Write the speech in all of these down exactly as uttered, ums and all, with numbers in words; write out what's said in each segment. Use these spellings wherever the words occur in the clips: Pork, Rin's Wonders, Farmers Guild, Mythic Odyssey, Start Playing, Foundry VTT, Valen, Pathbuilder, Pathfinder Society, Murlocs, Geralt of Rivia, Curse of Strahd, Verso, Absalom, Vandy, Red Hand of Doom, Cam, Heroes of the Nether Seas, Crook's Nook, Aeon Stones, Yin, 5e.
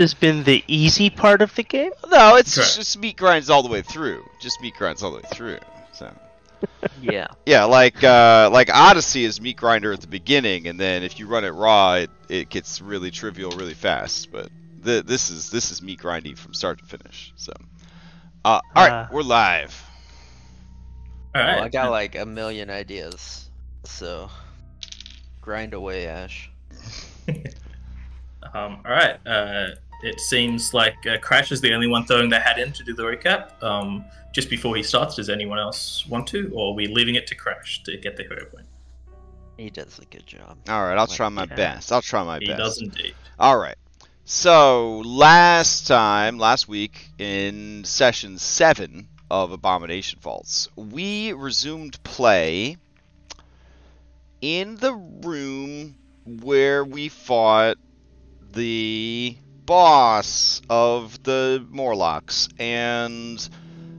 has been the easy part of the game? No, it's Correct. just meat grinds all the way through. Just meat grinds all the way through. So. Yeah. Yeah, like uh, like Odyssey is meat grinder at the beginning, and then if you run it raw, it, it gets really trivial really fast. But the, this is this is meat grinding from start to finish. So, uh, all right, uh, we're live. All right. Well, I got like a million ideas, so grind away, Ash. Um, all right. Uh, it seems like uh, Crash is the only one throwing their hat in to do the recap. Um, just before he starts, does anyone else want to, or are we leaving it to Crash to get the hero point? He does a good job. All right, I'll like, try my yeah. best. I'll try my he best. He does indeed. All right. So last time, last week in session seven of Abomination Vaults, we resumed play in the room where we fought the boss of the Morlocks, and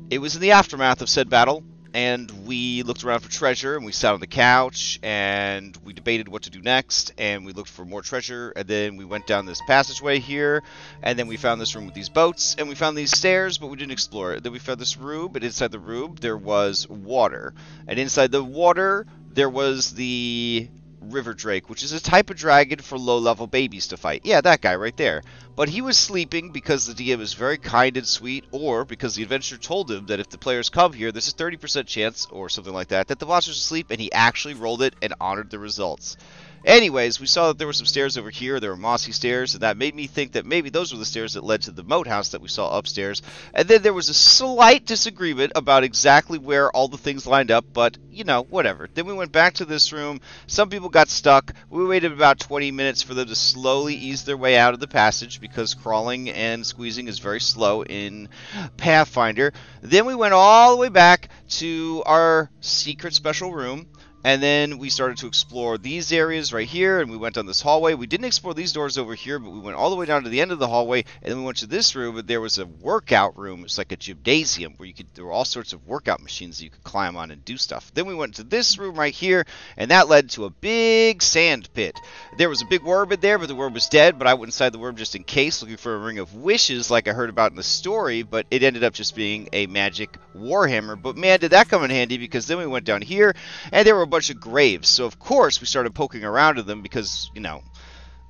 it was in the aftermath of said battle, and we looked around for treasure, and we sat on the couch, and we debated what to do next, and we looked for more treasure, and then we went down this passageway here, and then we found this room with these boats, and we found these stairs, but we didn't explore it. Then we found this room, but inside the room there was water, and inside the water there was the River Drake, which is a type of dragon for low-level babies to fight. Yeah, that guy right there. But he was sleeping because the D M is very kind and sweet, or because the adventurer told him that if the players come here, there's a thirty percent chance, or something like that, that the monster's asleep, and he actually rolled it and honored the results. Anyways, we saw that there were some stairs over here, there were mossy stairs, and that made me think that maybe those were the stairs that led to the moat house that we saw upstairs. And then there was a slight disagreement about exactly where all the things lined up, but, you know, whatever. Then we went back to this room, some people got stuck, we waited about twenty minutes for them to slowly ease their way out of the passage, because crawling and squeezing is very slow in Pathfinder. Then we went all the way back to our secret special room, and then we started to explore these areas right here, and we went down this hallway. We didn't explore these doors over here, but we went all the way down to the end of the hallway, and then we went to this room, but there was a workout room. It's like a gymnasium where you could, there were all sorts of workout machines that you could climb on and do stuff. Then we went to this room right here, and that led to a big sand pit. There was a big worm in there, but the worm was dead, but I went inside the worm just in case, looking for a ring of wishes like I heard about in the story, but it ended up just being a magic warhammer. But man, did that come in handy, because then we went down here, and there were bunch of graves, so of course we started poking around at them, because, you know,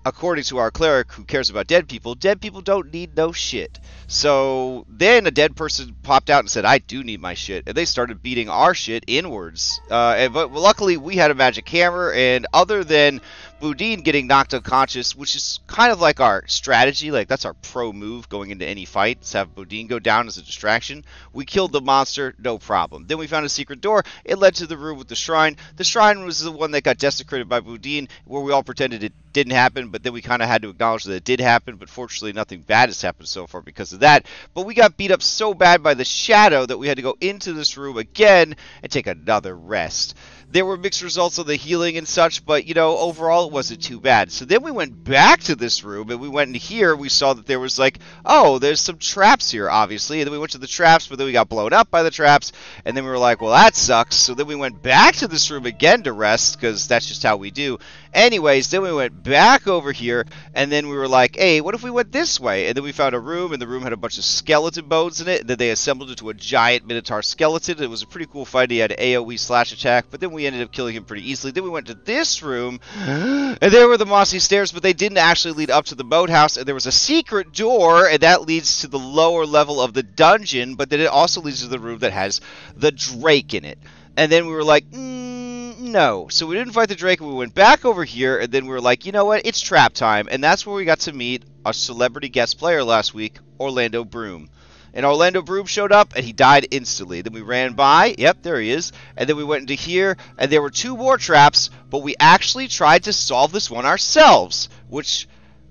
according to our cleric who cares about dead people, dead people don't need no shit. So then a dead person popped out and said, I do need my shit, and they started beating our shit inwards, uh, and, but luckily we had a magic hammer, and other than Boudin getting knocked unconscious, which is kind of like our strategy, like that's our pro move going into any fight, is have Boudin go down as a distraction. We killed the monster, no problem. Then we found a secret door. It led to the room with the shrine. The shrine was the one that got desecrated by Boudin, where we all pretended it didn't happen, but then we kind of had to acknowledge that it did happen, but fortunately nothing bad has happened so far because of that. But we got beat up so bad by the shadow that we had to go into this room again and take another rest. There were mixed results of the healing and such, but, you know, overall it wasn't too bad. So then we went back to this room, and we went in here, we saw that there was like, oh, there's some traps here, obviously. And then we went to the traps, but then we got blown up by the traps, and then we were like, well, that sucks. So then we went back to this room again to rest, because that's just how we do. Anyways, then we went back over here, and then we were like, hey, what if we went this way? And then we found a room, and the room had a bunch of skeleton bones in it, and then they assembled it to a giant minotaur skeleton. It was a pretty cool fight. He had an AoE slash attack, but then we ended up killing him pretty easily. Then we went to this room, and there were the mossy stairs, but they didn't actually lead up to the boathouse, and there was a secret door, and that leads to the lower level of the dungeon, but then it also leads to the room that has the drake in it. And then we were like, mm, no. So we didn't fight the drake, and we went back over here, and then we were like, you know what, it's trap time, and that's where we got to meet our celebrity guest player last week, Orlando Bloom. And Orlando Bloom showed up, and he died instantly. Then we ran by. Yep, there he is. And then we went into here, and there were two more traps, but we actually tried to solve this one ourselves, which,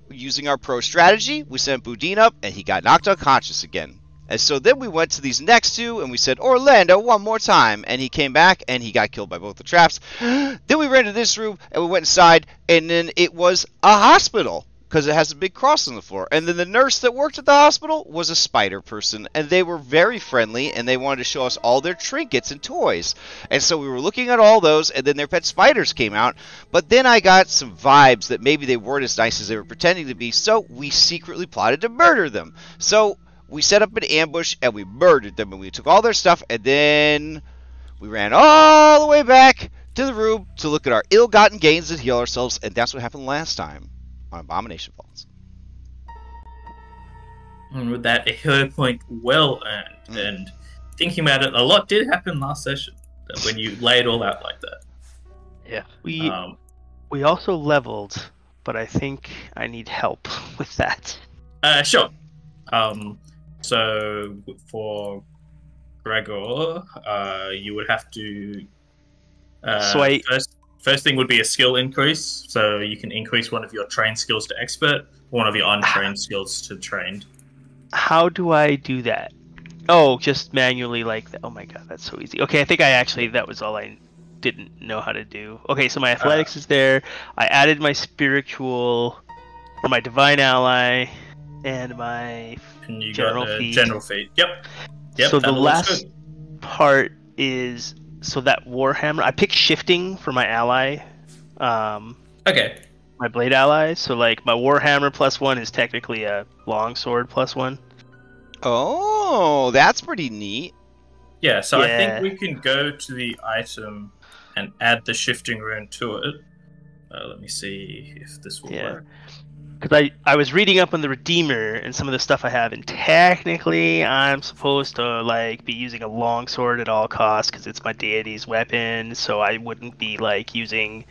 using our pro strategy, we sent Boudin up, and he got knocked unconscious again. And so then we went to these next two, and we said, Orlando, one more time. And he came back, and he got killed by both the traps. Then we ran to this room, and we went inside, and then it was a hospital. because it has a big cross on the floor. And then the nurse that worked at the hospital was a spider person, and they were very friendly, and they wanted to show us all their trinkets and toys. And so we were looking at all those, and then their pet spiders came out. But then I got some vibes that maybe they weren't as nice as they were pretending to be, so we secretly plotted to murder them. So we set up an ambush, and we murdered them, and we took all their stuff, and then we ran all the way back to the room to look at our ill-gotten gains and heal ourselves, and that's what happened last time on Abomination Vaults. And with that, a hero point well earned. Mm. And thinking about it, a lot did happen last session when you laid all out like that. Yeah, we um, we also leveled, but I think I need help with that. Uh, sure. Um, so for Gregor, uh, you would have to. Uh, Sweet. First, First thing would be a skill increase, so you can increase one of your trained skills to expert, one of your untrained skills to trained. How do I do that? Oh, just manually like that. Oh my god, that's so easy. Okay, I think I actually, that was all I didn't know how to do. Okay, so my athletics uh, is there. I added my spiritual, or my divine ally, and my and you general got, uh, feat. General feat, yep. yep. So the last good. part is... So that Warhammer, I picked shifting for my ally. Um, okay. My blade ally. So like my Warhammer plus one is technically a longsword plus one. Oh, that's pretty neat. Yeah, so yeah. I think we can go to the item and add the shifting rune to it. Uh, let me see if this will yeah. work. Because I, I was reading up on the Redeemer and some of the stuff I have, and technically I'm supposed to like be using a longsword at all costs because it's my deity's weapon, so I wouldn't be like using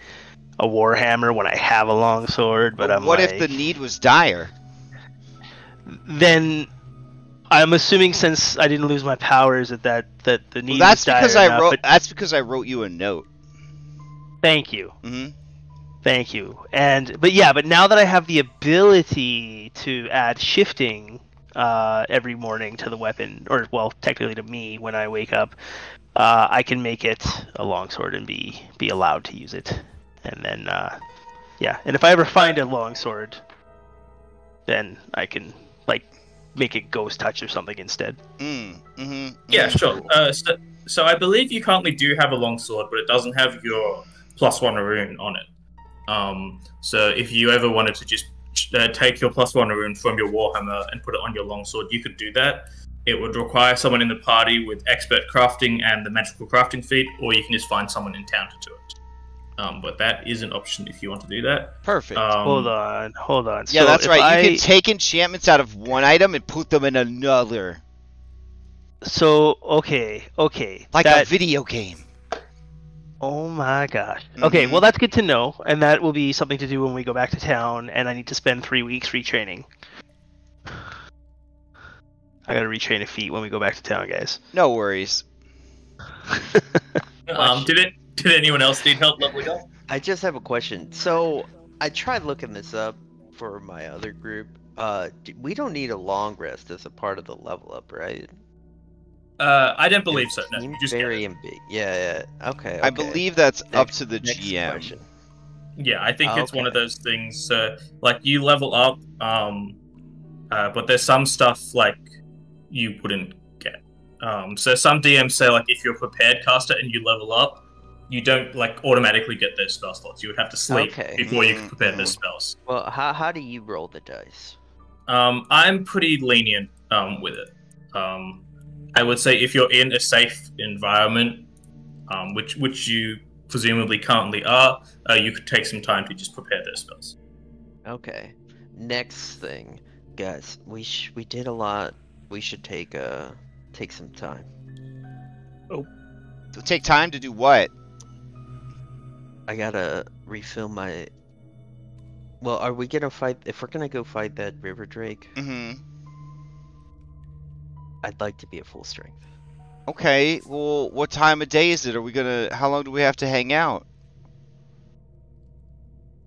a warhammer when I have a longsword. But, but I'm what like, if the need was dire? Then I'm assuming since I didn't lose my powers that that, that the need well, that's was because dire I enough, wrote but... that's because I wrote you a note. Thank you. Mm-hmm. Thank you. And but yeah, but now that I have the ability to add shifting uh, every morning to the weapon, or well, technically to me when I wake up, uh, I can make it a longsword and be be allowed to use it. And then uh, yeah, and if I ever find a longsword, then I can like make it ghost touch or something instead. Mm, mm-hmm. Yeah, sure. Uh, so, so I believe you currently do have a longsword, but it doesn't have your plus one rune on it. Um, so if you ever wanted to just uh, take your plus one rune from your warhammer and put it on your longsword, you could do that. It would require someone in the party with expert crafting and the magical crafting feat, or you can just find someone in town to do it. Um, but that is an option if you want to do that. Perfect. Um, hold on, hold on. Yeah, so that's right. I... You can take enchantments out of one item and put them in another. So, okay, okay. Like that... a video game. Oh my gosh. Okay, mm-hmm. Well that's good to know, and that will be something to do when we go back to town, and I need to spend three weeks retraining. I gotta retrain a feat when we go back to town, guys. No worries. um, did it? Did anyone else need help, lovely girl? I just have a question. So, I tried looking this up for my other group. Uh, we don't need a long rest as a part of the level up, right? Uh, I don't believe so. No, you just very yeah, yeah. Okay, okay. I believe that's next, up to the G M. Question. Yeah, I think oh, it's okay. one of those things. Uh, like you level up, um, uh, but there's some stuff like you wouldn't get. Um, so some D Ms say like if you're a prepared caster and you level up, you don't like automatically get those spell slots. You would have to sleep okay. before mm-hmm. you can prepare mm-hmm. those spells. Well, how how do you roll the dice? Um, I'm pretty lenient um, with it. Um, I would say if you're in a safe environment, um, which which you presumably currently are, uh, you could take some time to just prepare those spells. Okay. Next thing, guys, we sh we did a lot. We should take uh take some time. Oh, so take time to do what? I gotta refill my. Well, are we gonna fight? If we're gonna go fight that River Drake. Mm-hmm. I'd like to be at full strength. Okay, well, what time of day is it? Are we gonna? How long do we have to hang out?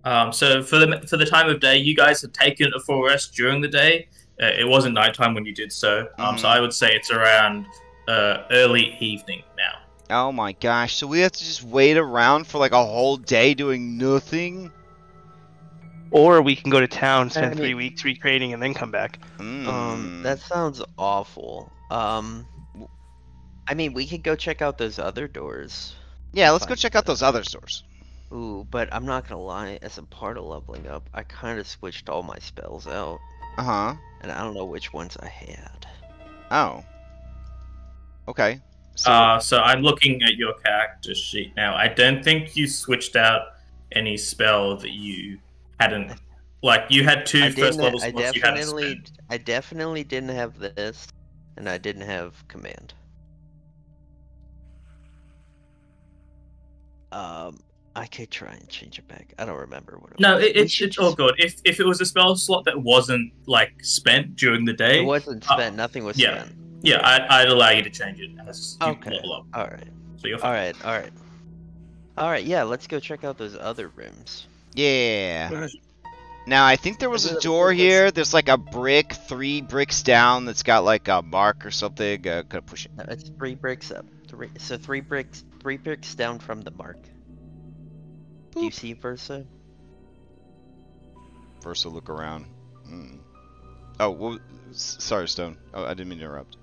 Um, so for the for the time of day, you guys had taken a full rest during the day. Uh, it wasn't nighttime when you did so. Um, mm. So I would say it's around uh, early evening now. Oh my gosh! So we have to just wait around for like a whole day doing nothing. Or we can go to town, spend I mean, three weeks recreating, and then come back. Mm. Um, that sounds awful. Um, I mean, we could go check out those other doors. Yeah, let's go check out those other doors. Ooh, but I'm not gonna lie. As a part of leveling up, I kind of switched all my spells out. Uh huh. And I don't know which ones I had. Oh. Okay. So, uh, so I'm looking at your character sheet now. I don't think you switched out any spell that you. Hadn't like you had two I first levels. I definitely, you hadn't spent. I definitely didn't have this, and I didn't have command. Um, I could try and change it back. I don't remember what. It no, was. It, it's it's just... all good. If if it was a spell slot that wasn't like spent during the day, it wasn't spent. Uh, nothing was yeah, spent. Yeah, I'd, I'd allow you to change it as you okay. level up. All right. So you're fine. All right. All right. All right. Yeah, let's go check out those other rooms. Yeah. Now, I think there was a door here. There's like a brick, three bricks down, that's got like a mark or something. Uh, could push it. No, it's three bricks up. Three, so three bricks, three bricks down from the mark. Boop. Do you see Verso? Verso, look around. Mm. Oh, well, sorry, Stone. Oh, I didn't mean to interrupt.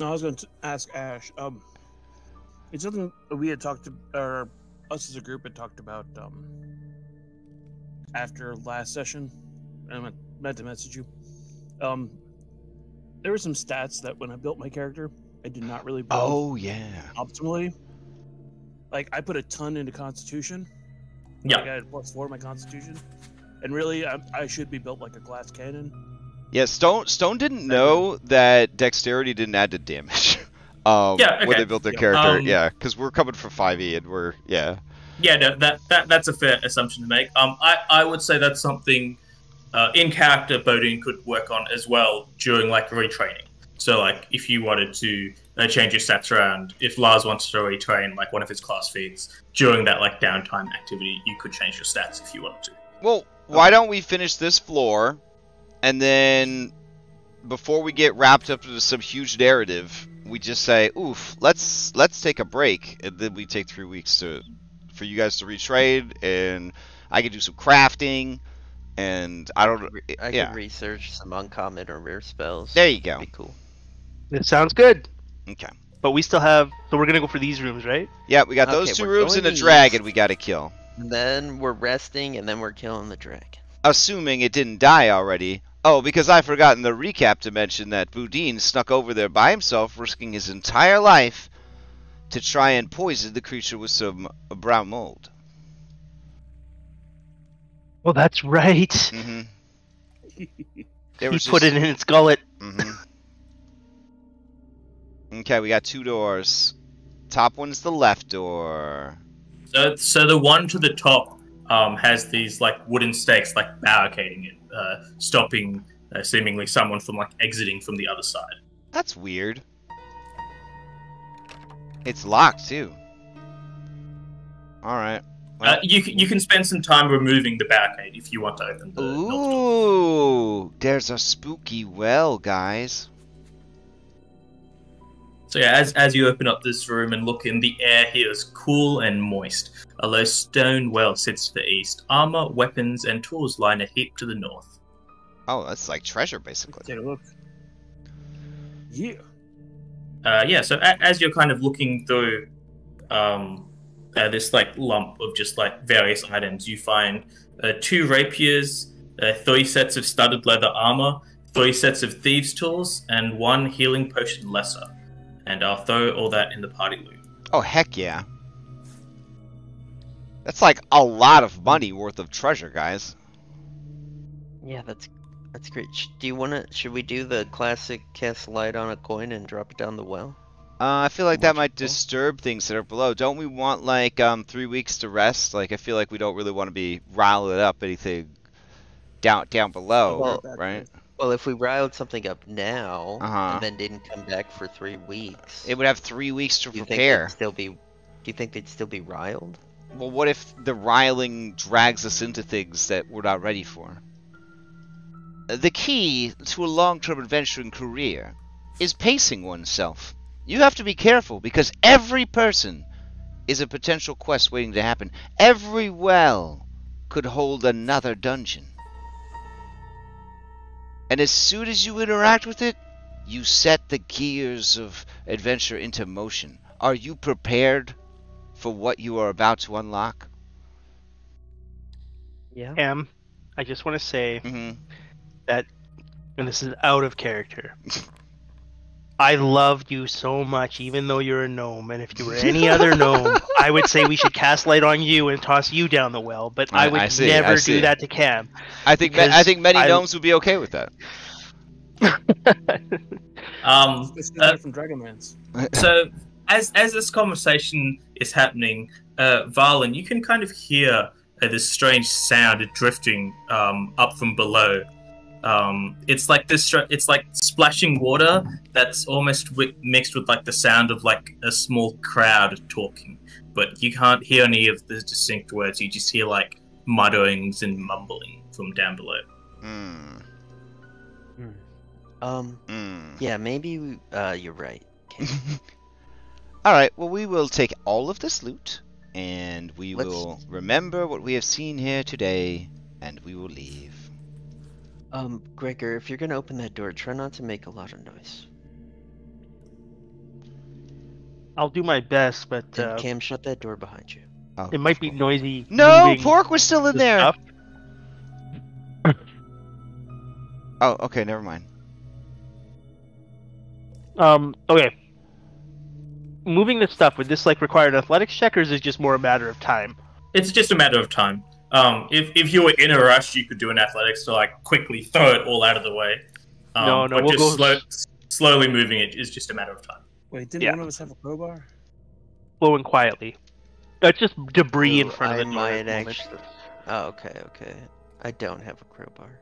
No, I was going to ask Ash. Um, it's something we had talked to, or us as a group had talked about um, after last session. I meant to message you. Um, there were some stats that when I built my character, I did not really build oh, yeah. optimally. Like, I put a ton into Constitution. Yeah. Like, I had plus four in my Constitution. And really, I, I should be built like a glass cannon. Yeah, Stone Stone didn't know that Dexterity didn't add to damage. Um, yeah, okay. Where they built their yeah. character, um, yeah, because we're coming for five E and we're, yeah. Yeah, no, that, that that's a fair assumption to make. Um, I, I would say that's something uh, in character Boudin could work on as well during, like, retraining. So, like, if you wanted to uh, change your stats around, if Lars wants to retrain, like, one of his class feats during that, like, downtime activity, you could change your stats if you wanted to. Well, why don't we finish this floor, and then before we get wrapped up into some huge narrative... we just say, oof, let's let's take a break, and then we take three weeks to for you guys to retrade, and I can do some crafting, and I don't I yeah. can research some uncommon or rare spells. There you go. That'd be cool. It sounds good. Okay. But we still have, so we're gonna go for these rooms, right? Yeah, we got those okay, two rooms and a dragon we gotta kill. And then we're resting, and then we're killing the dragon. Assuming it didn't die already. Oh, because I forgot in the recap to mention that Boudin snuck over there by himself, risking his entire life to try and poison the creature with some brown mold. Well, that's right. Mm-hmm. There was he just... put it in its gullet. Mm-hmm. Okay, we got two doors. Top one's the left door. So, so the one to the top um, has these like wooden stakes, like barricading it. Uh, stopping uh, seemingly someone from like exiting from the other side. That's weird. It's locked too. All right. Well, uh, you you can spend some time removing the barricade if you want to open the. Ooh, door. There's a spooky well, guys. So yeah, as as you open up this room and look in, the air here is cool and moist. A low stone well sits to the east. Armor, weapons, and tools line a heap to the north. Oh, that's like treasure, basically. Let's take a look. Yeah. Uh, yeah, so a as you're kind of looking through um, uh, this like lump of just like various items, you find uh, two rapiers, uh, three sets of studded leather armor, three sets of thieves' tools, and one healing potion lesser. And I'll throw all that in the party loot. Oh, heck yeah. That's like a lot of money worth of treasure, guys. Yeah, that's that's great. Do you want to... Should we do the classic cast light on a coin and drop it down the well? Uh, I feel like that might disturb things that are below. Don't we want, like, um, three weeks to rest? Like, I feel like we don't really want to be riling up anything down down below, well, right? Well, if we riled something up now uh-huh. and then didn't come back for three weeks, it would have three weeks to do prepare. You still be, do you think they'd still be riled? Well, what if the riling drags us into things that we're not ready for? The key to a long-term adventuring career is pacing oneself. You have to be careful because every person is a potential quest waiting to happen. Every well could hold another dungeon. And as soon as you interact with it, you set the gears of adventure into motion. Are you prepared for what you are about to unlock? Yeah. Cam, I just want to say mm-hmm. that, and this is out of character, I loved you so much, even though you're a gnome. And if you were any other gnome, I would say we should cast light on you and toss you down the well. But I, I would I see, never I do that to Cam. I think ma I think many I... gnomes would be okay with that. um, uh, from Dragonlance. So as as this conversation is happening, uh, Valen, you can kind of hear uh, this strange sound drifting um, up from below. Um, it's like this. It's like splashing water that's almost wi mixed with like the sound of like a small crowd talking, but you can't hear any of the distinct words. You just hear like mutterings and mumbling from down below. Mm. Mm. Um. Mm. Yeah, maybe uh, you're right. Okay. All right. Well, we will take all of this loot, and we Let's... will remember what we have seen here today, and we will leave. Um, Gregor, if you're going to open that door, try not to make a lot of noise. I'll do my best, but... Uh, Cam, shut that door behind you. Oh, it might be noisy. No, Pork was still in there! Oh, okay, never mind. Um, okay. Moving this stuff, would this, like, require an athletics check, or is it just more a matter of time? It's just a matter of time. Um, if, if you were in a rush, you could do an athletics to like quickly throw it all out of the way. Um, no, no, but we'll just slow, slowly moving it is just a matter of time. Wait, didn't yeah. one of us have a crowbar? Slow and quietly. That's just debris Ooh, in front of the door. Actually... Oh, okay, okay. I don't have a crowbar.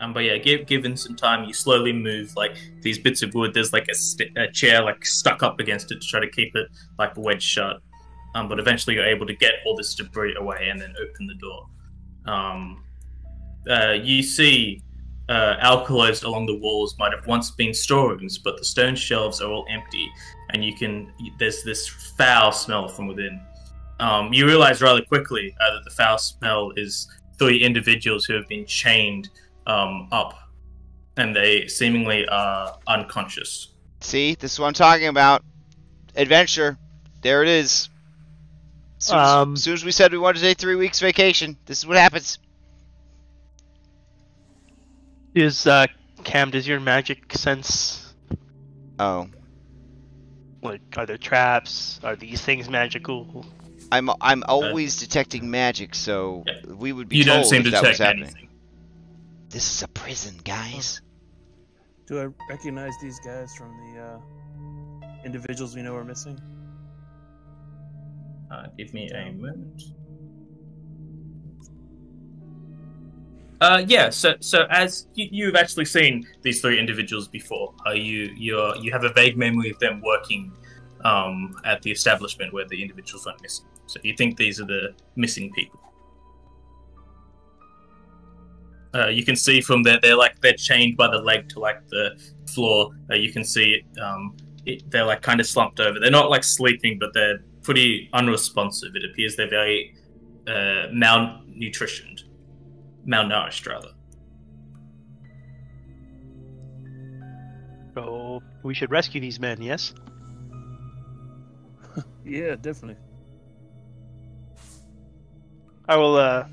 Um, but yeah, give, given some time, you slowly move like these bits of wood. There's like a, st a chair like stuck up against it to try to keep it like wedged shut. Um, but eventually you're able to get all this debris away and then open the door. Um, uh, you see uh, alkaloids along the walls might have once been storerooms, but the stone shelves are all empty, and you can there's this foul smell from within. Um, you realize rather quickly uh, that the foul smell is three individuals who have been chained um, up, and they seemingly are unconscious. See, this is what I'm talking about. Adventure. There it is. As soon as, um, as soon as we said we wanted to take three weeks vacation, this is what happens. Is uh, Cam? Does your magic sense? Oh, like are there traps? Are these things magical? I'm I'm always uh, detecting magic, so yeah. we would be you told don't seem if to that was happening. Anything. This is a prison, guys. Do I recognize these guys from the uh, individuals we know are missing? Uh, give me a moment. Uh, yeah. So, so as you, you've actually seen these three individuals before, uh, you you're you have a vague memory of them working um, at the establishment where the individuals went missing. So you think these are the missing people. Uh, you can see from there they're like they're chained by the leg to like the floor. Uh, you can see it, um, it, they're like kind of slumped over. They're not like sleeping, but they're pretty unresponsive. It appears they're very uh, malnutritioned, malnourished rather. So we should rescue these men, yes? Yeah, definitely. I will uh,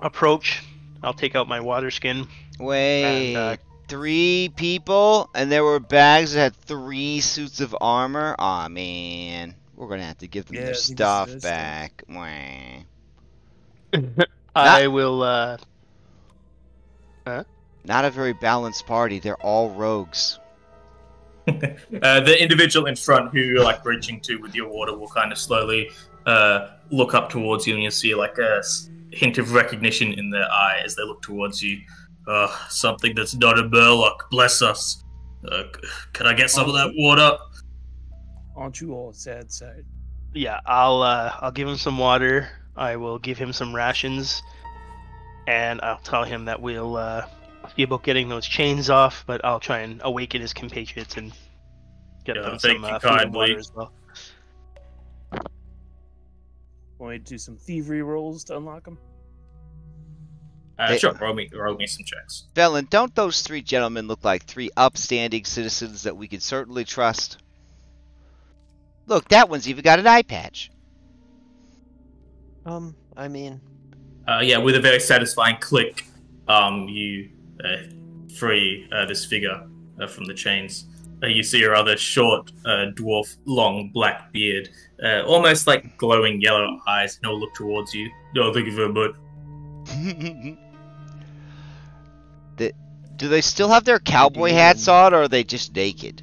approach. I'll take out my water skin. Wait, and, uh, three people, and there were bags that had three suits of armor. Aw, man. We're gonna have to give them yeah, their stuff back. I not, will. Uh... Huh? Not a very balanced party. They're all rogues. uh, the individual in front, who you're like reaching to with your water, will kind of slowly uh, look up towards you, and you'll see like a hint of recognition in their eye as they look towards you. Uh, something that's not a Murloc. Bless us. Uh, can I get some of that water? Aren't you all sad side? Yeah, I'll uh, I'll give him some water. I will give him some rations, and I'll tell him that we'll uh, be about getting those chains off. But I'll try and awaken his compatriots and get yeah, them some uh, food and water as well. Want me to do some thievery rolls to unlock them? Uh, they, sure, roll me, roll me some checks. Valen, don't those three gentlemen look like three upstanding citizens that we could certainly trust? Look, that one's even got an eye patch. Um, I mean... Uh, yeah, with a very satisfying click, um, you uh, free uh, this figure uh, from the chains. Uh, you see her other short uh, dwarf, long black beard, uh, almost like glowing yellow eyes, and all look towards you. Oh, thank you very much. the, do they still have their cowboy hats on, or are they just naked?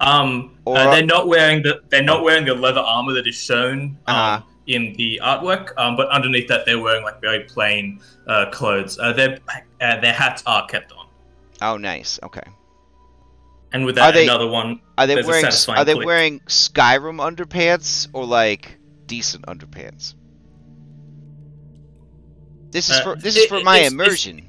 Um, or, uh, they're not wearing the they're not wearing the leather armor that is shown um, uh-huh. in the artwork. Um, but underneath that, they're wearing like very plain uh, clothes. Uh, their uh, their hats are kept on. Oh, nice. Okay. And with that, they, another one. Are they wearing Are they clip. wearing Skyrim underpants or like decent underpants? This is uh, for this it, is for my it's, immersion. It's,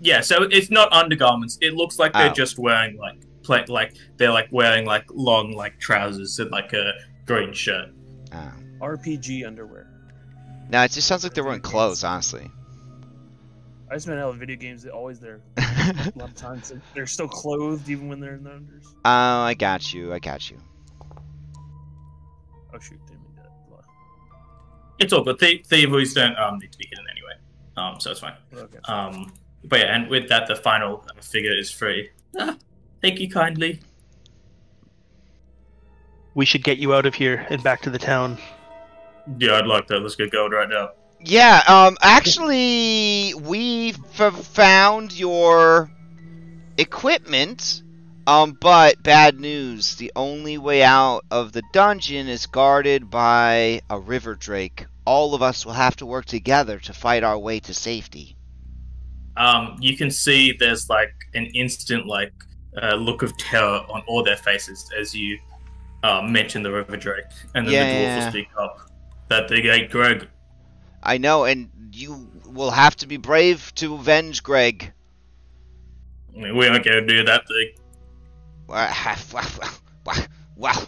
yeah, so it's not undergarments. It looks like they're oh. just wearing like. Like they're like wearing like long like trousers and like a green shirt. Oh. R P G underwear. No, it just sounds like they're wearing clothes, honestly. I just spend hell of video games. They're always there. A lot of times they're still clothed even when they're in the unders. Oh, I got you. I got you. Oh shoot, didn't mean that. It's all good. Th thieveries don't um, need to be hidden anyway, um, so it's fine. Okay. Um, but yeah, and with that, the final figure is free. Thank you kindly. We should get you out of here and back to the town. Yeah, I'd like that. Let's get going right now. Yeah, um, actually, we f found your equipment, um, but bad news. The only way out of the dungeon is guarded by a river drake. All of us will have to work together to fight our way to safety. Um, you can see there's, like, an instant, like, Uh, look of terror on all their faces as you uh, mention the river drake, and then yeah, the dwarf yeah. will speak up. That they get Greg. I know, and you will have to be brave to avenge Greg. I mean, we aren't going to do that thing. Well, well,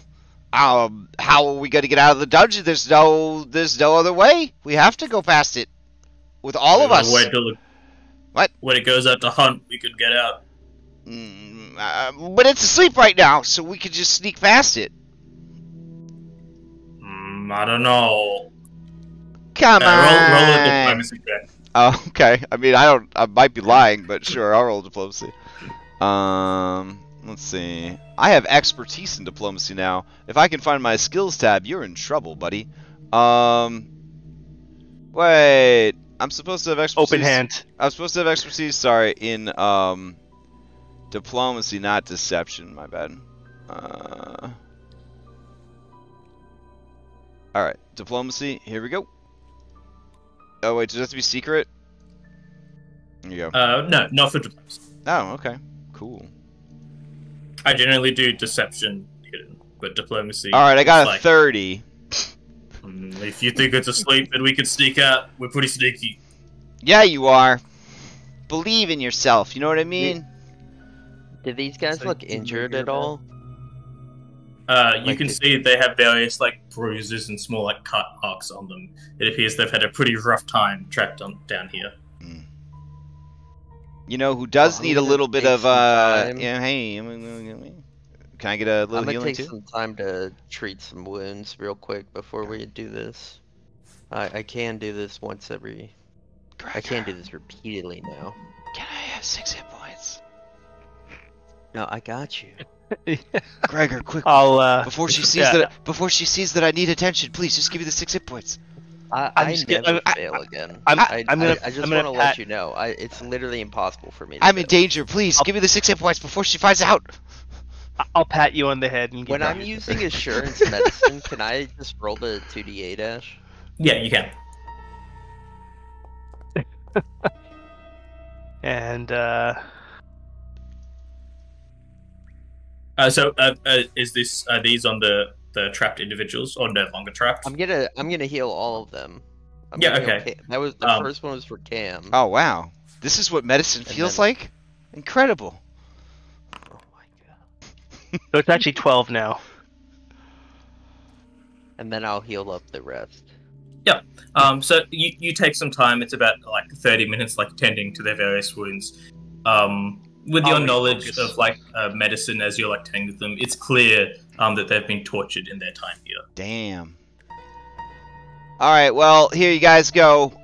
um, how are we going to get out of the dungeon? There's no, there's no other way. We have to go past it with all of us. Wait till it, what? When it goes out to hunt, we could get out. Mm. Uh, but it's asleep right now, so we could just sneak past it. Mm, I don't know. Come uh, on. Roll, roll a diplomacy check. Oh, okay. I mean, I don't. I might be lying, but sure, I'll roll diplomacy. Um, let's see. I have expertise in diplomacy now. If I can find my skills tab, you're in trouble, buddy. Um, wait. I'm supposed to have expertise. Open hand. I'm supposed to have expertise. Sorry, in um. diplomacy, not deception, my bad. Uh, Alright, diplomacy, here we go. Oh wait, does it have to be secret? There you go. Uh, no, not for diplomacy. Oh, okay. Cool. I generally do deception, but diplomacy... Alright, I got a like, thirty. If you think it's asleep and we can sneak out, we're pretty sneaky. Yeah, you are. Believe in yourself, you know what I mean? Yeah. Do these guys so look injured at all? Uh, you like can see they have various like bruises and small like cut marks on them. It appears they've had a pretty rough time trapped on down here. Mm. You know who does oh, need a little bit of uh? Yeah, hey, can I get a little I'm healing take too? Some time to treat some wounds real quick before we do this. I I can do this once every. Gregor. I can do this repeatedly now. Can I have six hit points? No, I got you, Gregor. Quick, I'll, uh, before she sees yeah. that. Before she sees that I need attention, please just give me the six hit points. I, I never gonna, fail I, again. I'm, I, I'm gonna, I, I just want to let I, you know, I, it's literally impossible for me. To I'm fail. in danger. Please I'll, give me the six hit points before she finds out. I'll pat you on the head. And when I'm using assurance medicine, can I just roll the two d eight dash? Yeah, you can. and. uh... Uh, so uh, uh, is this are these on the the trapped individuals or no longer trapped? I'm gonna I'm gonna heal all of them. I'm yeah, okay. That was the um, first one was for Cam. Oh wow, this is what medicine and feels then... like. Incredible. Oh my god. So it's actually twelve now. and then I'll heal up the rest. Yeah. Um, so you, you take some time. It's about like thirty minutes, like tending to their various wounds. Um, with your I'll knowledge refocus. of like uh, medicine, as you're like tending with them, it's clear um, that they've been tortured in their time here. Damn. All right. Well, here you guys go. Um, yeah,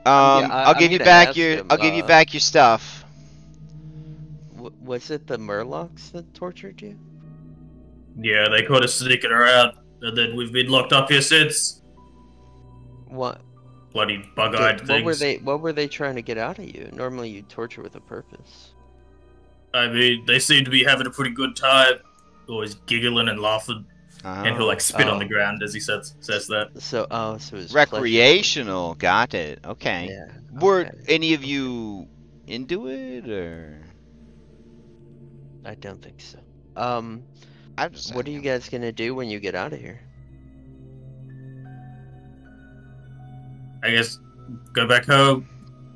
I, I'll I give you back your. Him, I'll uh, give you back your stuff. W was it the Murlocs that tortured you? Yeah, they caught us sneaking around, and then we've been locked up here since. What? Bloody bug-eyed things. What were they? What were they trying to get out of you? Normally, you torture with a purpose. I mean, they seem to be having a pretty good time. Always giggling and laughing. Oh, and he'll like spit oh. on the ground as he says says that. So, oh, so it's recreational. Pleasure. Got it. Okay. Yeah, were okay. any of you into it, or? I don't think so. Um, I'm just what are you guys gonna do when you get out of here? I guess go back home,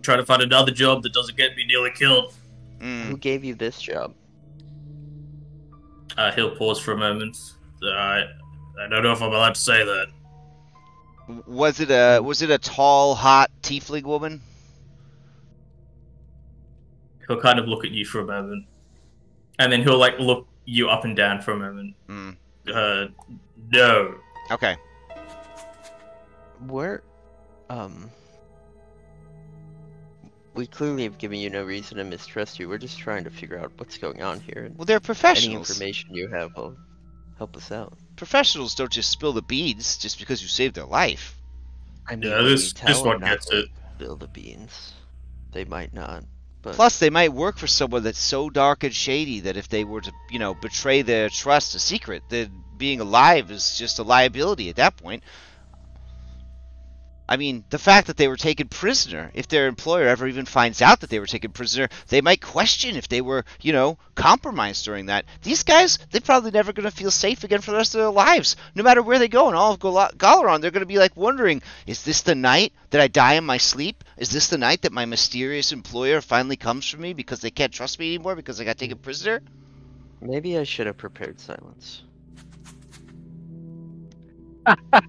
try to find another job that doesn't get me nearly killed. Mm. Who gave you this job? Uh, he'll pause for a moment. I, I don't know if I'm allowed to say that. Was it a was it a tall, hot tiefling woman? He'll kind of look at you for a moment, and then he'll like look you up and down for a moment. Mm. Uh, no. Okay. Where, um, we clearly have given you no reason to mistrust you. We're just trying to figure out what's going on here. Well, they're professionals. Any information you have will help us out. Professionals don't just spill the beans just because you saved their life. I mean, yeah, this, this one gets it. Spill the beans. They might not. But... Plus, they might work for someone that's so dark and shady that if they were to, you know, betray their trust, a secret, then being alive is just a liability at that point. I mean, the fact that they were taken prisoner, if their employer ever even finds out that they were taken prisoner, they might question if they were, you know, compromised during that. These guys, they're probably never going to feel safe again for the rest of their lives. No matter where they go in all of Golarion, they're going to be like wondering, is this the night that I die in my sleep? Is this the night that my mysterious employer finally comes for me because they can't trust me anymore because I got taken prisoner? Maybe I should have prepared silence. I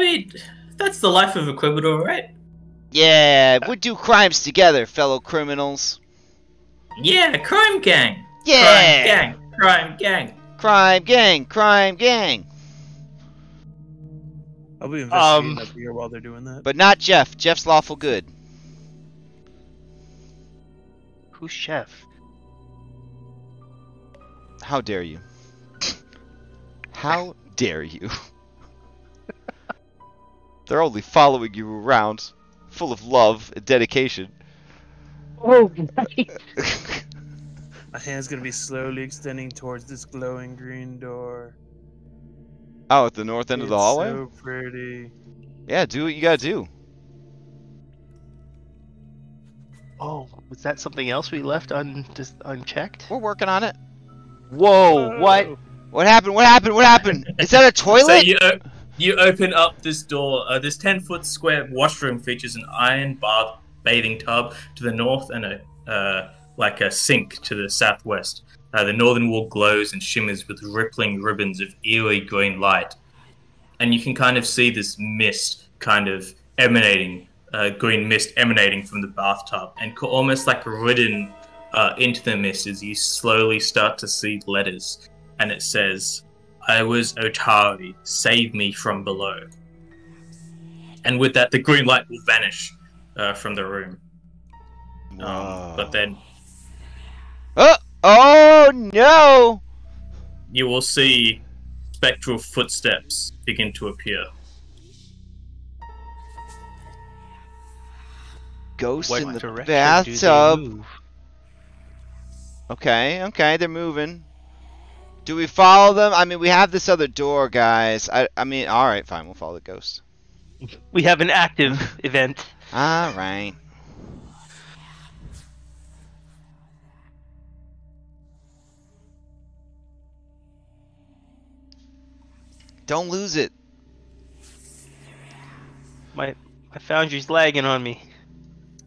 mean... That's the life of a criminal, right? Yeah, we do crimes together, fellow criminals. Yeah, crime gang. Yeah, crime gang, crime gang, crime gang, crime gang. I'll be investigating um, up here while they're doing that. But not Jeff. Jeff's lawful good. Who's Jeff? How dare you? How dare you? They're only following you around, full of love and dedication. Oh, nice. My hand's gonna be slowly extending towards this glowing green door. Oh, at the north end it's of the hallway? So pretty. Yeah, do what you gotta do. Oh, was that something else we left un just unchecked? We're working on it. Whoa, Whoa. what? What happened? What happened? What happened? Is that a toilet? So you know You open up this door. Uh, this ten-foot square washroom features an iron bath bathing tub to the north and a uh, like a sink to the southwest. Uh, the northern wall glows and shimmers with rippling ribbons of eerie green light, and you can kind of see this mist, kind of emanating, uh, green mist emanating from the bathtub, and almost like ridden uh, into the mist as you slowly start to see letters, and it says, "I was Otari, save me from below." And with that, the green light will vanish uh, from the room. Um, but then... Oh! Oh no! You will see spectral footsteps begin to appear. Ghosts what in the bathtub. Okay, okay, they're moving. Do we follow them? I mean, we have this other door, guys. I, I mean, all right, fine. We'll follow the ghost. We have an active event. All right. Don't lose it. My my foundry's lagging on me.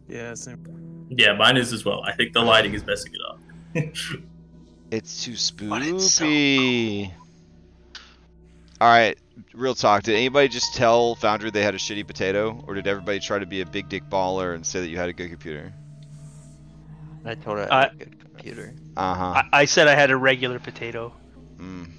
Yeah, same. Yeah, mine is as well. I think the lighting is messing it up. It's too spooky. So cool. Alright, real talk, did anybody just tell Foundry they had a shitty potato, or did everybody try to be a big dick baller and say that you had a good computer? I told her I had uh, a good computer. Uh huh. I, I said I had a regular potato. Mm.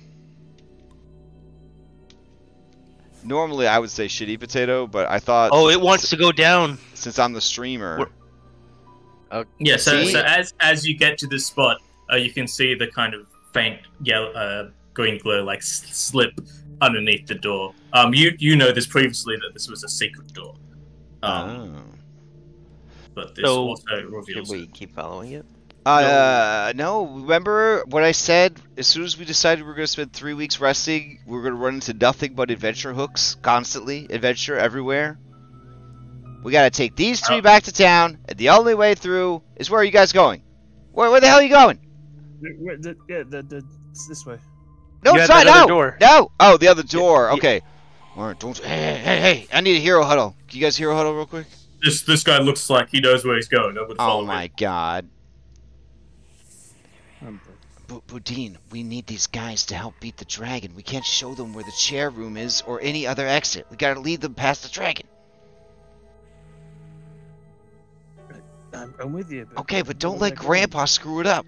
Normally I would say shitty potato, but I thought. Oh, it wants to go down. Since I'm the streamer. We're... Okay. Yeah, so, so as as you get to this spot, uh, you can see the kind of faint yellow, uh, green glow like slip underneath the door. Um, you you know this previously that this was a secret door. Um, oh. But this so, also reveals. Should we keep following it? Uh, no. no. Remember what I said? As soon as we decided we were going to spend three weeks resting, we were going to run into nothing but adventure hooks constantly. Adventure everywhere. We gotta take these three back to town, and the only way through is where are you guys going? Where, where the hell are you going? Where, the, yeah, the, the, it's this way. No, you it's not. No, door. no. Oh, the other door. Yeah, okay. Yeah. All right, don't. Hey, hey, hey! I need a hero huddle. Can you guys hero huddle real quick? This this guy looks like he knows where he's going. I would follow him. Oh my god. Boudin, we need these guys to help beat the dragon. We can't show them where the chair room is or any other exit. We gotta lead them past the dragon. I'm, I'm with you. But okay, but don't let Grandpa screw it up.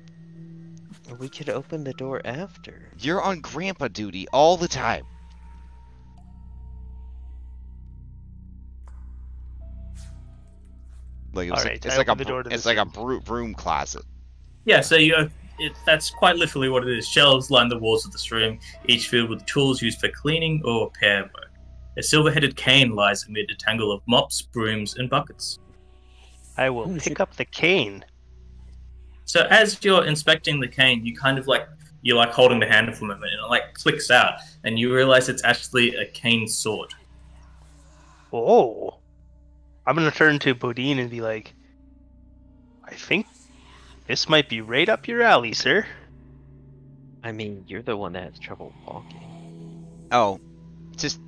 We could open the door after. You're on Grandpa duty all the time. Like it was right, like, it's, like a, it's like a broom, broom closet. Yeah, so you have, it, that's quite literally what it is. Shelves line the walls of this room, each filled with tools used for cleaning or repair work. A silver-headed cane lies amid a tangle of mops, brooms, and buckets. I will pick up the cane. So as you're inspecting the cane, you kind of like, you're like holding the handle for a moment and it like clicks out and you realize it's actually a cane sword. Oh, I'm going to turn to Boudin and be like, I think this might be right up your alley, sir. I mean, you're the one that has trouble walking. Oh, just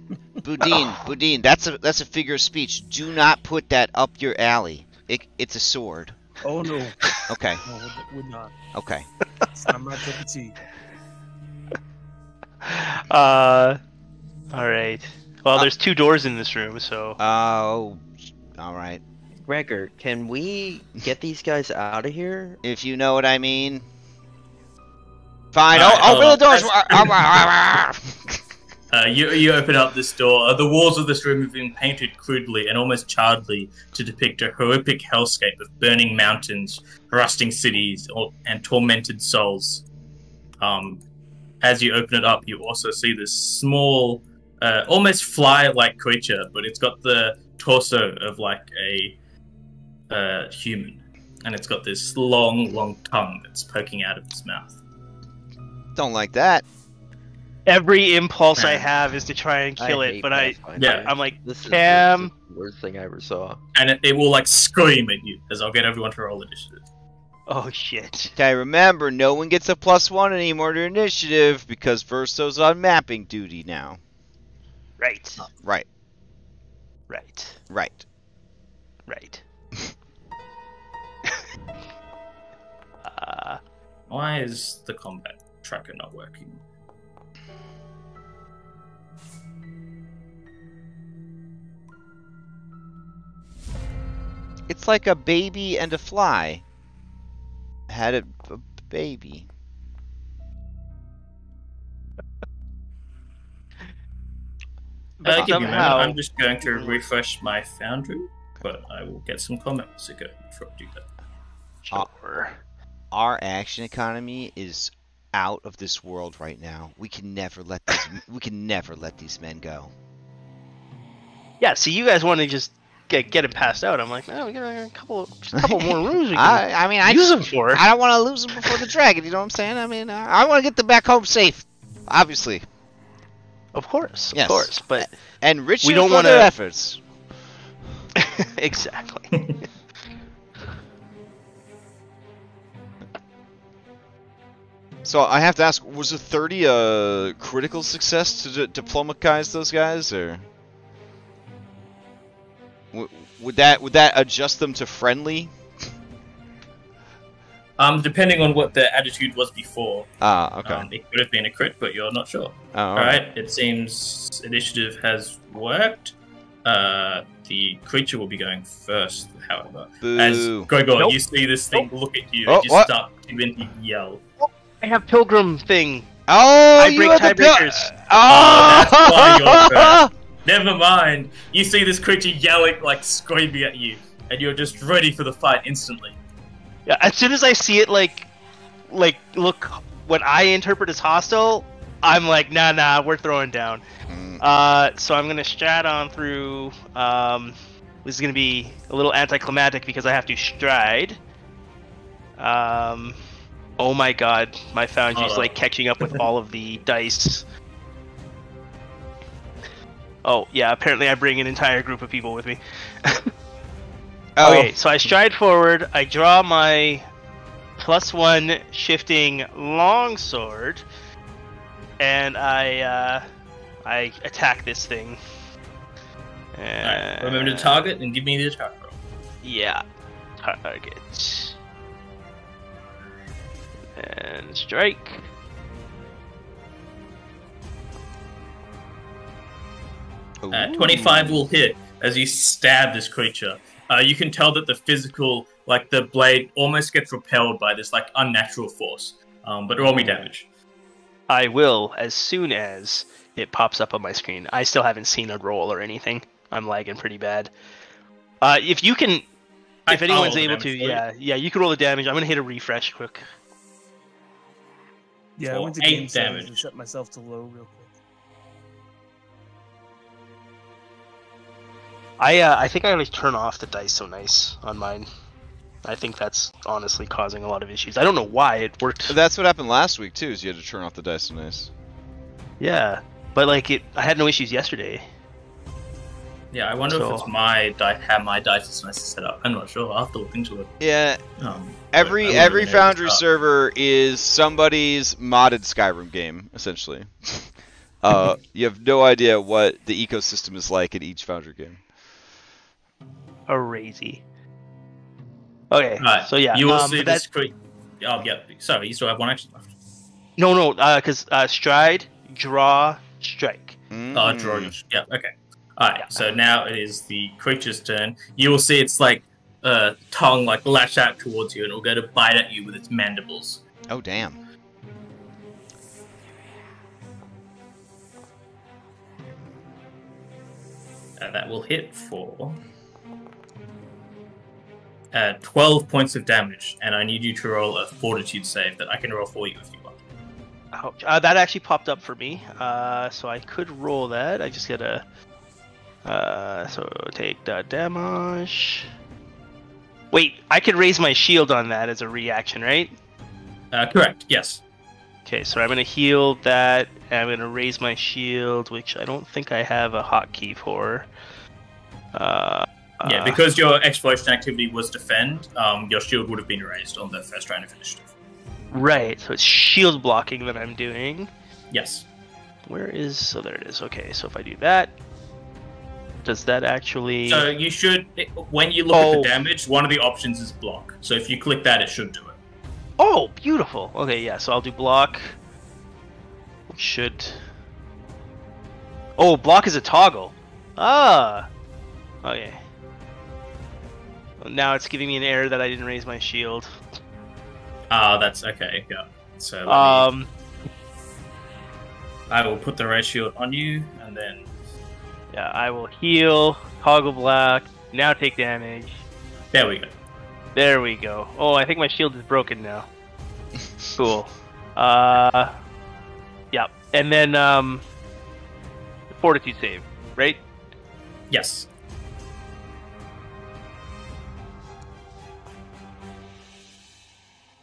Boudin, Boudin, that's a, that's a figure of speech. Do not put that up your alley. It, it's a sword. Oh no. Okay. No, we're not. Okay. I'm not taking tea. Uh, all right. Well, uh, there's two doors in this room, so. Oh, all right. Gregor, can we get these guys out of here? If you know what I mean. Fine. Right, oh, open the doors. Uh, you, you open up this door. Uh, the walls of this room have been painted crudely and almost childishly to depict a horrific hellscape of burning mountains, rusting cities, or, and tormented souls. Um, as you open it up, you also see this small, uh, almost fly-like creature, but it's got the torso of like a uh, human, and it's got this long, long tongue that's poking out of its mouth. Don't like that. Every impulse I have is to try and kill it, but I, yeah. I'm like, this is Cam. The worst thing I ever saw. And it, it will like scream at you, as I'll get everyone to roll initiative. Oh shit. Okay, remember, no one gets a plus one anymore to initiative, because Verso's on mapping duty now. Right. Right. Right. Right. Right. uh, why is the combat tracker not working? It's like a baby and a fly. Had a, a baby. But uh, somehow... I'm just going to refresh my Foundry, but I will get some comments ago before I do that. Sure. Our, our action economy is out of this world right now. We can never let these, we can never let these men go. Yeah. So you guys want to just. Get, get it passed out. I'm like, no, oh, we got a couple, just a couple more rooms. We can I, I mean, I use them for. I don't want to lose them before the dragon. You know what I'm saying? I mean, uh, I want to get them back home safe, obviously. Of course, of yes. course. But and rich we don't want their efforts. Exactly. So I have to ask: was a thirty a critical success to d diplomatize those guys, or? Would that would that adjust them to friendly? Um, depending on what the attitude was before. Ah, okay. Um, it could have been a crit, but you're not sure. Oh, all right. right. It seems initiative has worked. Uh, the creature will be going first, however. Boo. As Gregor, nope. you see this thing nope. look at you, oh, it just starts to you yell. Oh, I have pilgrim thing. Oh, I break tiebreakers. Oh, oh, that's why you're first. Never mind. You see this creature yelling, like screaming at you, and you're just ready for the fight instantly. Yeah, as soon as I see it, like, like look, what I interpret as hostile, I'm like, nah, nah, we're throwing down. Mm. Uh, so I'm gonna strat on through. Um, this is gonna be a little anticlimactic because I have to stride. Um, oh my god, my foundry's like catching up with all of the dice. Oh, yeah, apparently I bring an entire group of people with me. oh. Okay, so I stride forward, I draw my plus one shifting longsword, and I uh, I attack this thing. Alright, remember to target and give me the attack roll. Yeah, target. And strike. Uh, twenty-five will hit as you stab this creature. Uh, you can tell that the physical, like the blade, almost gets repelled by this like unnatural force. Um, but roll me damage. I will as soon as it pops up on my screen. I still haven't seen a roll or anything. I'm lagging pretty bad. Uh, if you can, if anyone's able to, yeah, yeah, you can roll the damage. I'm gonna hit a refresh quick. Yeah, I went to game damage and shut myself to low real quick. I, uh, I think I always turn off the dice so nice on mine. I think that's honestly causing a lot of issues. I don't know why it worked. That's what happened last week too, is you had to turn off the dice so nice. Yeah, but like it, I had no issues yesterday. Yeah, I wonder so. if it's my dice, how my dice is nice to set up. I'm not sure. I'll have to look into it. Yeah, um, every every Foundry server is somebody's modded Skyrim game, essentially. uh, you have no idea what the ecosystem is like in each Foundry game. Crazy. Okay, right. so yeah, you will um, see this creature. Oh yeah, sorry, you still have one action left. No, no, because uh, uh, stride, draw, strike. Mm. Oh, draw. Yeah, okay. All right, yeah. So now it is the creature's turn. You will see its like uh, tongue like lash out towards you, and it will go to bite at you with its mandibles. Oh damn. Uh, that will hit for. Uh, twelve points of damage, and I need you to roll a fortitude save that I can roll for you if you want. Ouch. Uh, that actually popped up for me, uh, so I could roll that. I just gotta... Uh, so take the damage... Wait, I could raise my shield on that as a reaction, right? Uh, correct, yes. Okay, so I'm gonna heal that, and I'm gonna raise my shield, which I don't think I have a hotkey for. Uh... Yeah, because your exploration activity was defend, um, your shield would have been raised on the first round of initiative. Right, so it's shield blocking that I'm doing. Yes. Where is... So there it is. Okay, so if I do that, does that actually... So you should... When you look oh. at the damage, one of the options is block. So if you click that, it should do it. Oh, beautiful. Okay, yeah, so I'll do block. Should... Oh, block is a toggle. Ah. Okay. Now it's giving me an error that I didn't raise my shield. Ah, uh, that's okay. Yeah. So um, me... I will put the red shield on you, and then yeah, I will heal, toggle black. Now take damage. There we go. There we go. Oh, I think my shield is broken now. Cool. Uh, yeah, and then um, fortitude save, right? Yes.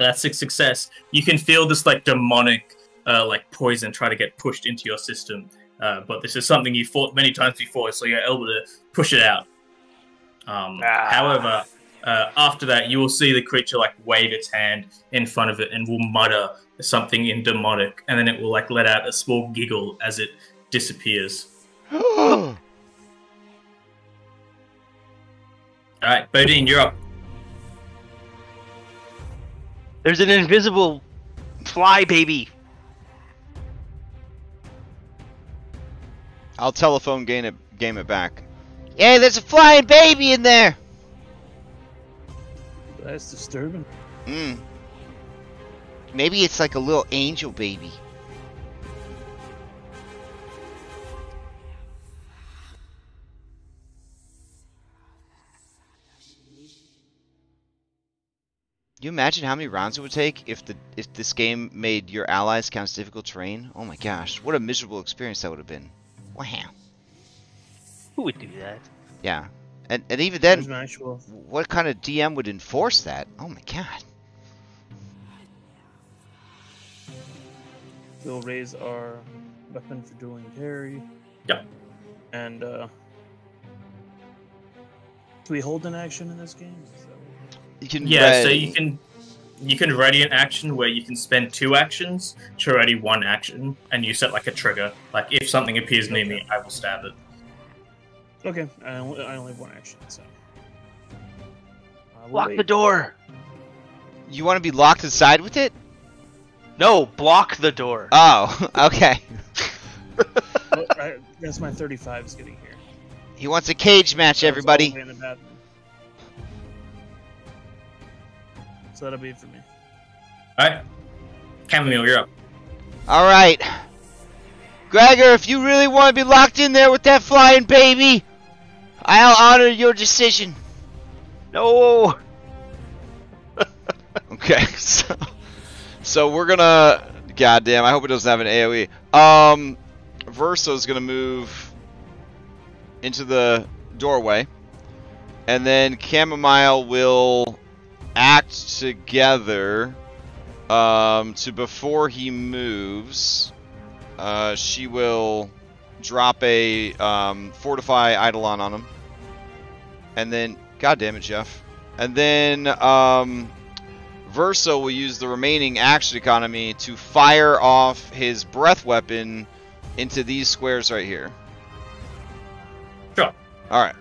That's a success. You can feel this like demonic, uh, like poison try to get pushed into your system. Uh, but this is something you fought many times before, so you're able to push it out. Um, ah. However, uh, after that, you will see the creature like wave its hand in front of it and will mutter something in demonic, and then it will like let out a small giggle as it disappears. All right, Boudin, you're up. There's an invisible fly baby. I'll telephone game it, game it back. Yeah, there's a flying baby in there. That's disturbing. Hmm. Maybe it's like a little angel baby. Can you imagine how many rounds it would take if the if this game made your allies count as difficult terrain? Oh my gosh, what a miserable experience that would have been. Wow. Who would do that? Yeah. And and even then, what kind of D M would enforce that? Oh my god. We'll raise our weapon for dueling parry. Yeah. And uh do we hold an action in this game? You can yeah, ready. so you can you can ready an action where you can spend two actions to ready one action, and you set like a trigger. Like if something appears near okay. me, I will stab it. Okay, I only, I only have one action, so... Uh, Lock wait. the door! You want to be locked inside with it? No, block the door. Oh, okay. well, I, that's my thirty-five's getting here. He wants a cage match, everybody. So that'll be it for me. Alright. Chamomile, you're up. Alright. Gregor, if you really want to be locked in there with that flying baby, I'll honor your decision. No! Okay, so... So we're gonna... Goddamn, I hope it doesn't have an AoE. Um, Verso's gonna move into the doorway. And then Chamomile will... act together um, to before he moves uh, she will drop a um, fortify eidolon on him, and then god damn it Jeff and then um, Verso will use the remaining action economy to fire off his breath weapon into these squares right here. Sure. Alright,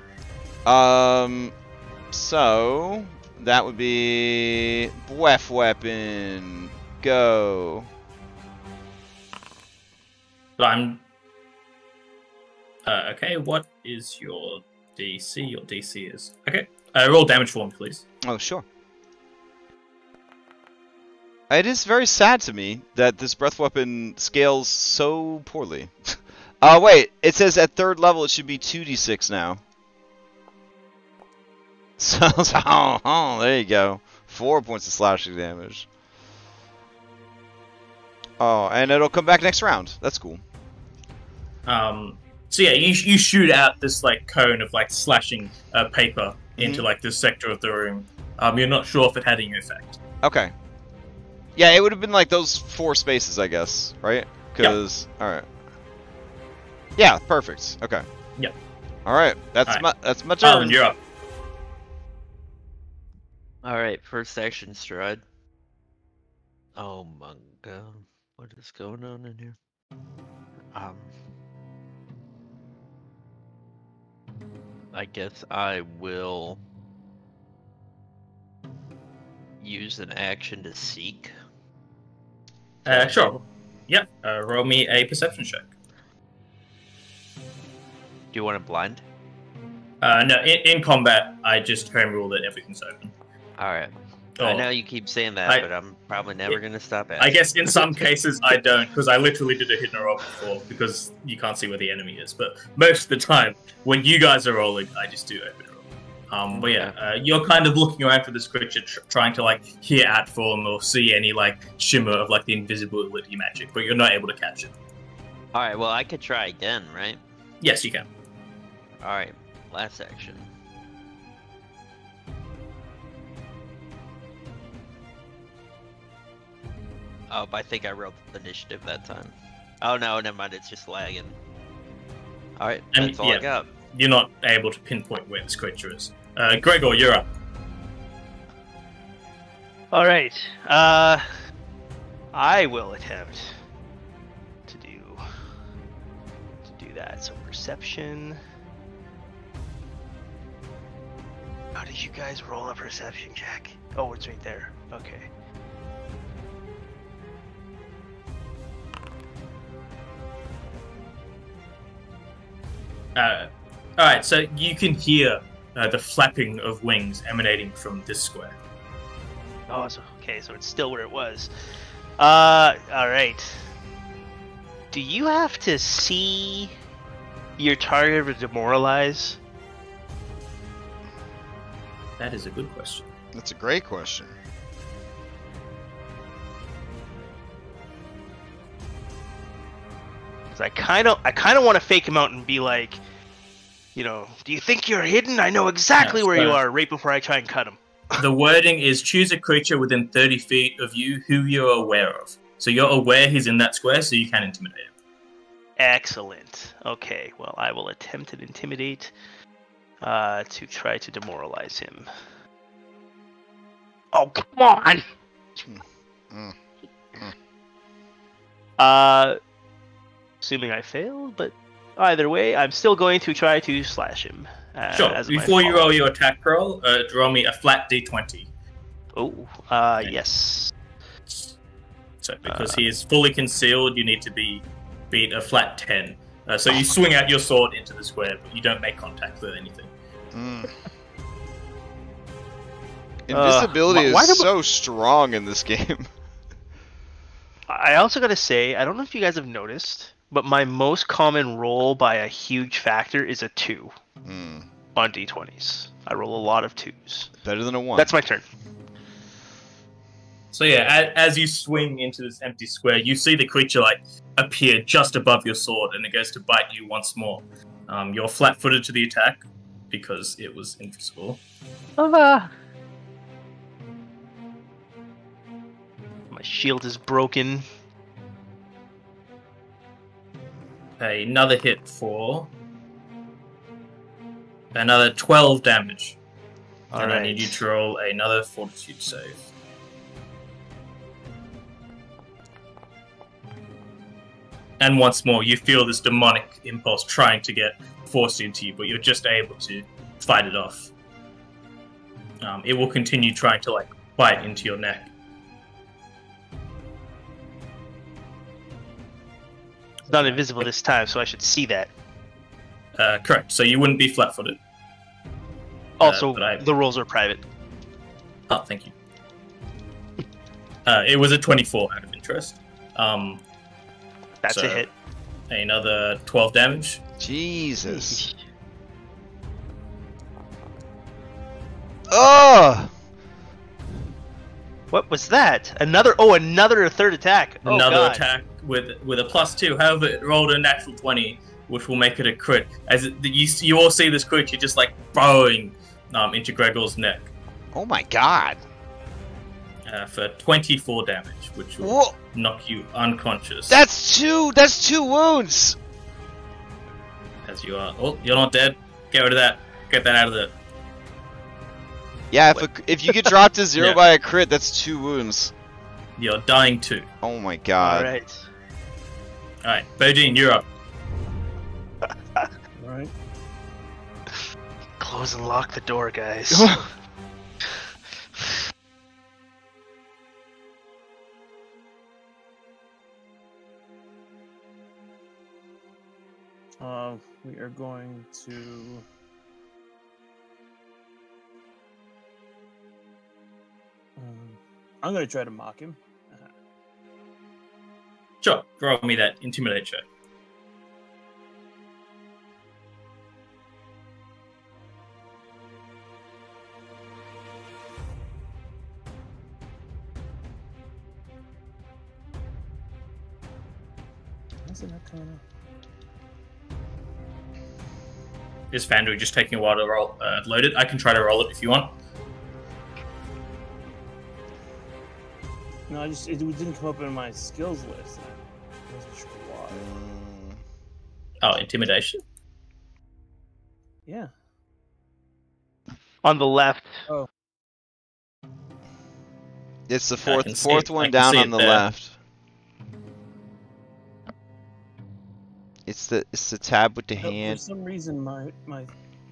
um, so that would be Breath Weapon. Go. I'm. Uh, okay, what is your D C? Your D C is. Okay, uh, roll damage for me, please. Oh, sure. It is very sad to me that this Breath Weapon scales so poorly. uh, wait, it says at third level it should be two d six now. So, so oh, oh, there you go. Four points of slashing damage. Oh, and it'll come back next round. That's cool. Um. So yeah, you you shoot out this like cone of like slashing uh, paper mm-hmm. into like this sector of the room. Um, you're not sure if it had any effect. Okay. Yeah, it would have been like those four spaces, I guess, right? Because yep. all right. Yeah, perfect. Okay. Yeah. All right. That's all right. my that's my turn. Um, you're up. Alright, first action, Strahd. Oh my god. What is going on in here? Um, I guess I will use an action to seek. Uh, sure. Yep, uh, roll me a perception check. Do you want it blind? Uh, no, in, in combat, I just home rule that everything's open. Alright. Oh, I know you keep saying that, I, but I'm probably never yeah, going to stop asking. I guess in some cases I don't, because I literally did a hit and a roll before, because you can't see where the enemy is. But most of the time, when you guys are rolling, I just do open roll. Um, but yeah, yeah. Uh, you're kind of looking around for this creature, tr trying to like hear out for him or see any like shimmer of like the invisibility magic, but you're not able to catch it. Alright, well I could try again, right? Yes, you can. Alright, last action. Oh, I think I rolled initiative that time. Oh no, never mind. It's just lagging. All right, that's and, all yeah, I got. You're not able to pinpoint where this creature is. Uh, Gregor, you're up. All right. Uh, I will attempt to do to do that. So perception. How did you guys roll a perception check? Oh, it's right there. Okay. Uh, all right, so you can hear uh, the flapping of wings emanating from this square. Oh, so, okay, so it's still where it was. Uh, all right. Do you have to see your target to demoralize? That is a good question. That's a great question. Cause I kind of, I kind of want to fake him out and be like, you know, do you think you're hidden? I know exactly no, where you are right before I try and cut him. The wording is choose a creature within thirty feet of you who you're aware of. So you're aware he's in that square, so you can intimidate him. Excellent. Okay, well, I will attempt to intimidate uh, to try to demoralize him. Oh, come on! Mm, mm, mm. Uh, assuming I failed, but either way, I'm still going to try to slash him. Uh, sure. Before you roll your attack roll, uh, draw me a flat d twenty. Oh, uh, okay. Yes. So because uh, he is fully concealed, you need to be beat a flat ten. Uh, so you swing out your sword into the square, but you don't make contact with anything. Mm. Invisibility uh, why, why is so we... strong in this game. I also gotta say, I don't know if you guys have noticed, but my most common roll by a huge factor is a two mm. on d twenties. I roll a lot of twos. Better than a one. That's my turn. So yeah, as you swing into this empty square, you see the creature like appear just above your sword, and it goes to bite you once more. Um, you're flat-footed to the attack because it was invisible. Over. My shield is broken. Another hit for another twelve damage. All and right. I need you to roll another fortitude save. And once more, you feel this demonic impulse trying to get forced into you, but you're just able to fight it off. Um, it will continue trying to like bite into your neck. It's not invisible this time, so I should see that. Uh, correct. So you wouldn't be flat-footed. Also, uh, I... the rolls are private. Oh, thank you. Uh, it was a twenty-four out of interest. Um, That's so a hit. Another twelve damage. Jesus. Oh! What was that? Another? Oh, another third attack. Oh, another God. attack. With with a plus two, however, it rolled a natural twenty, which will make it a crit. As it, you you all see this creature just like burrowing um, into Gregor's neck. Oh my God! Uh, for twenty-four damage, which will Whoa. knock you unconscious. That's two. That's two wounds. As you are, oh, you're not dead. Get rid of that. Get that out of the. Yeah, if a, if you get dropped to zero yeah. by a crit, that's two wounds. You're dying too. Oh my God! All right. Alright, Boudin, you're up. Alright. Close and lock the door, guys. uh, we are going to... Um, I'm going to try to mock him. Sure, throw me that intimidate check. Is it not coming up? Is Foundry just taking a while to roll, uh, load it? I can try to roll it if you want. No, I just it didn't come up in my skills list. Oh, intimidation? Yeah. On the left. Oh. It's the fourth fourth one down on the left. It's the it's the tab with the hand. For some reason my my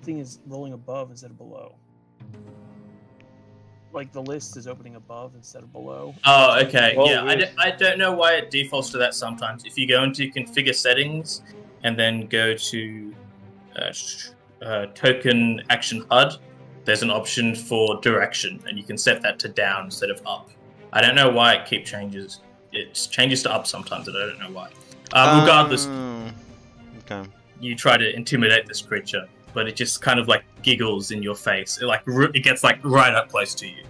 thing is rolling above instead of below. Like the list is opening above instead of below. Oh, okay. Well, yeah, I, d I don't know why it defaults to that sometimes. If you go into configure settings and then go to uh, uh, token action H U D, there's an option for direction, and you can set that to down instead of up. I don't know why it keeps changes. It changes to up sometimes, and I don't know why. Um, regardless, um, okay. You try to intimidate this creature, but it just kind of like giggles in your face. It like it gets like right up close to you.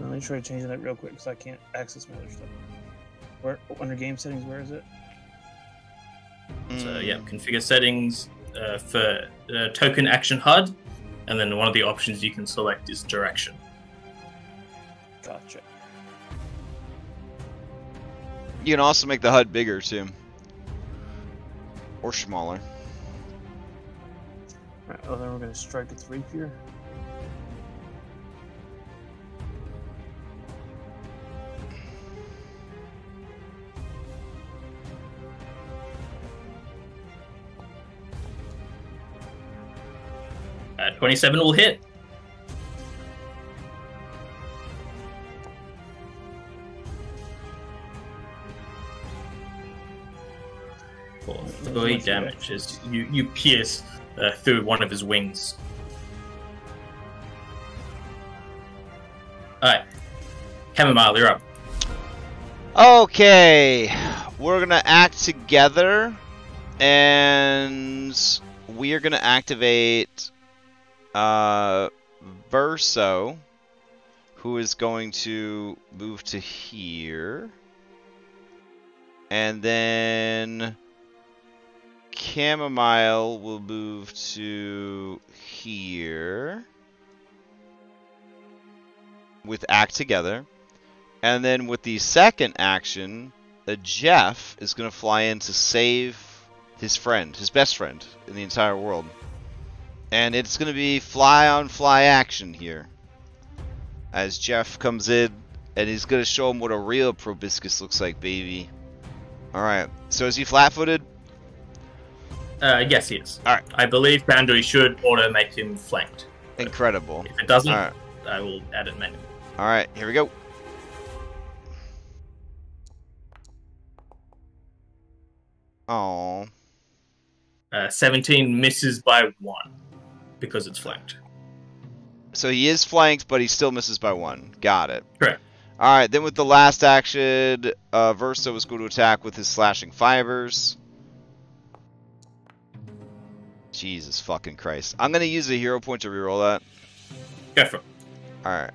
Let me try changing that real quick because I can't access my other stuff. Where under game settings? Where is it? Mm. So yeah, configure settings uh, for uh, token action H U D, and then one of the options you can select is direction. Gotcha. You can also make the H U D bigger too, or smaller. All right, oh, then we're gonna strike its rapier. Uh, twenty-seven will hit. For three damage, as you you pierce uh, through one of his wings. All right, Chamomile, you're up. Okay, we're gonna act together, and we are gonna activate Uh, Verso, who is going to move to here, and then Chamomile will move to here with Act Together, and then with the second action, the Jeff is going to fly in to save his friend, his best friend in the entire world. And it's going to be fly on fly action here. As Jeff comes in, and he's going to show him what a real proboscis looks like, baby. Alright, so is he flat footed? Uh, yes, he is. Alright. I believe Foundry should auto make him flanked. Incredible. If it doesn't, right. I will add it manually. Alright, here we go. Aww. Uh, seventeen misses by one. Because it's flanked. So he is flanked, but he still misses by one. Got it. Correct. Alright, then with the last action, uh, Verso is going to attack with his slashing fibers. Jesus fucking Christ. I'm going to use a hero point to reroll that. Go for it. Alright.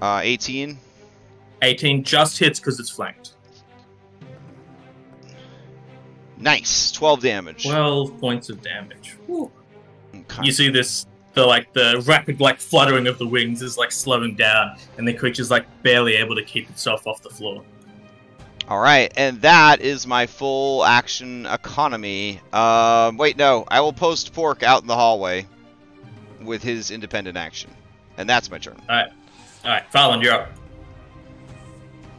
Uh, eighteen? eighteen just hits because it's flanked. Nice, twelve damage. twelve points of damage. Okay. You see this, the like the rapid like fluttering of the wings is like slowing down, and the creature's like barely able to keep itself off the floor. All right, and that is my full action economy. Uh, wait, no, I will post Pork out in the hallway with his independent action, and that's my turn. All right, all right, Valen, you're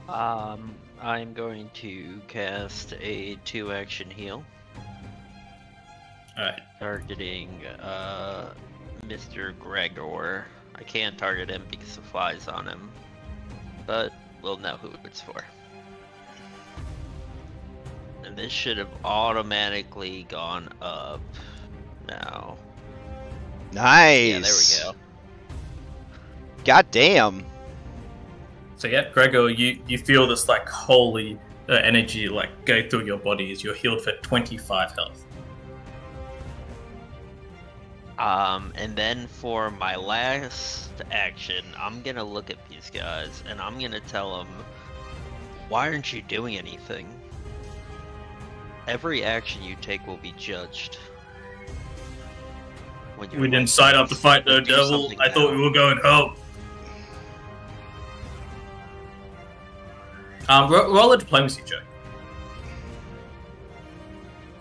up. Um. I'm going to cast a two-action heal. Alright. Targeting uh, Mister Gregor. I can't target him because the fly's on him, but we'll know who it's for. And this should have automatically gone up now. Nice! Yeah, there we go. God damn! So yeah, Gregor, you, you feel this like holy uh, energy like go through your body as you're healed for twenty-five health. Um, and then for my last action, I'm gonna look at these guys and I'm gonna tell them, why aren't you doing anything? Every action you take will be judged. When we didn't sign up to fight no devil. I now. thought we were going home. Um, roll a diplomacy check.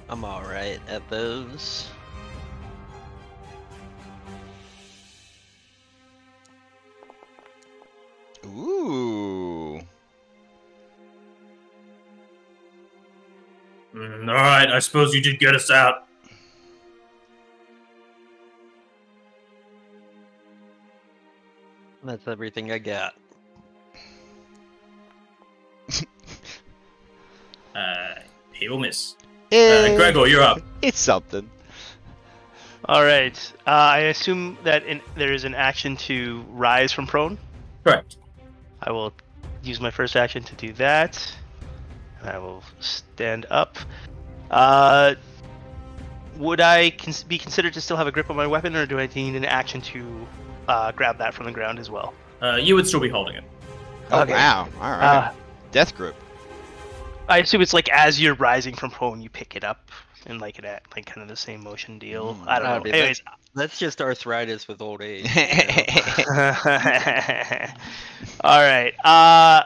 I'm alright at those. Ooh. Mm, alright, I suppose you did get us out. That's everything I got. uh, he will miss. Hey. Uh, Gregor, you're up. It's something. All right. Uh, I assume that in, there is an action to rise from prone. Correct. I will use my first action to do that. And I will stand up. Uh, would I cons be considered to still have a grip on my weapon, or do I need an action to uh, grab that from the ground as well? Uh, you would still be holding it. Oh, okay. Wow. All right. Uh, Death grip. I assume it's like as you're rising from prone, you pick it up and like it at like kind of the same motion deal. Mm, I don't know. Be, Anyways, that's, that's just arthritis with old age. You know? All right. Uh,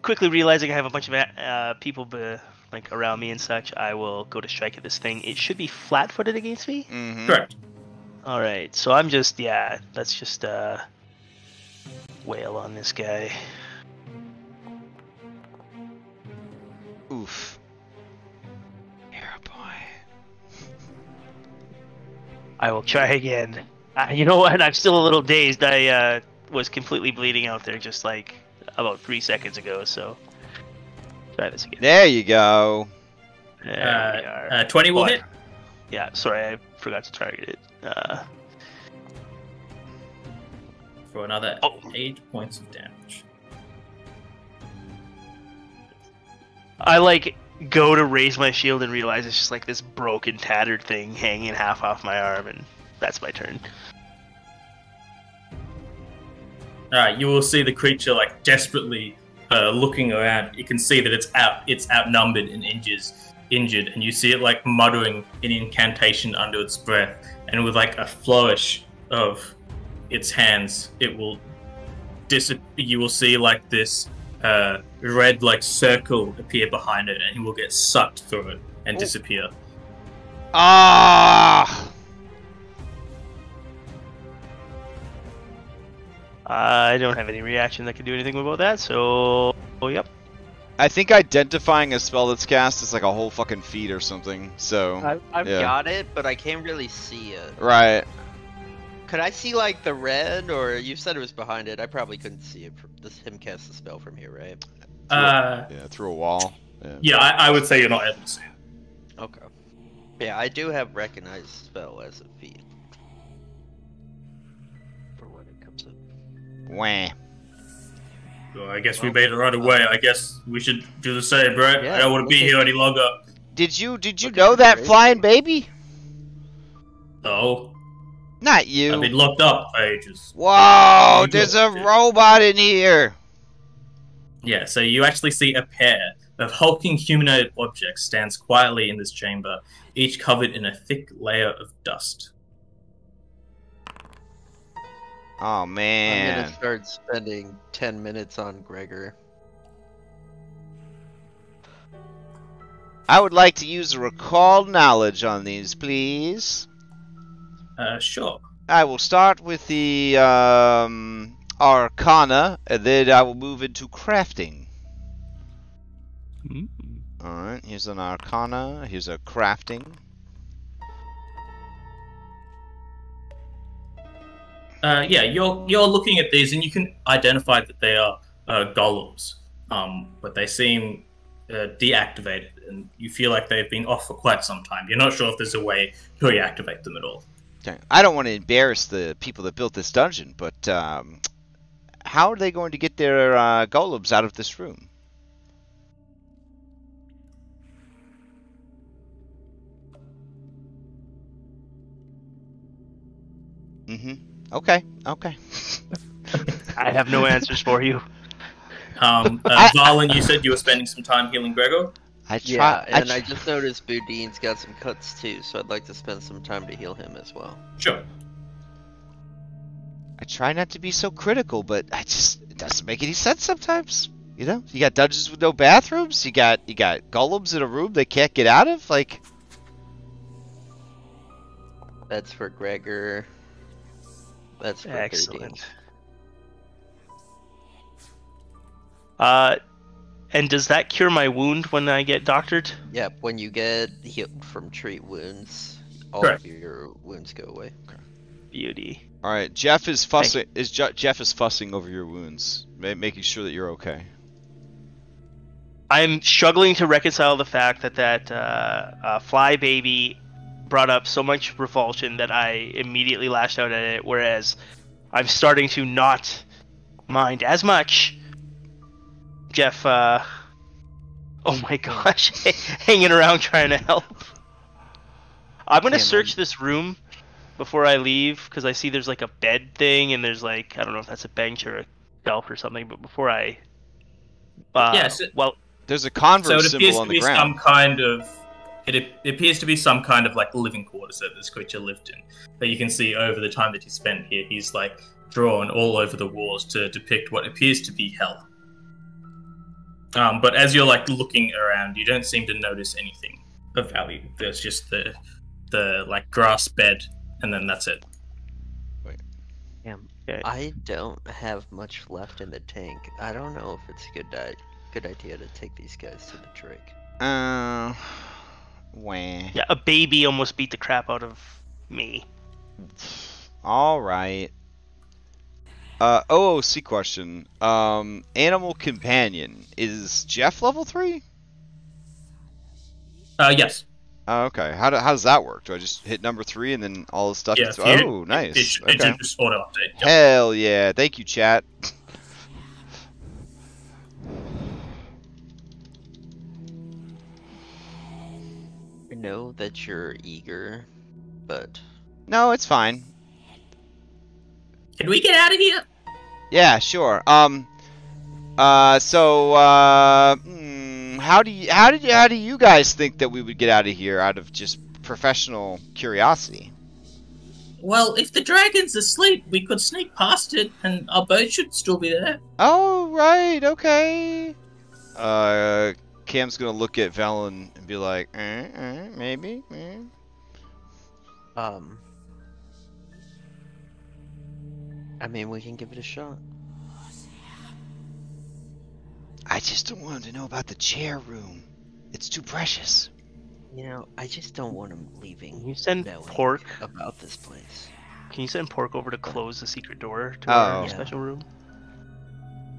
quickly realizing I have a bunch of uh, people be, like around me and such, I will go to strike at this thing. It should be flat-footed against me. Mm-hmm. Correct. All right. So I'm just yeah. Let's just uh, wail on this guy. Oof. You're a boy. I will try again. Uh, you know what? I'm still a little dazed. I uh, was completely bleeding out there just like about three seconds ago, so try this again. There you go. There uh, we are. Uh, twenty will oh, hit? Yeah, sorry. I forgot to target it. Uh... For another oh. eight points of damage. I like go to raise my shield and realize it's just like this broken, tattered thing hanging half off my arm, and that's my turn. All right, you will see the creature like desperately uh, looking around. You can see that it's out, it's outnumbered and injures, injured, and you see it like muttering an incantation under its breath, and with like a flourish of its hands, it will dis. You will see like this. Uh, red like circle appear behind it, and he will get sucked through it and oh. disappear. Ah! I don't have any reaction that can do anything about that, so oh, yep. I think identifying a spell that's cast is like a whole fucking feat or something. So I, I've yeah. got it, but I can't really see it. Right. Could I see like the red, or you said it was behind it? I probably couldn't see it. From, this him cast the spell from here, right? Uh, yeah, through a wall. Yeah, yeah I, I would say you're not able to see it. Okay. Yeah, I do have recognized spell as a feat. For when it comes up. Wah. Well, I guess well, we made it right away. I guess we should do the same, right? Yeah, I don't want to be here any longer. Did you did you okay, know that flying baby? No. Not you. I've been locked up for ages. Whoa, there's a robot in here. Yeah, so you actually see a pair of hulking humanoid objects stands quietly in this chamber, each covered in a thick layer of dust. Oh, man. I'm going to start spending ten minutes on Gregor. I would like to use recall knowledge on these, please. Uh, sure. I will start with the um, Arcana, and then I will move into crafting. Mm. Alright, here's an Arcana, here's a crafting. Uh, yeah, you're, you're looking at these, and you can identify that they are uh, golems, um, but they seem uh, deactivated, and you feel like they've been off for quite some time. You're not sure if there's a way to reactivate them at all. I don't want to embarrass the people that built this dungeon, but um, how are they going to get their uh, golems out of this room? Mm-hmm. Okay. Okay. I have no answers for you. Um, uh, Valen, you said you were spending some time healing Gregor? I try, yeah, and I, I just noticed Boudin's got some cuts too, so I'd like to spend some time to heal him as well. Sure. I try not to be so critical, but I just it doesn't make any sense sometimes. You know, you got dungeons with no bathrooms. You got you got golems in a room they can't get out of. Like, that's for Gregor. That's for excellent. Boudin. Uh. And does that cure my wound when I get doctored? Yep, when you get healed from treat wounds, all Correct. of your wounds go away. Beauty. All right, Jeff is fussing. Is Je- Jeff is fussing over your wounds, making sure that you're okay. I'm struggling to reconcile the fact that that uh, uh, fly baby brought up so much revulsion that I immediately lashed out at it, whereas I'm starting to not mind as much. Jeff, uh, oh my gosh, hanging around trying to help. I'm gonna Damn search man. this room before I leave, because I see there's like a bed thing, and there's like, I don't know if that's a bench or a shelf or something, but before I... Uh, yes. Yeah, so, well, there's a Converse so symbol on the ground. Some kind of, it, it appears to be some kind of like living quarters that this creature lived in. But you can see over the time that he spent here, he's like drawn all over the walls to depict what appears to be hell. Um, but as you're like looking around, you don't seem to notice anything of value. There's just the the like grass bed, and then that's it. Wait. Yeah. Okay. I don't have much left in the tank. I don't know if it's a good di good idea to take these guys to the Drake. Uh, wah. Yeah, a baby almost beat the crap out of me. All right. Uh, O O C question. Um, animal companion, is Jeff level three? Uh, yes. Oh, okay. How, do, how does that work? Do I just hit number three and then all the stuff? Yeah, oh, it, oh, nice. It, it, okay. It just auto update. Yep. Hell yeah. Thank you, chat. I know that you're eager, but... No, it's fine. Can we get out of here? Yeah, sure. Um... Uh, so, uh... Mm, How do you how did you how do you guys think that we would get out of here out of just professional curiosity? Well, if the dragon's asleep, we could sneak past it, and our boat should still be there. Oh right, okay. Uh, Cam's gonna look at Valen and be like, eh, eh, maybe. Eh. Um, I mean, we can give it a shot. I just don't want him to know about the chair room. It's too precious. You know, I just don't want him leaving. Can you send Pork about this place? Can you send Pork over to close the secret door to oh. our yeah. special room?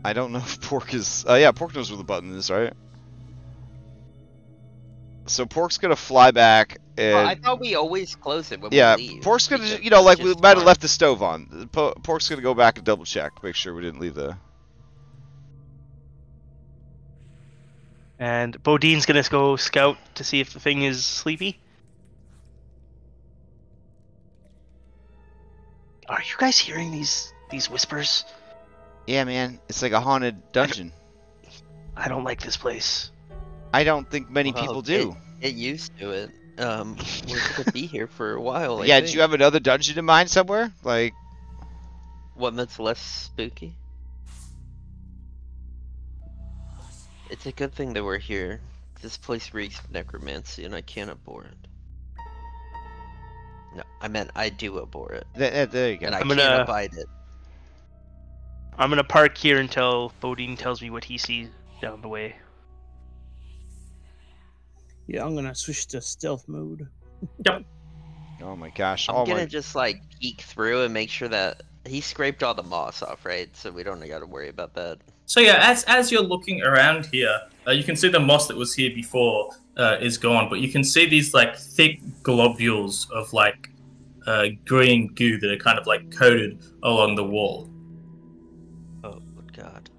I don't know if Pork is... Uh, yeah, Pork knows where the button is, right? So Pork's gonna fly back and... Well, I thought we always close it when yeah, we leave. Yeah, Pork's gonna... Just, you know, like, we might have left the stove on. Pork's gonna go back and double check, make sure we didn't leave the... And Boudin's gonna go scout to see if the thing is sleepy. Are you guys hearing these these whispers? Yeah, man, it's like a haunted dungeon. I don't, I don't like this place. I don't think many well, people do. Get, get used to it. Um, we're gonna be here for a while. I yeah, think. Do you have another dungeon in mind somewhere? Like one that's less spooky? It's a good thing that we're here. This place reeks of necromancy, and I can't abhor it. No, I meant I do abhor it. There, there you go. And I I'm can't gonna, abide it. I'm gonna park here until Boudin tells me what he sees down the way. Yeah, I'm gonna switch to stealth mode. Yep. Oh my gosh. I'm oh gonna my... just like peek through and make sure that he scraped all the moss off, right? So we don't gotta worry about that. So yeah, as as you're looking around here, uh, you can see the moss that was here before uh, is gone, but you can see these like thick globules of like uh, green goo that are kind of like coated along the wall. Oh God!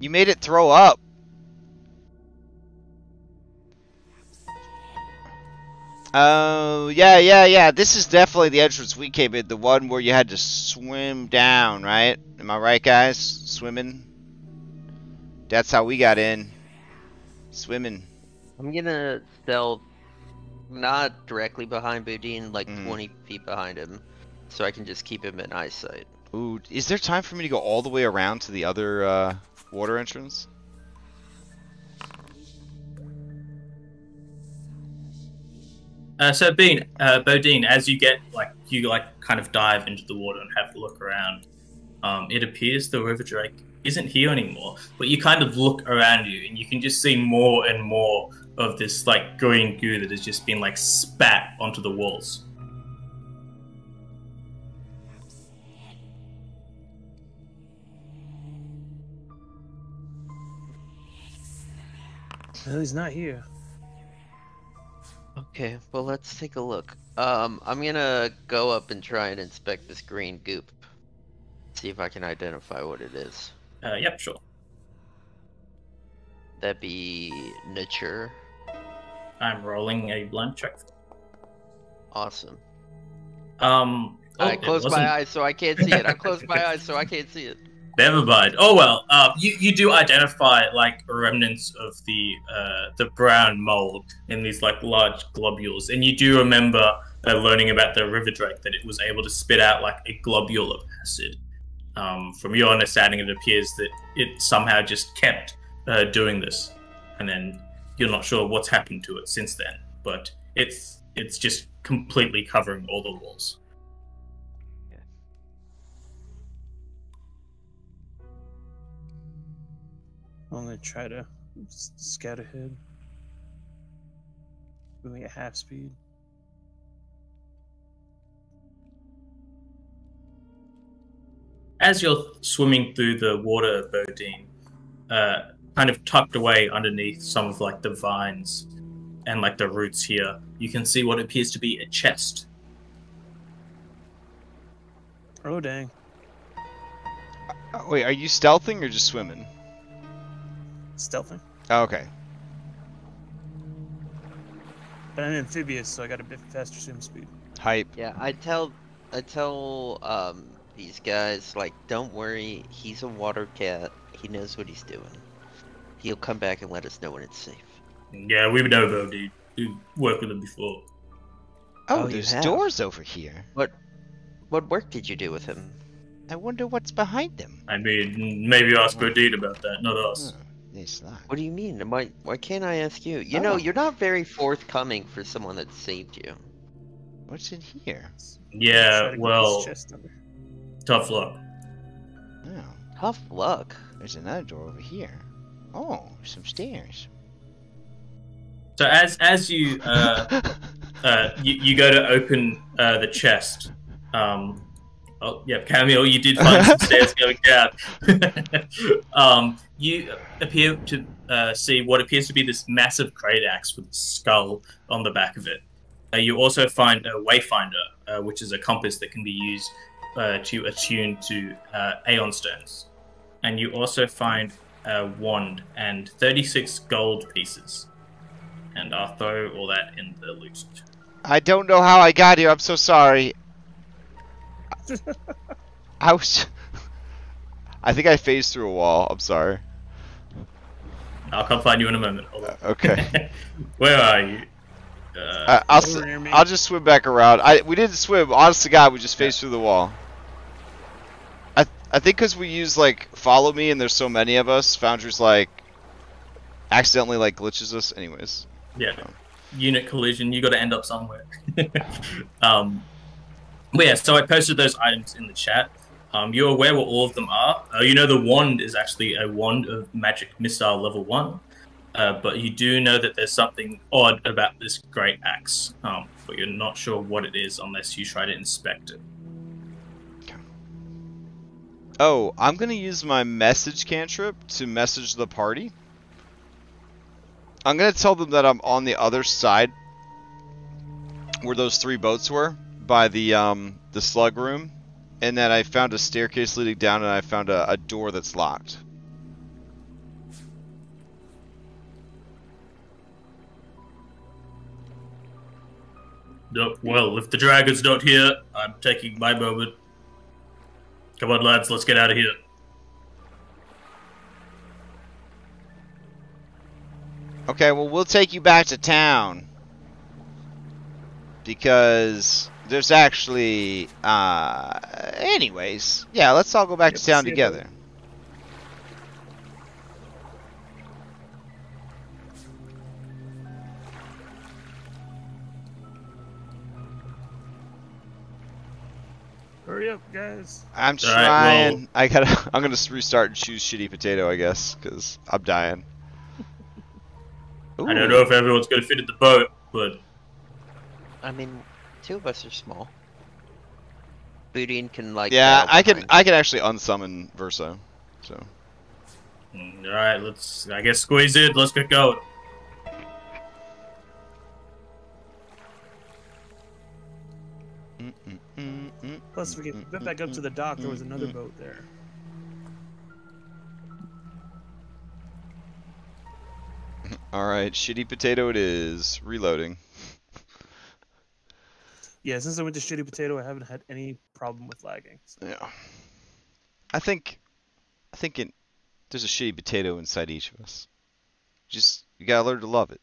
You made it throw up. Oh uh, yeah, yeah, yeah. This is definitely the entrance we came in—the one where you had to swim down, right? Am I right, guys? Swimming. That's how we got in. Swimming. I'm gonna stealth, not directly behind Boudin, like mm. twenty feet behind him, so I can just keep him in eyesight. Ooh, is there time for me to go all the way around to the other uh, water entrance? Uh, so, Bean, uh, Boudin, as you get, like, you like kind of dive into the water and have a look around. Um, it appears the River Drake isn't here anymore, but you kind of look around you and you can just see more and more of this like green goo that has just been like spat onto the walls. Well, he's not here. Okay, well, let's take a look. Um, I'm gonna go up and try and inspect this green goop. See if I can identify what it is. Uh, yep, sure. That'd be nature. I'm rolling a blind check. Awesome. Um, oh, I closed my eyes so I can't see it. I closed my eyes so I can't see it. Never mind. Oh well. Uh, you you do identify like remnants of the uh, the brown mold in these like large globules, and you do remember uh, learning about the river drake that it was able to spit out like a globule of acid. Um, from your understanding, it appears that it somehow just kept uh, doing this, and then you're not sure what's happened to it since then. But it's it's just completely covering all the walls. I'm gonna try to scout ahead. Moving at half speed. As you're swimming through the water, Boudin, uh, kind of tucked away underneath some of like the vines and like the roots here, you can see what appears to be a chest. Oh dang! Wait, are you stealthing or just swimming? Stealthing. Oh, okay. But I'm amphibious, so I got a bit faster swim speed. Hype. Yeah, I tell, I tell um, these guys, like, don't worry, he's a water cat. He knows what he's doing. He'll come back and let us know when it's safe. Yeah, we know though, dude. We've worked with him before. Oh, oh there's doors over here. What, what work did you do with him? I wonder what's behind them. I mean, maybe ask Boudin about that, not us. Hmm. What do you mean? Why, why can't I ask you? You oh. know, you're not very forthcoming for someone that saved you. What's in here? Yeah, well, tough luck. Oh. Tough luck? There's another door over here. Oh, some stairs. So as as you uh, uh, you, you go to open uh, the chest, um, oh, yeah, Camille, you did find some stairs going down. um, you appear to uh, see what appears to be this massive great axe with a skull on the back of it. Uh, you also find a wayfinder, uh, which is a compass that can be used uh, to attune to uh, Aeon Stones. And you also find a wand and thirty-six gold pieces. And I'll throw all that in the loot. I don't know how I got here. I'm so sorry. I was... I think I phased through a wall. I'm sorry. I'll come find you in a moment. Uh, okay. Where are you? Uh, uh, I'll I'll just swim back around. I we didn't swim. Honest to God, we just phased yeah. through the wall. I I think because we use like follow me, and there's so many of us, Foundry's like accidentally like glitches us. Anyways. Yeah. So. Unit collision. You got to end up somewhere. um. But yeah, so I posted those items in the chat. Um, you're aware what all of them are. Uh, you know the wand is actually a wand of magic missile level one, uh, but you do know that there's something odd about this great axe, um, but you're not sure what it is unless you try to inspect it. Oh, I'm going to use my message cantrip to message the party. I'm going to tell them that I'm on the other side where those three boats were. By the um the slug room, and then I found a staircase leading down, and I found a, a door that's locked. Nope. Well, if the dragon's not here, I'm taking my moment. Come on, lads, let's get out of here. Okay, well, we'll take you back to town because. There's actually, uh, anyways, yeah, let's all go back yeah, to town together. Hurry up, guys. I'm all trying. Right, I gotta, I'm gonna restart and choose shitty potato, I guess, because I'm dying. Ooh. I don't know if everyone's gonna fit in the boat, but... I mean... Two of us are small. Boudin can like. Yeah, I can. I can actually unsummon Verso. So. All right, let's. I guess squeeze in. Let's get going. us, we could went back up to the dock. There was another boat there. All right, Shitty Potato it is. Reloading. Yeah, since I went to Shitty Potato, I haven't had any problem with lagging. So. Yeah. I think I think it, there's a Shitty Potato inside each of us. Just, you gotta learn to love it.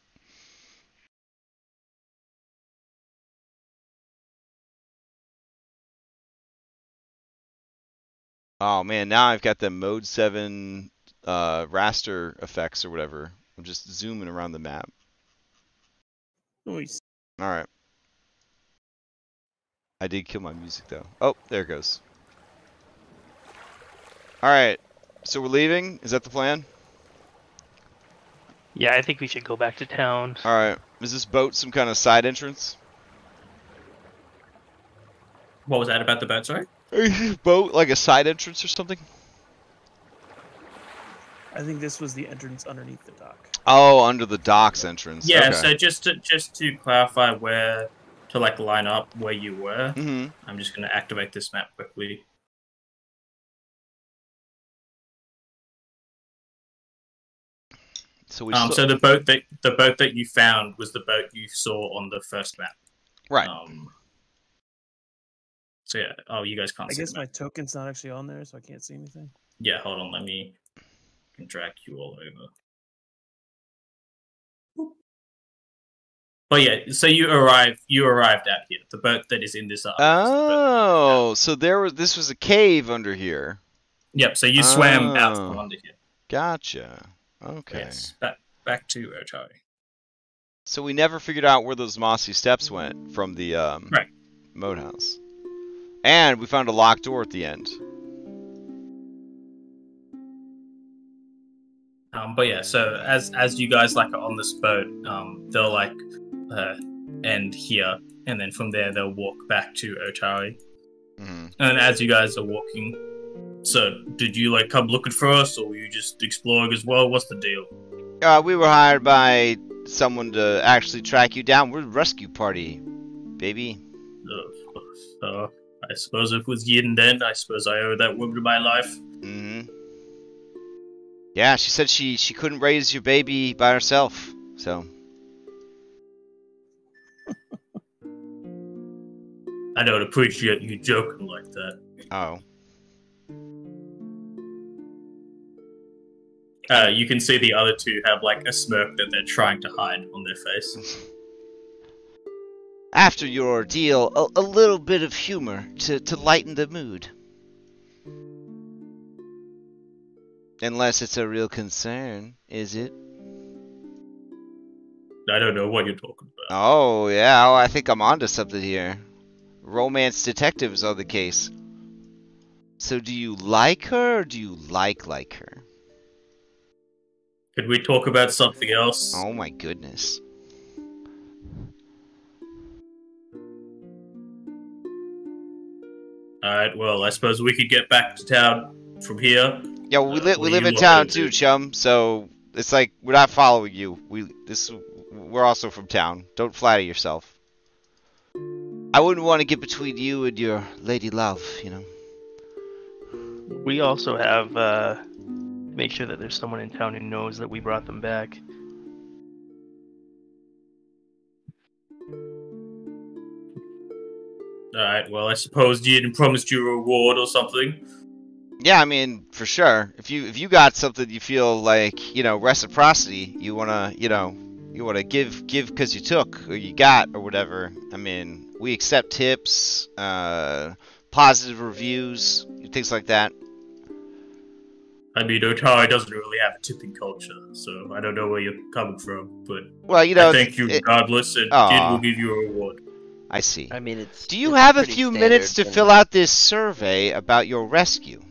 Oh man, now I've got the mode seven uh, raster effects or whatever. I'm just zooming around the map. Nice. Alright. I did kill my music though. Oh, there it goes. Alright, so we're leaving? Is that the plan? Yeah, I think we should go back to town. Alright, is this boat some kind of side entrance? What was that about the boat, sorry? Boat, like a side entrance or something? I think this was the entrance underneath the dock. Oh, under the dock's entrance. Yeah, okay. So just to, just to clarify where to like line up where you were, mm-hmm. I'm just going to activate this map quickly. So we. Um, so the boat that the boat that you found was the boat you saw on the first map. Right. Um, So yeah, oh, you guys can't I see I guess my token's not actually on there, so I can't see anything. Yeah, hold on, let me drag you all over. Boop. But yeah, so you arrived you arrived out here. The boat that is in this arc. Oh, the so there was this was a cave under here. Yep, so you oh. swam out from under here. Gotcha. Okay. Yes, back back to Otari. So we never figured out where those mossy steps went from the um right. moat house. And we found a locked door at the end. Um, but yeah, so as as you guys like are on this boat, um, they'll like uh, end here, and then from there they'll walk back to Otari. Mm-hmm. And as you guys are walking, so did you like come looking for us, or were you just exploring as well? What's the deal? Uh, we were hired by someone to actually track you down. We're a rescue party, baby. Uh, uh, I suppose if it was Yin then, I suppose I owe that woman my life. Mm-hmm. Yeah, she said she, she couldn't raise your baby by herself, so... I don't appreciate you joking like that. Oh. Uh, you can see the other two have, like, a smirk that they're trying to hide on their face. After your ordeal, a, a little bit of humor to, to lighten the mood. Unless it's a real concern, is it? I don't know what you're talking about. Oh, yeah, well, I think I'm onto something here. Romance detectives on the case. So do you like her, or do you like like her? Could we talk about something else? Oh my goodness. Alright, well, I suppose we could get back to town from here. Yeah, well, we, li uh, we live in town too, chum, so it's like, we're not following you. We this We're also from town. Don't flatter yourself. I wouldn't want to get between you and your lady love, you know. We also have, uh, make sure that there's someone in town who knows that we brought them back. Alright, well, I suppose you didn't promise you a reward or something. Yeah, I mean, for sure. If you if you got something you feel like, you know, reciprocity, you wanna, you know, you wanna give give because you took or you got or whatever. I mean, we accept tips, uh, positive reviews, things like that. I mean, Otari doesn't really have a tipping culture, so I don't know where you're coming from, but well, you know, I thank you regardless, and Kid will give you a reward. I see. I mean, it's. Do you have a few minutes to fill out this survey about your rescue?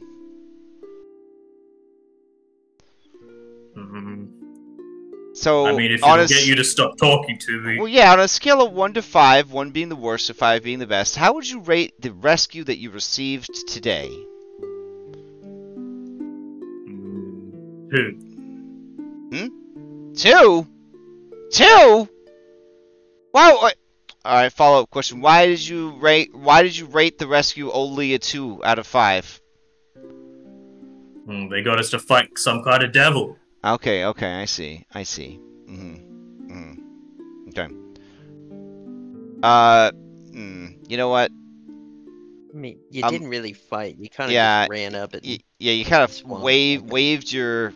Mm-hmm. So, I mean, if I get you to stop talking to me. Well, yeah. On a scale of one to five, one being the worst, and five being the best, how would you rate the rescue that you received today? Two. Hmm. Two. Two. Wow. I All right, follow-up question. Why did you rate why did you rate the rescue only a two out of five? Mm, they got us to fight some kind of devil. Okay, okay, I see. I see. Mm-hmm. Mm-hmm. Okay. Uh, mm, you know what? I mean, you um, didn't really fight. You kind of yeah, just ran up. At y yeah, you kind of wave, waved your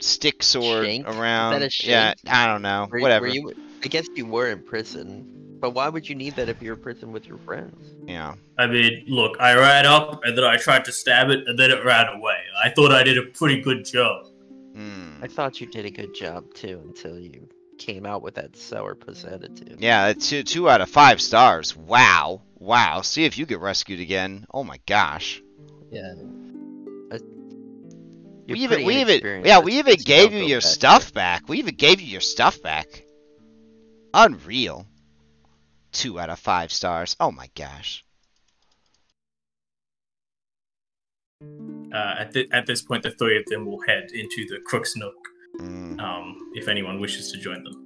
stick sword shank? around. Is that a shank? Yeah, I don't know. Were, Whatever. Were you, I guess you were in prison, but why would you need that if you're in prison with your friends? Yeah. I mean, look, I ran up, and then I tried to stab it, and then it ran away. I thought I did a pretty good job. Mm. I thought you did a good job, too, until you came out with that sourpuss attitude. Yeah, two, two out of five stars. Wow. Wow. See if you get rescued again. Oh my gosh. Yeah. Uh, we even, we even, yeah, we even gave you your stuff back. We even gave you your stuff back. Unreal. Two out of five stars. Oh my gosh. Uh, at, th at this point, the three of them will head into the Crook's Nook. Mm. Um, if anyone wishes to join them.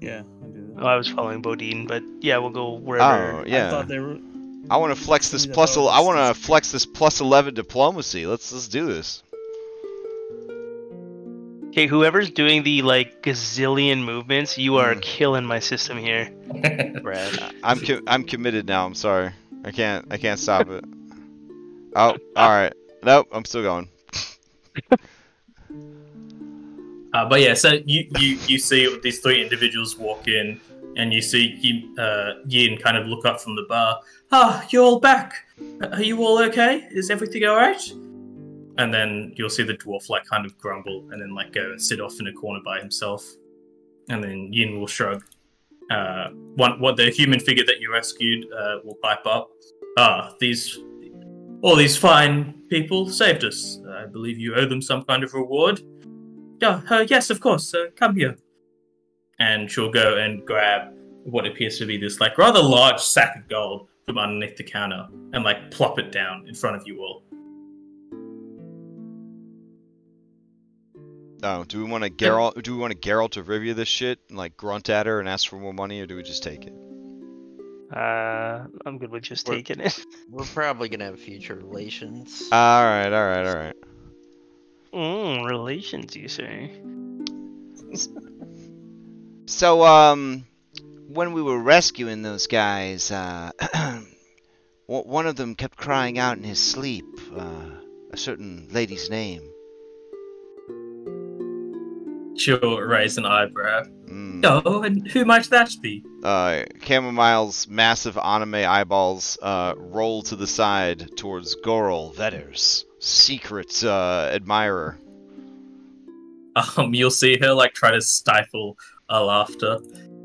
Yeah, I do. Oh, I was following Boudin, but yeah, we'll go wherever. Oh, yeah. I thought they were... I want to flex this plus. I want to flex this plus eleven diplomacy. Let's let's do this. Okay, whoever's doing the like gazillion movements, you are mm. killing my system here. Brad, I'm com I'm committed now. I'm sorry. I can't I can't stop it. Oh, all right. Nope, I'm still going. uh, but yeah, so you, you, you see these three individuals walk in, and you see Yin, uh, Yin kind of look up from the bar. Ah, you're all back. Are you all okay? Is everything all right? And then you'll see the dwarf like kind of grumble and then like go and sit off in a corner by himself. And then Yin will shrug. Uh, one, what the human figure that you rescued uh, will pipe up. Ah, these. All these fine people saved us. Uh, I believe you owe them some kind of reward. Yeah, uh, yes, of course. Uh, come here. And she'll go and grab what appears to be this like rather large sack of gold from underneath the counter and like plop it down in front of you all. Oh, do we want to Geralt? Do we want to Geralt of Rivia this shit and like grunt at her and ask for more money, or do we just take it? Uh, I'm good with just we're, taking it. We're probably gonna have future relations. Alright, alright, alright. Mmm, relations, you say? So, um, when we were rescuing those guys, uh, one of them kept crying out in his sleep, uh, a certain lady's name. She'll raise an eyebrow. Mm. Oh, and who might that be? Uh, Chamomile's massive anime eyeballs uh, roll to the side towards Goral Vetter's secret uh, admirer. Um, you'll see her like try to stifle a laughter.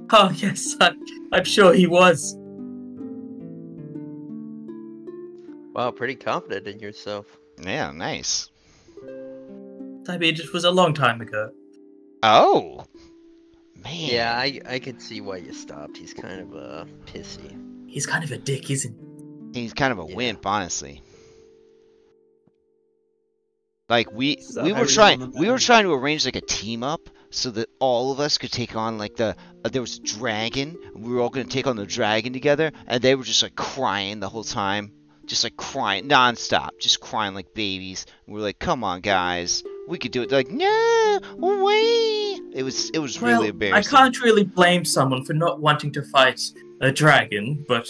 Oh yes, I, I'm sure he was. Wow, pretty confident in yourself. Yeah, nice. I mean, it was a long time ago. Oh, man. Yeah, I, I could see why you stopped. He's kind of, uh, pissy. He's kind of a dick, isn't he? He's kind of a yeah. wimp, honestly. Like, we, so we were trying, we were trying to arrange, like, a team-up so that all of us could take on, like, the, uh, there was a dragon, and we were all going to take on the dragon together, and they were just, like, crying the whole time. Just, like, crying, non-stop, just crying like babies. And we were like, come on, guys. We could do it. They're like, no, way. It was, it was well, really embarrassing. I can't really blame someone for not wanting to fight a dragon, but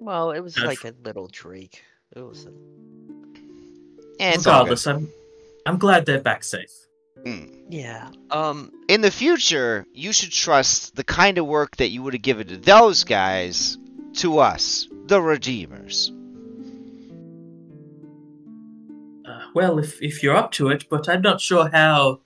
well, it was uh, like a little drake. It was. A... And regardless, I'm, I'm glad they're back safe. Mm. Yeah. Um. In the future, you should trust the kind of work that you would have given to those guys to us, the Redeemers. Well, if, if you're up to it, but I'm not sure how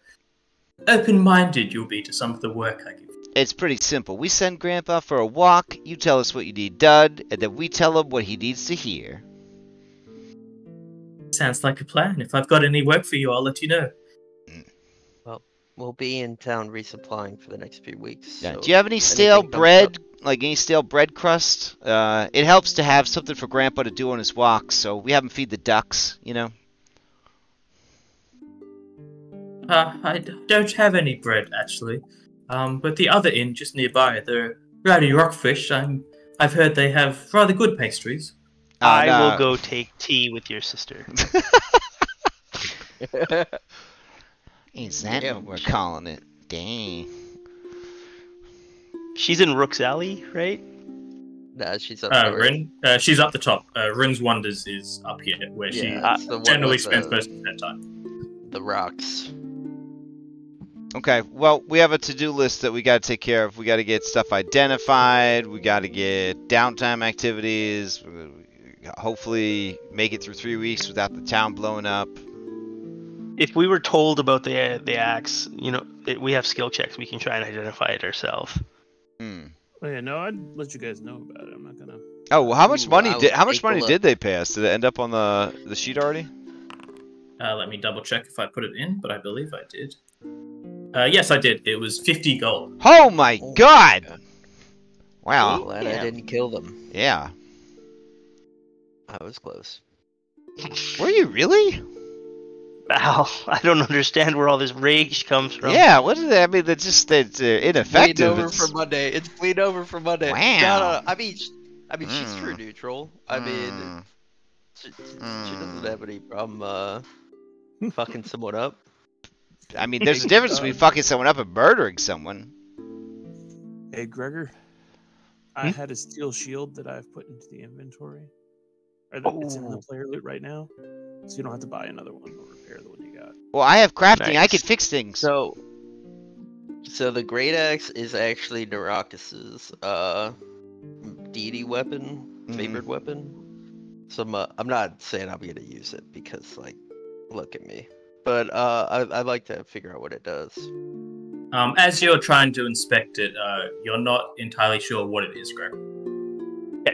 open-minded you'll be to some of the work I give. It's pretty simple. We send Grandpa for a walk, you tell us what you need done, and then we tell him what he needs to hear. Sounds like a plan. If I've got any work for you, I'll let you know. Mm. Well, we'll be in town resupplying for the next few weeks. Yeah. So do you have any stale bread, like any stale bread crust? Uh, it helps to have something for Grandpa to do on his walk, so we have him feed the ducks, you know? Uh, I don't have any bread, actually. Um, but the other inn just nearby, the Rowdy Rockfish, I'm, I've heard they have rather good pastries. Uh, I no. will go take tea with your sister. Is that yeah, what we're calling it? Dang. She's in Rook's Alley, right? No, she's up uh, Rin, uh, she's up the top. Uh, Rin's Wonders is up here, where yeah, she generally spends most of her time. The rocks. Okay, well, we have a to-do list that we got to take care of. We got to get stuff identified. We got to get downtime activities. Hopefully make it through three weeks without the town blowing up. If we were told about the the axe, you know, it, we have skill checks. We can try and identify it ourselves. Hmm. Oh, yeah, no, I'd let you guys know about it. I'm not gonna. Oh, well, how much Ooh, money? Did, how much money did they pay us? Did it end up on the the sheet already? Uh, let me double check if I put it in, but I believe I did. Uh, yes, I did. It was fifty gold. Oh my oh god! god. Wow. I'm glad yeah. I didn't kill them. Yeah. I was close. Were you really? Wow, I don't understand where all this rage comes from. Yeah, what is that? I mean, that's just that's uh, ineffective. Bleed over it's... for Monday. It's bleed over for Monday. Wow. No, no, no. I mean, I mean, mm. she's true neutral. I mm. mean, she, mm. she doesn't have any problem uh, fucking someone up. I mean, there's a difference between fucking someone up and murdering someone. Hey, Gregor, I hmm? had a steel shield that I've put into the inventory. Or that oh. It's in the player loot right now, so you don't have to buy another one or repair the one you got. Well, I have crafting. Nice. I can fix things. So, so the great axe is actually Narakis's uh, deity weapon, favored mm. weapon. So I'm, uh, I'm not saying I'm gonna use it because, like, look at me. But uh, I, I'd like to figure out what it does. Um, as you're trying to inspect it, uh, you're not entirely sure what it is, Greg. Yeah,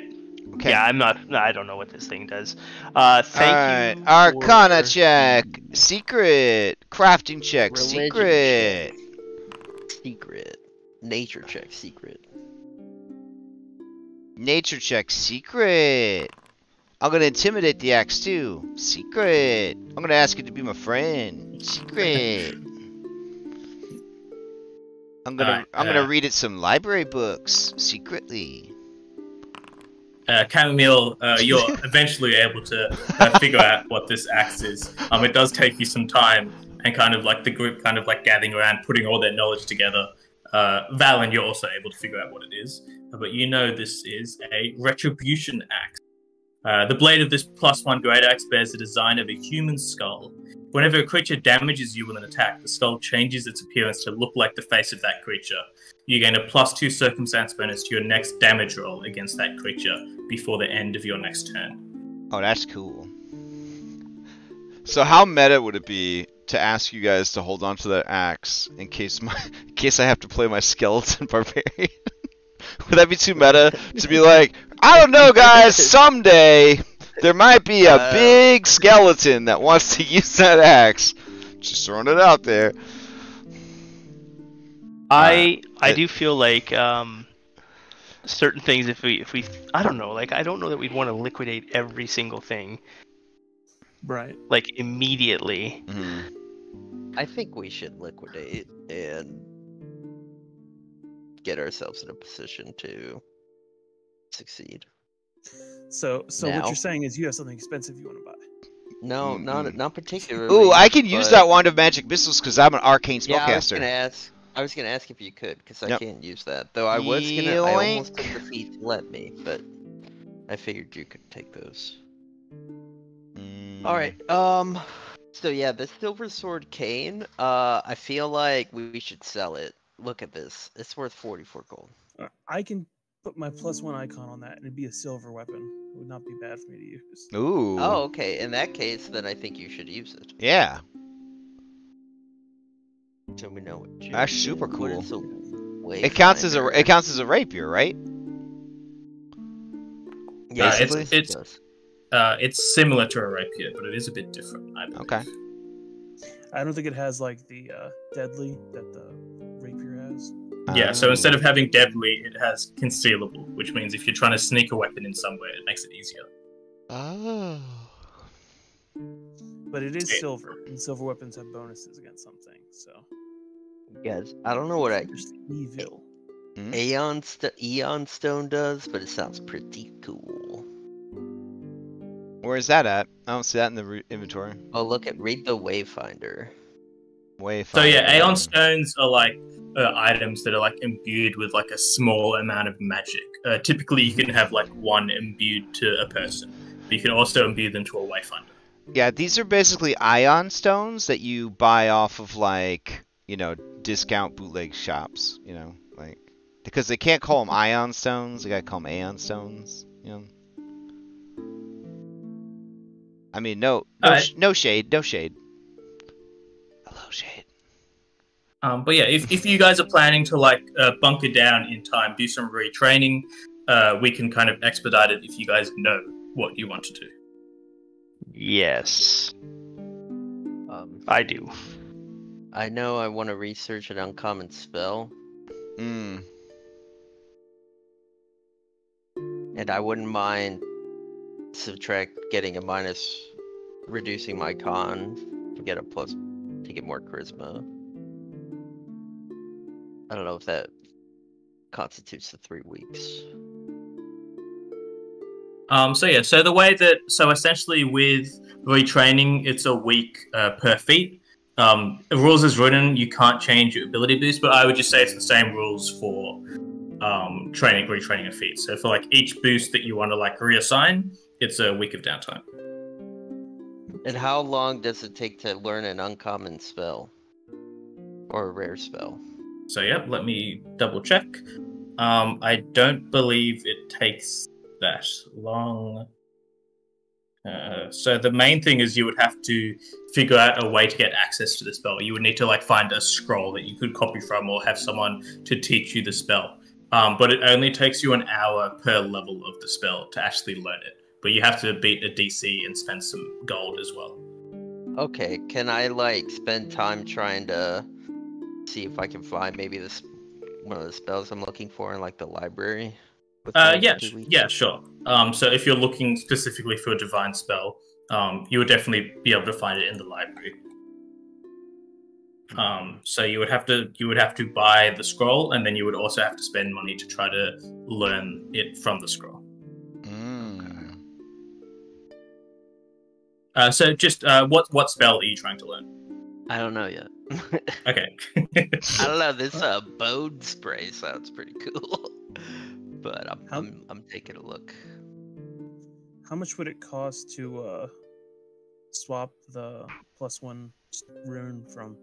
okay. yeah I'm not. I don't know what this thing does. Uh, thank All you. Right. Arcana for... check, secret, crafting check, Religion secret, check. secret, nature check, secret, nature check, secret. I'm gonna intimidate the axe too. Secret. I'm gonna ask it to be my friend. Secret. I'm gonna right, I'm uh, gonna read it some library books secretly. Uh, Chamomile, uh, you're eventually able to uh, figure out what this axe is. Um, it does take you some time, and kind of like the group, kind of like gathering around, putting all their knowledge together. Uh, Valen, you're also able to figure out what it is, but you know this is a retribution axe. Uh, the blade of this plus one great axe bears the design of a human skull. Whenever a creature damages you with an attack, the skull changes its appearance to look like the face of that creature. You gain a plus two circumstance bonus to your next damage roll against that creature before the end of your next turn. Oh, that's cool. So how meta would it be to ask you guys to hold on to that axe in case my, in case I have to play my skeleton barbarian? Would that be too meta to be like, I don't know, guys, someday there might be a big skeleton that wants to use that axe. Just throwing it out there. I uh, I it, do feel like um, certain things, if we, if we, I don't know, like, I don't know that we'd want to liquidate every single thing. Right. Like, immediately. Mm-hmm. I think we should liquidate and get ourselves in a position to succeed. So, so now. What you're saying is you have something expensive you want to buy. No, mm-hmm. not not particularly. Ooh, I can but... use that wand of magic missiles because I'm an arcane spellcaster. Yeah, I was gonna ask. I was gonna ask if you could because I yep. can't use that. Though I was Yoink. gonna. I almost took the feet to let me, but I figured you could take those. Mm. All right. Um. So yeah, the silver sword cane. Uh, I feel like we should sell it. Look at this. It's worth forty-four gold. I can put my plus one icon on that, and it'd be a silver weapon. It would not be bad for me to use. Ooh. Oh, okay. In that case, then I think you should use it. Yeah. So we know what. That's super cool. It counts as a it counts as a rapier, right? Yeah, uh, it's it's uh, it's similar to a rapier, but it is a bit different. I believe. Okay. I don't think it has like the uh, deadly that the. Yeah, so instead of having deadly, it has concealable, which means if you're trying to sneak a weapon in somewhere, it makes it easier. Oh. But it is yeah. silver, and silver weapons have bonuses against something, so... Guys, I don't know what I evil. Hmm? Aeon, St Aeon Stone does, but it sounds pretty cool. Where is that at? I don't see that in the inventory. Oh, look at read the Wayfinder. Wayfinder. So yeah, Aeon Stones are like uh, items that are like imbued with like a small amount of magic. Uh, typically, you can have like one imbued to a person, but you can also imbue them to a Wayfinder. Yeah, these are basically Aeon Stones that you buy off of like, you know, discount bootleg shops, you know, like, because they can't call them Aeon Stones, they gotta call them Aeon Stones, you know. I mean, no, no, right. sh no shade, no shade. Hello, shade. Um, but yeah, if, if you guys are planning to like uh, bunker down in time, do some retraining, uh, we can kind of expedite it if you guys know what you want to do. Yes, um, I do. I know I want to research an uncommon spell. Mm. And I wouldn't mind subtract getting a minus, reducing my con to get a plus, to get more charisma. I don't know if that constitutes the three weeks. Um, so yeah, so the way that, so essentially with retraining, it's a week uh, per feat. Um, the rules is written, you can't change your ability boost, but I would just say it's the same rules for um, training, retraining a feat. So for like each boost that you want to like reassign, it's a week of downtime. And how long does it take to learn an uncommon spell? Or a rare spell? So yeah, let me double check. Um, I don't believe it takes that long. Uh, so the main thing is you would have to figure out a way to get access to the spell. You would need to like find a scroll that you could copy from or have someone to teach you the spell. Um, but it only takes you an hour per level of the spell to actually learn it. But you have to beat a D C and spend some gold as well. Okay, can I like spend time trying to see if I can find maybe this one of the spells I'm looking for in like the library? Uh, yeah, yeah, sure. Um, so if you're looking specifically for a divine spell, um, you would definitely be able to find it in the library. Um, so you would have to you would have to buy the scroll, and then you would also have to spend money to try to learn it from the scroll. Mm. Okay. Uh, so just uh, what what spell are you trying to learn? I don't know yet. Okay. I don't know. This uh, bode spray sounds pretty cool. But I'm, how, I'm I'm taking a look. How much would it cost to uh, swap the plus one rune from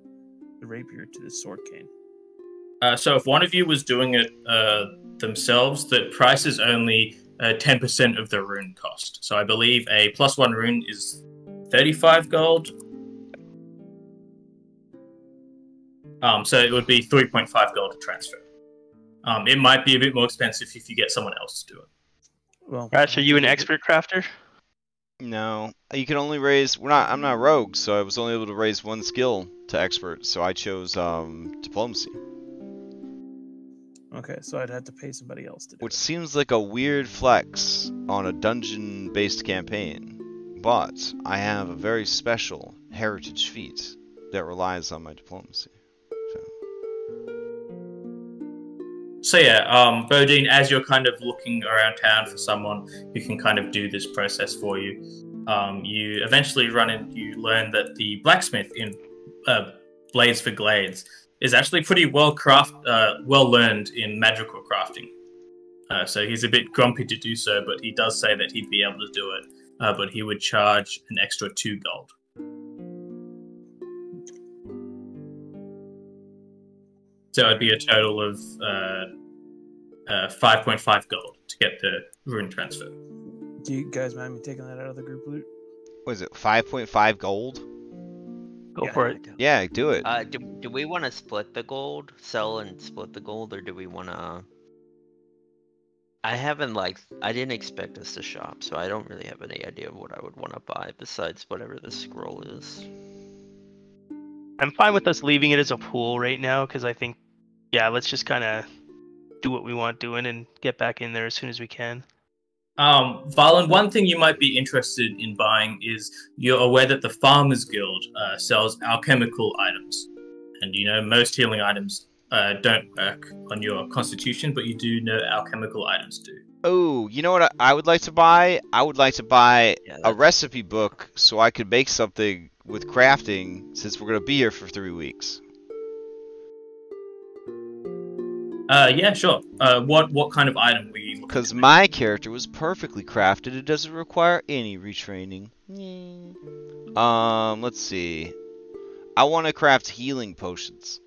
the rapier to the sword cane? Uh, so if one of you was doing it uh, themselves, the price is only ten uh, percent of the rune cost. So I believe a plus one rune is thirty-five gold. Um, so it would be three point five gold to transfer. Um, it might be a bit more expensive if you get someone else to do it. Well, gosh, are you an expert crafter? No, you can only raise. We're not. I'm not a rogue, so I was only able to raise one skill to expert. So I chose um, diplomacy. Okay, so I'd have to pay somebody else to do it. Which seems like a weird flex on a dungeon-based campaign, but I have a very special heritage feat that relies on my diplomacy. So yeah, um, Boudin, as you're kind of looking around town for someone who can kind of do this process for you, um, you eventually run and you learn that the blacksmith in uh, Blades for Glades is actually pretty well craft, uh, well learned in magical crafting. Uh, so he's a bit grumpy to do so, but he does say that he'd be able to do it, uh, but he would charge an extra two gold. So it'd be a total of five point five uh, uh, gold to get the rune transfer. Do you guys mind me taking that out of the group loot? What is it, five point five gold? Go yeah, for it. Yeah, do it. Uh, do, do we want to split the gold, sell and split the gold, or do we want to... I haven't, like, I didn't expect us to shop, so I don't really have any idea of what I would want to buy besides whatever the scroll is. I'm fine with us leaving it as a pool right now, because I think, yeah, let's just kind of do what we want doing and get back in there as soon as we can. Um, Valen, one thing you might be interested in buying is you're aware that the Farmers Guild uh, sells alchemical items. and you know most healing items uh, don't work on your constitution, but you do know alchemical items do. Oh, you know what I, I would like to buy? I would like to buy yeah, a recipe book so I could make something with crafting, since we're going to be here for three weeks. Uh, yeah, sure. Uh, what what kind of item were you looking at? Because my character was perfectly crafted. It doesn't require any retraining. Mm. Um, let's see. I want to craft healing potions.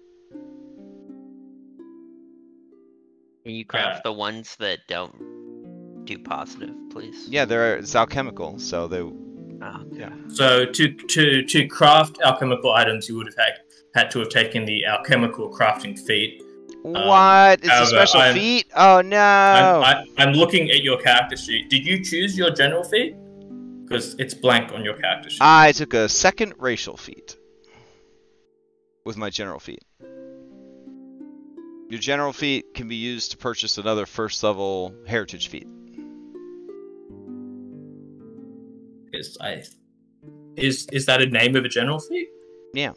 Can you craft uh, the ones that don't do positive, please? Yeah, they're it's alchemical, so they. Oh, okay. Yeah. So to to to craft alchemical items, you would have had had to have taken the alchemical crafting feat. What? Um, it's however, a special I'm, feat? Oh no! I'm, I, I'm looking at your character sheet. Did you choose your general feat? Because it's blank on your character sheet. I took a second racial feat with my general feat. Your general feat can be used to purchase another first level heritage feat. Is I is is that a name of a general feat? Yeah.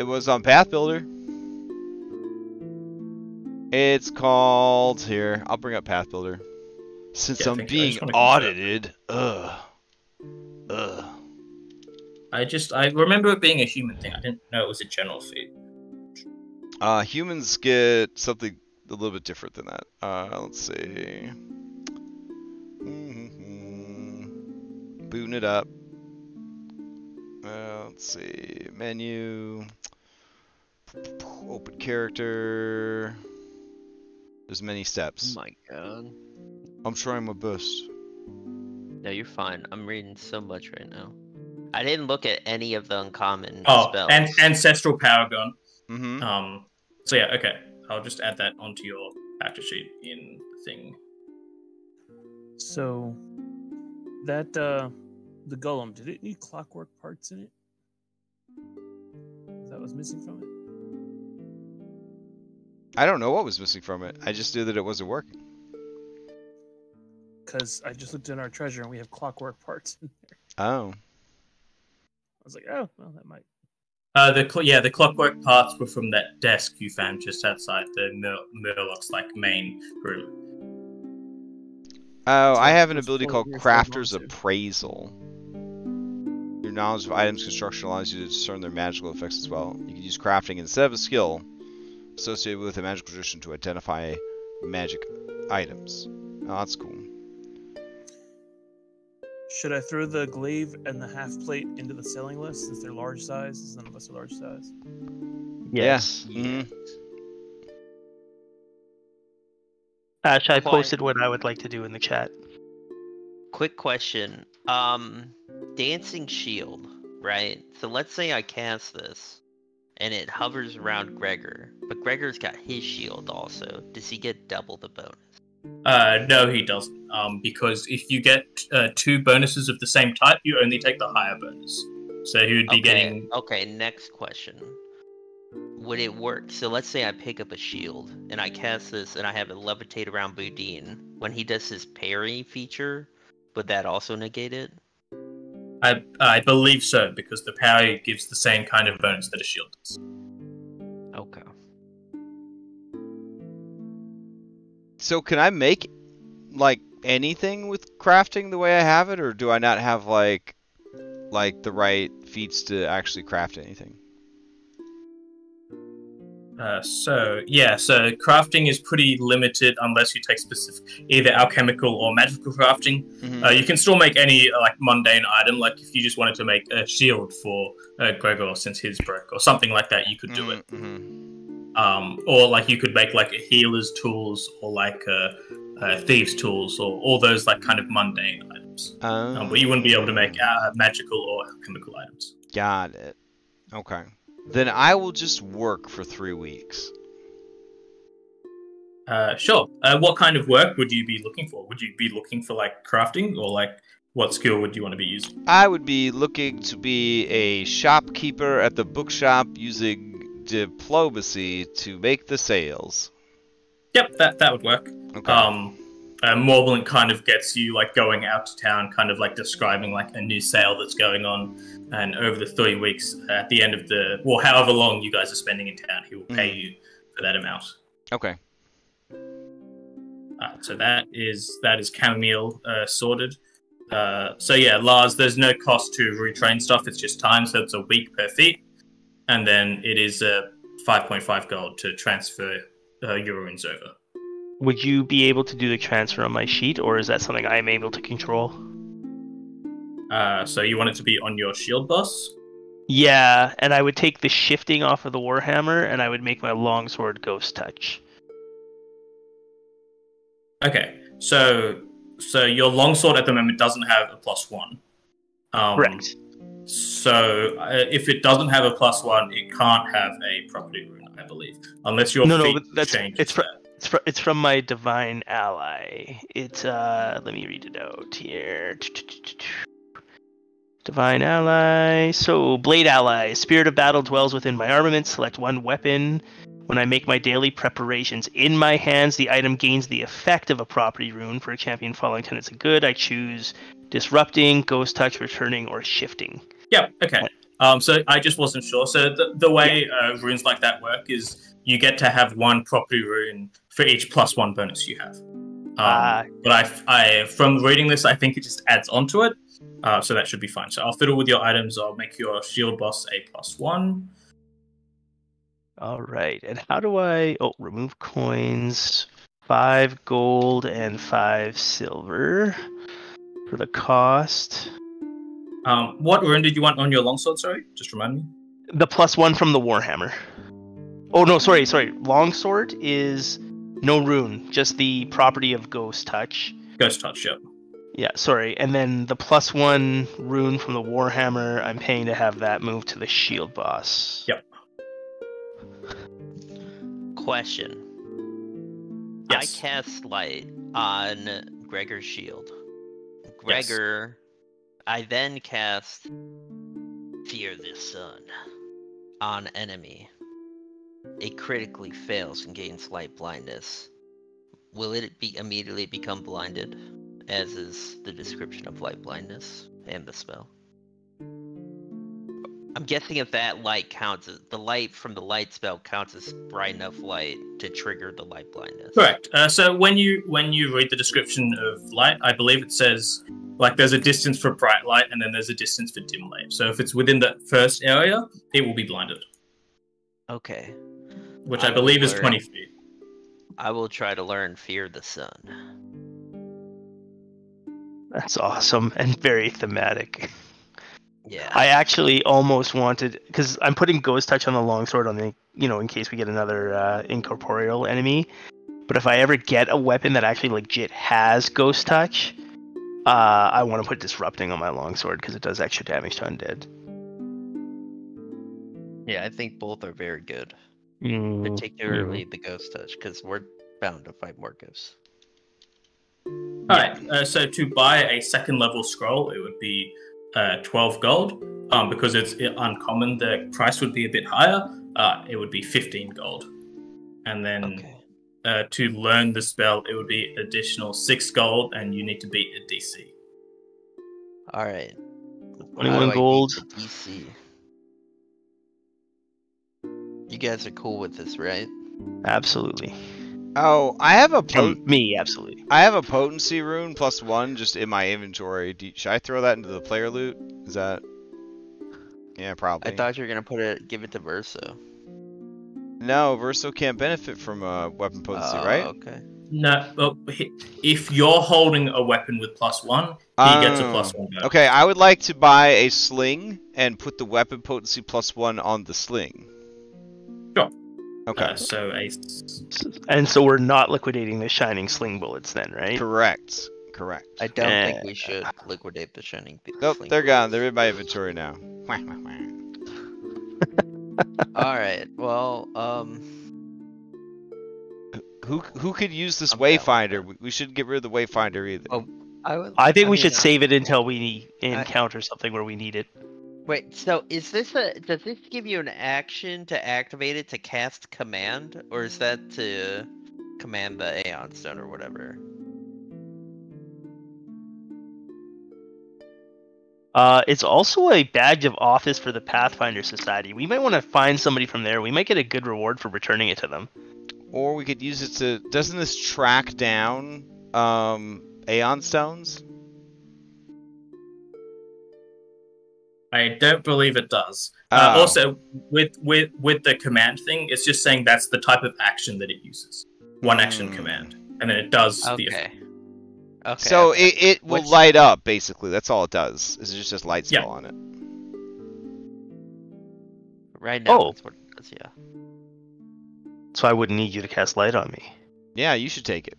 It was on Pathbuilder. It's called here. I'll bring up Pathbuilder. Since yeah, I'm being audited. Ugh. Ugh. I just I remember it being a human thing. I didn't know it was a general feat. Uh, humans get something a little bit different than that. Uh, let's see. Mm-hmm. Booting it up. Uh, let's see. Menu. Open character. There's many steps. Oh my god. I'm trying my best. No, you're fine. I'm reading so much right now. I didn't look at any of the uncommon oh, spells. Oh, an Ancestral Paragon. Mm-hmm. Um. So yeah, okay. I'll just add that onto your actor sheet in thing. So, that, uh... the Golem, did it need clockwork parts in it? That was missing from it? I don't know what was missing from it. I just knew that it wasn't working. Because I just looked in our treasure and we have clockwork parts in there. Oh. I was like, oh, well, that might. Uh, the yeah, the clockwork parts were from that desk you found just outside the Murlocs, like, main room. Oh, so I have an ability called Crafter's Appraisal. Your knowledge of items construction allows you to discern their magical effects as well. You can use crafting instead of a skill associated with a magical tradition to identify magic items. Oh, that's cool. Should I throw the glaive and the half plate into the selling list since they're large size? Since none of us are large size. Yes. Yeah. Mm-hmm. Ash, I posted what I would like to do in the chat. Quick question. Um, Dancing Shield, right? So let's say I cast this, and it hovers around Gregor. But Gregor's got his shield also. Does he get double the bonus? Uh, no, he doesn't. Um, because if you get uh, two bonuses of the same type, you only take the higher bonus. So he would be okay. getting... Okay, next question. Would it work? So let's say I pick up a shield, and I cast this, and I have it levitate around Boudin. When he does his parry feature, would that also negate it? I I believe so, because the parry gives the same kind of bonus that a shield does. Okay. So can I make, like, anything with crafting the way I have it, or do I not have, like, like the right feats to actually craft anything? Uh, so, yeah, so crafting is pretty limited unless you take specific, either alchemical or magical crafting. Mm-hmm. uh, you can still make any, like, mundane item, like if you just wanted to make a shield for uh, Gregor since his broke, or something like that, you could do it. Mm-hmm. Um, or, like, you could make, like, a healer's tools, or, like, a, a thieves' tools, or all those, like, kind of mundane items. Oh. Um, but you wouldn't be able to make uh, magical or alchemical items. Got it. Okay. Then I will just work for three weeks. Uh, sure. Uh, what kind of work would you be looking for? Would you be looking for, like, crafting? Or, like, what skill would you want to be using? I would be looking to be a shopkeeper at the bookshop using diplomacy to make the sales. Yep, that, that would work. Okay. Um, Uh, Morblin kind of gets you like going out to town, kind of like describing like a new sale that's going on, and over the three weeks at the end of the, well, however long you guys are spending in town, he will pay mm. you for that amount. Okay. Uh, so that is that is Chamomile uh, sorted. Uh, so yeah, Lars, there's no cost to retrain stuff. It's just time, so it's a week per feat, and then it is a uh, five point five gold to transfer uh, your runes over. Would you be able to do the transfer on my sheet, or is that something I am able to control? Uh, so you want it to be on your shield boss? Yeah, and I would take the shifting off of the Warhammer, and I would make my longsword ghost touch. Okay, so so your longsword at the moment doesn't have a plus one. Um, Correct. So uh, if it doesn't have a plus one, it can't have a property rune, I believe, unless your no, feat no, that's, changes. It's It's from, it's from my divine ally. It's, uh, let me read it out here. Divine ally. So, blade ally. Spirit of battle dwells within my armament. Select one weapon. When I make my daily preparations in my hands, the item gains the effect of a property rune for a champion following tenets of good. I choose disrupting, ghost touch, returning, or shifting. Yep, okay. Um, so, I just wasn't sure. So, the, the way uh, runes like that work is you get to have one property rune for each plus one bonus you have. Um, uh, but I, I, from reading this, I think it just adds onto it. Uh, so that should be fine. So I'll fiddle with your items. I'll make your shield boss a plus one. All right. And how do I... Oh, remove coins. Five gold and five silver for the cost. Um, what rune did you want on your longsword? Sorry, just remind me. The plus one from the Warhammer. Oh, no, sorry, sorry. Longsword is no rune, just the property of Ghost Touch. Ghost Touch, yep. Yeah, sorry. And then the plus one rune from the Warhammer, I'm paying to have that move to the Shield Boss. Yep. Question. Yes. I cast Light on Gregor's shield. Gregor, yes. I then cast Fear the Sun on enemy. It critically fails and gains light blindness. Will it be immediately become blinded, as is the description of light blindness and the spell? I'm guessing if that light counts, as, the light from the light spell counts as bright enough light to trigger the light blindness. Correct. Uh, so when you when you read the description of light, I believe it says like there's a distance for bright light and then there's a distance for dim light. So if it's within that first area, it will be blinded. Okay. Which I, I believe learn, is twenty feet. I will try to learn Fear the Sun. That's awesome and very thematic. Yeah. I actually almost wanted, because I'm putting Ghost Touch on the longsword on the, you know, in case we get another uh, incorporeal enemy. But if I ever get a weapon that actually legit has Ghost Touch, uh, I want to put Disrupting on my longsword because it does extra damage to undead. Yeah, I think both are very good. Mm, Particularly yeah. the Ghost Touch, because we're bound to fight more ghosts. Alright, yeah. uh, so to buy a second level scroll, it would be uh, twelve gold. Um, because it's uncommon, the price would be a bit higher. Uh, it would be fifteen gold. And then okay. uh, to learn the spell, it would be additional six gold, and you need to beat a D C. Alright. twenty-one gold. D C. You guys are cool with this, right? Absolutely. Oh, I have a pot- me absolutely. I have a potency rune plus one just in my inventory. Do you, should I throw that into the player loot? Is that? Yeah, probably. I thought you were gonna put it, give it to Verso. No, Verso can't benefit from a weapon potency, oh, right? Okay. No, well, if you're holding a weapon with plus one, he um, gets a plus one. Go. Okay, I would like to buy a sling and put the weapon potency plus one on the sling. Sure. Okay. Uh, so a... And so we're not liquidating the shining sling bullets then, right? Correct. Correct. I don't uh, think we should liquidate the shining bullets. Nope, sling they're bullets. Gone. They're in my inventory now. Alright, well, um... Who who could use this I'm Wayfinder? Down. We should get rid of the Wayfinder either. Oh, I, would, I think I we mean, should I... save it until we encounter I... something where we need it. Wait, so is this a, does this give you an action to activate it to cast command, or is that to command the Aeon Stone or whatever? Uh, it's also a badge of office for the Pathfinder Society. We might want to find somebody from there. We might get a good reward for returning it to them. Or we could use it to... Doesn't this track down um, Aeon Stones? I don't believe it does. Uh, uh, also, with, with with the command thing, it's just saying that's the type of action that it uses. One action mm. command. And then it does okay. the effect. Okay. So okay. it, it will Which... light up, basically. That's all it does. Is it just, just light spell yeah. on it. Right now, oh. that's what it does, yeah. So I wouldn't need you to cast light on me. Yeah, you should take it.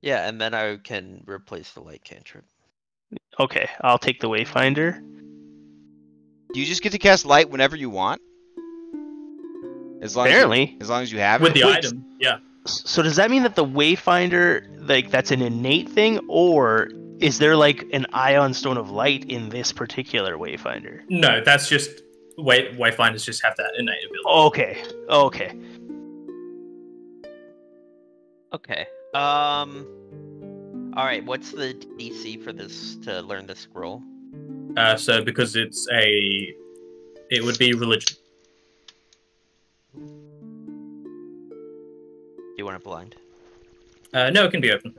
Yeah, and then I can replace the light cantrip. Okay, I'll take the Wayfinder. Do you just get to cast light whenever you want? As long Apparently. As you, as long as you have it. With the Wait, item, yeah. So does that mean that the Wayfinder, like, that's an innate thing, or is there, like, an Aeon Stone of Light in this particular Wayfinder? No, that's just... Way, Wayfinders just have that innate ability. Okay, okay. Okay, um... All right, what's the D C for this to learn the scroll? Uh, so because it's a, it would be religion. Do you want it blind? Uh, no, it can be open.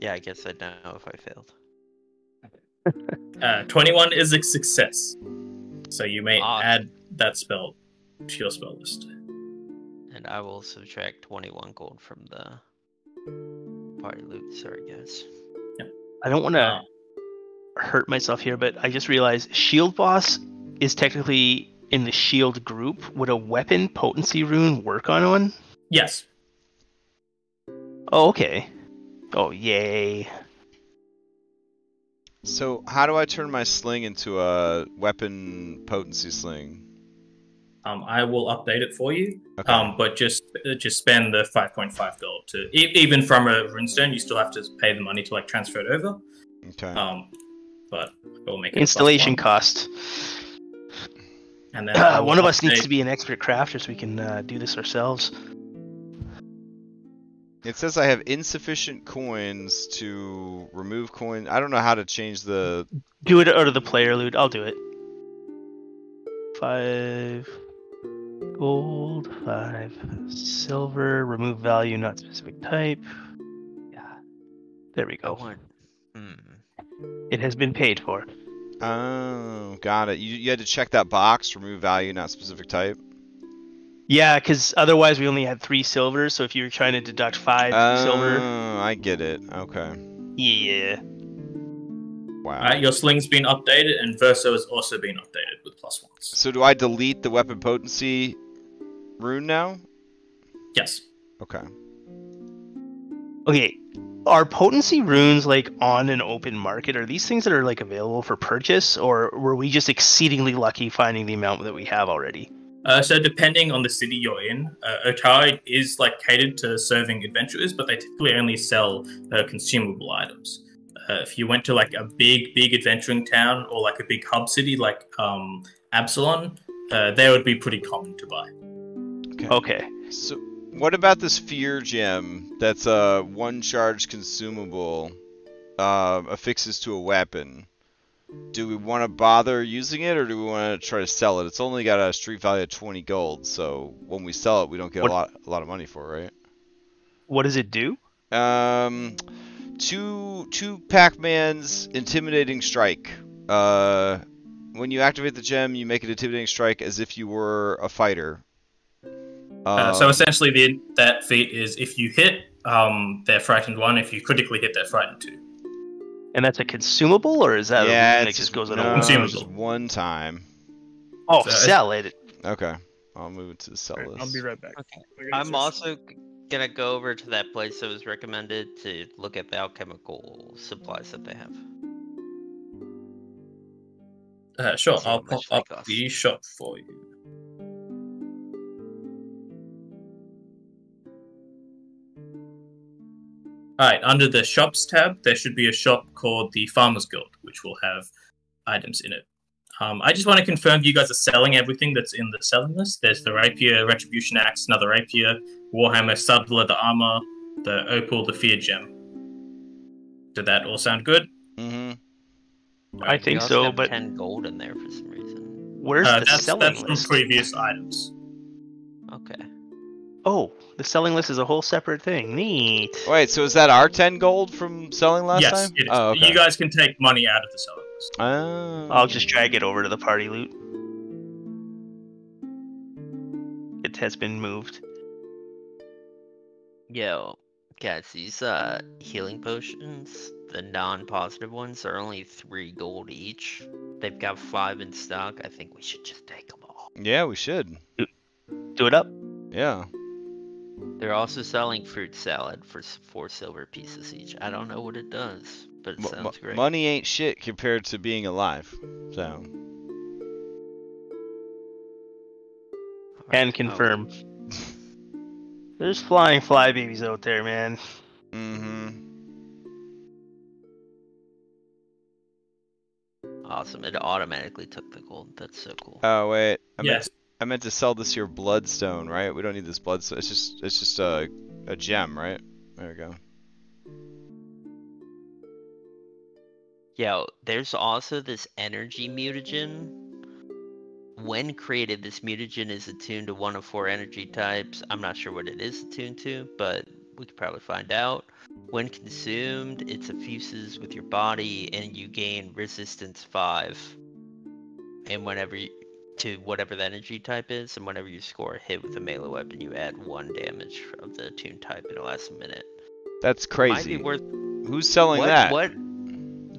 Yeah, I guess I'd know if I failed. uh, twenty-one is a success, so you may awesome. add that spell to your spell list. And I will subtract twenty-one gold from the. Party loot, sorry guys. Yeah. I don't want to uh, hurt myself here, but I just realized Shield Boss is technically in the shield group. Would a weapon potency rune work on one? Yes. Oh, okay. Oh, yay. So how do I turn my sling into a weapon potency sling? Um, I will update it for you, okay. um, but just just spend the five point five gold to e even from a runestone. You still have to pay the money to like transfer it over. Okay. Um, but we'll make it installation cost. And then uh, one of us needs to be an expert crafter so we can uh, do this ourselves. It says I have insufficient coins to remove coin. I don't know how to change the. Do it out of the player loot. I'll do it. Five. Gold, five, silver, remove value, not specific type. Yeah, there we go. Mm. It has been paid for. Oh, got it. You, you had to check that box, remove value, not specific type? Yeah, because otherwise we only had three silver, so if you were trying to deduct five oh, silver... Oh, I get it. Okay. Yeah. Wow. Right, your sling's been updated, and Verso has also been updated with plus ones. So do I delete the weapon potency... rune now? Yes. Okay. Okay. Are potency runes like on an open market? Are these things that are like available for purchase, or were we just exceedingly lucky finding the amount that we have already? Uh, so depending on the city you're in, uh, Otari is like catered to serving adventurers, but they typically only sell uh, consumable items. Uh, if you went to like a big, big adventuring town or like a big hub city like um, Absalom, uh, they would be pretty common to buy. Okay. So, what about this fear gem that's a one charge consumable uh, affixes to a weapon? Do we want to bother using it or do we want to try to sell it? It's only got a street value of twenty gold, so when we sell it, we don't get what, a lot, a lot of money for it, right? What does it do? Um, two, two Pac-Man's intimidating strike. Uh, when you activate the gem, you make an intimidating strike as if you were a fighter. Uh, so essentially, the, that feat is if you hit, um, they're frightened one. If you critically hit, they're frightened two. And that's a consumable, or is that yeah, a, it just goes on no, a consumable just one time? Oh, so sell it. Okay, I'll move it to the sell list. I'll be right back. Okay. I'm also gonna go over to that place that was recommended to look at the alchemical supplies that they have. Uh, sure, that's I'll pop up cost. the shop for you. Alright, under the shops tab, there should be a shop called the Farmers Guild, which will have items in it. Um, I just want to confirm you guys are selling everything that's in the selling list. There's the Rapier, Retribution Axe, another Rapier, Warhammer, Subtler, the Armor, the Opal, the Fear Gem. Did that all sound good? I think we also so, but ten gold in there for some reason. Where's uh, the that's, selling that's list? That's from previous items. Okay. Oh, the selling list is a whole separate thing. Neat. Wait, so is that our ten gold from selling last yes, time? Yes, oh, okay. You guys can take money out of the selling list. Oh. I'll just drag it over to the party loot. It has been moved. Yo, guys, these uh healing potions, the non-positive ones, are only three gold each. They've got five in stock. I think we should just take them all. Yeah, we should. Do, do it up. Yeah. They're also selling fruit salad for four silver pieces each. I don't know what it does, but it sounds great. Money ain't shit compared to being alive. So. And confirm. Oh. There's flying flybabies out there, man. Mm-hmm. Awesome. It automatically took the gold. That's so cool. Oh wait. I yes. meant I meant to sell this here bloodstone, right? We don't need this bloodstone. It's just it's just a a gem, right? There we go. Yeah, there's also this energy mutagen. When created, this mutagen is attuned to one of four energy types. I'm not sure what it is attuned to, but we could probably find out. When consumed, it suffuses with your body, and you gain resistance five. And whenever you, to whatever the energy type is, and whenever you score a hit with a melee weapon, you add one damage of the attuned type in the last minute. That's crazy. Might be worth... Who's selling what, that? What?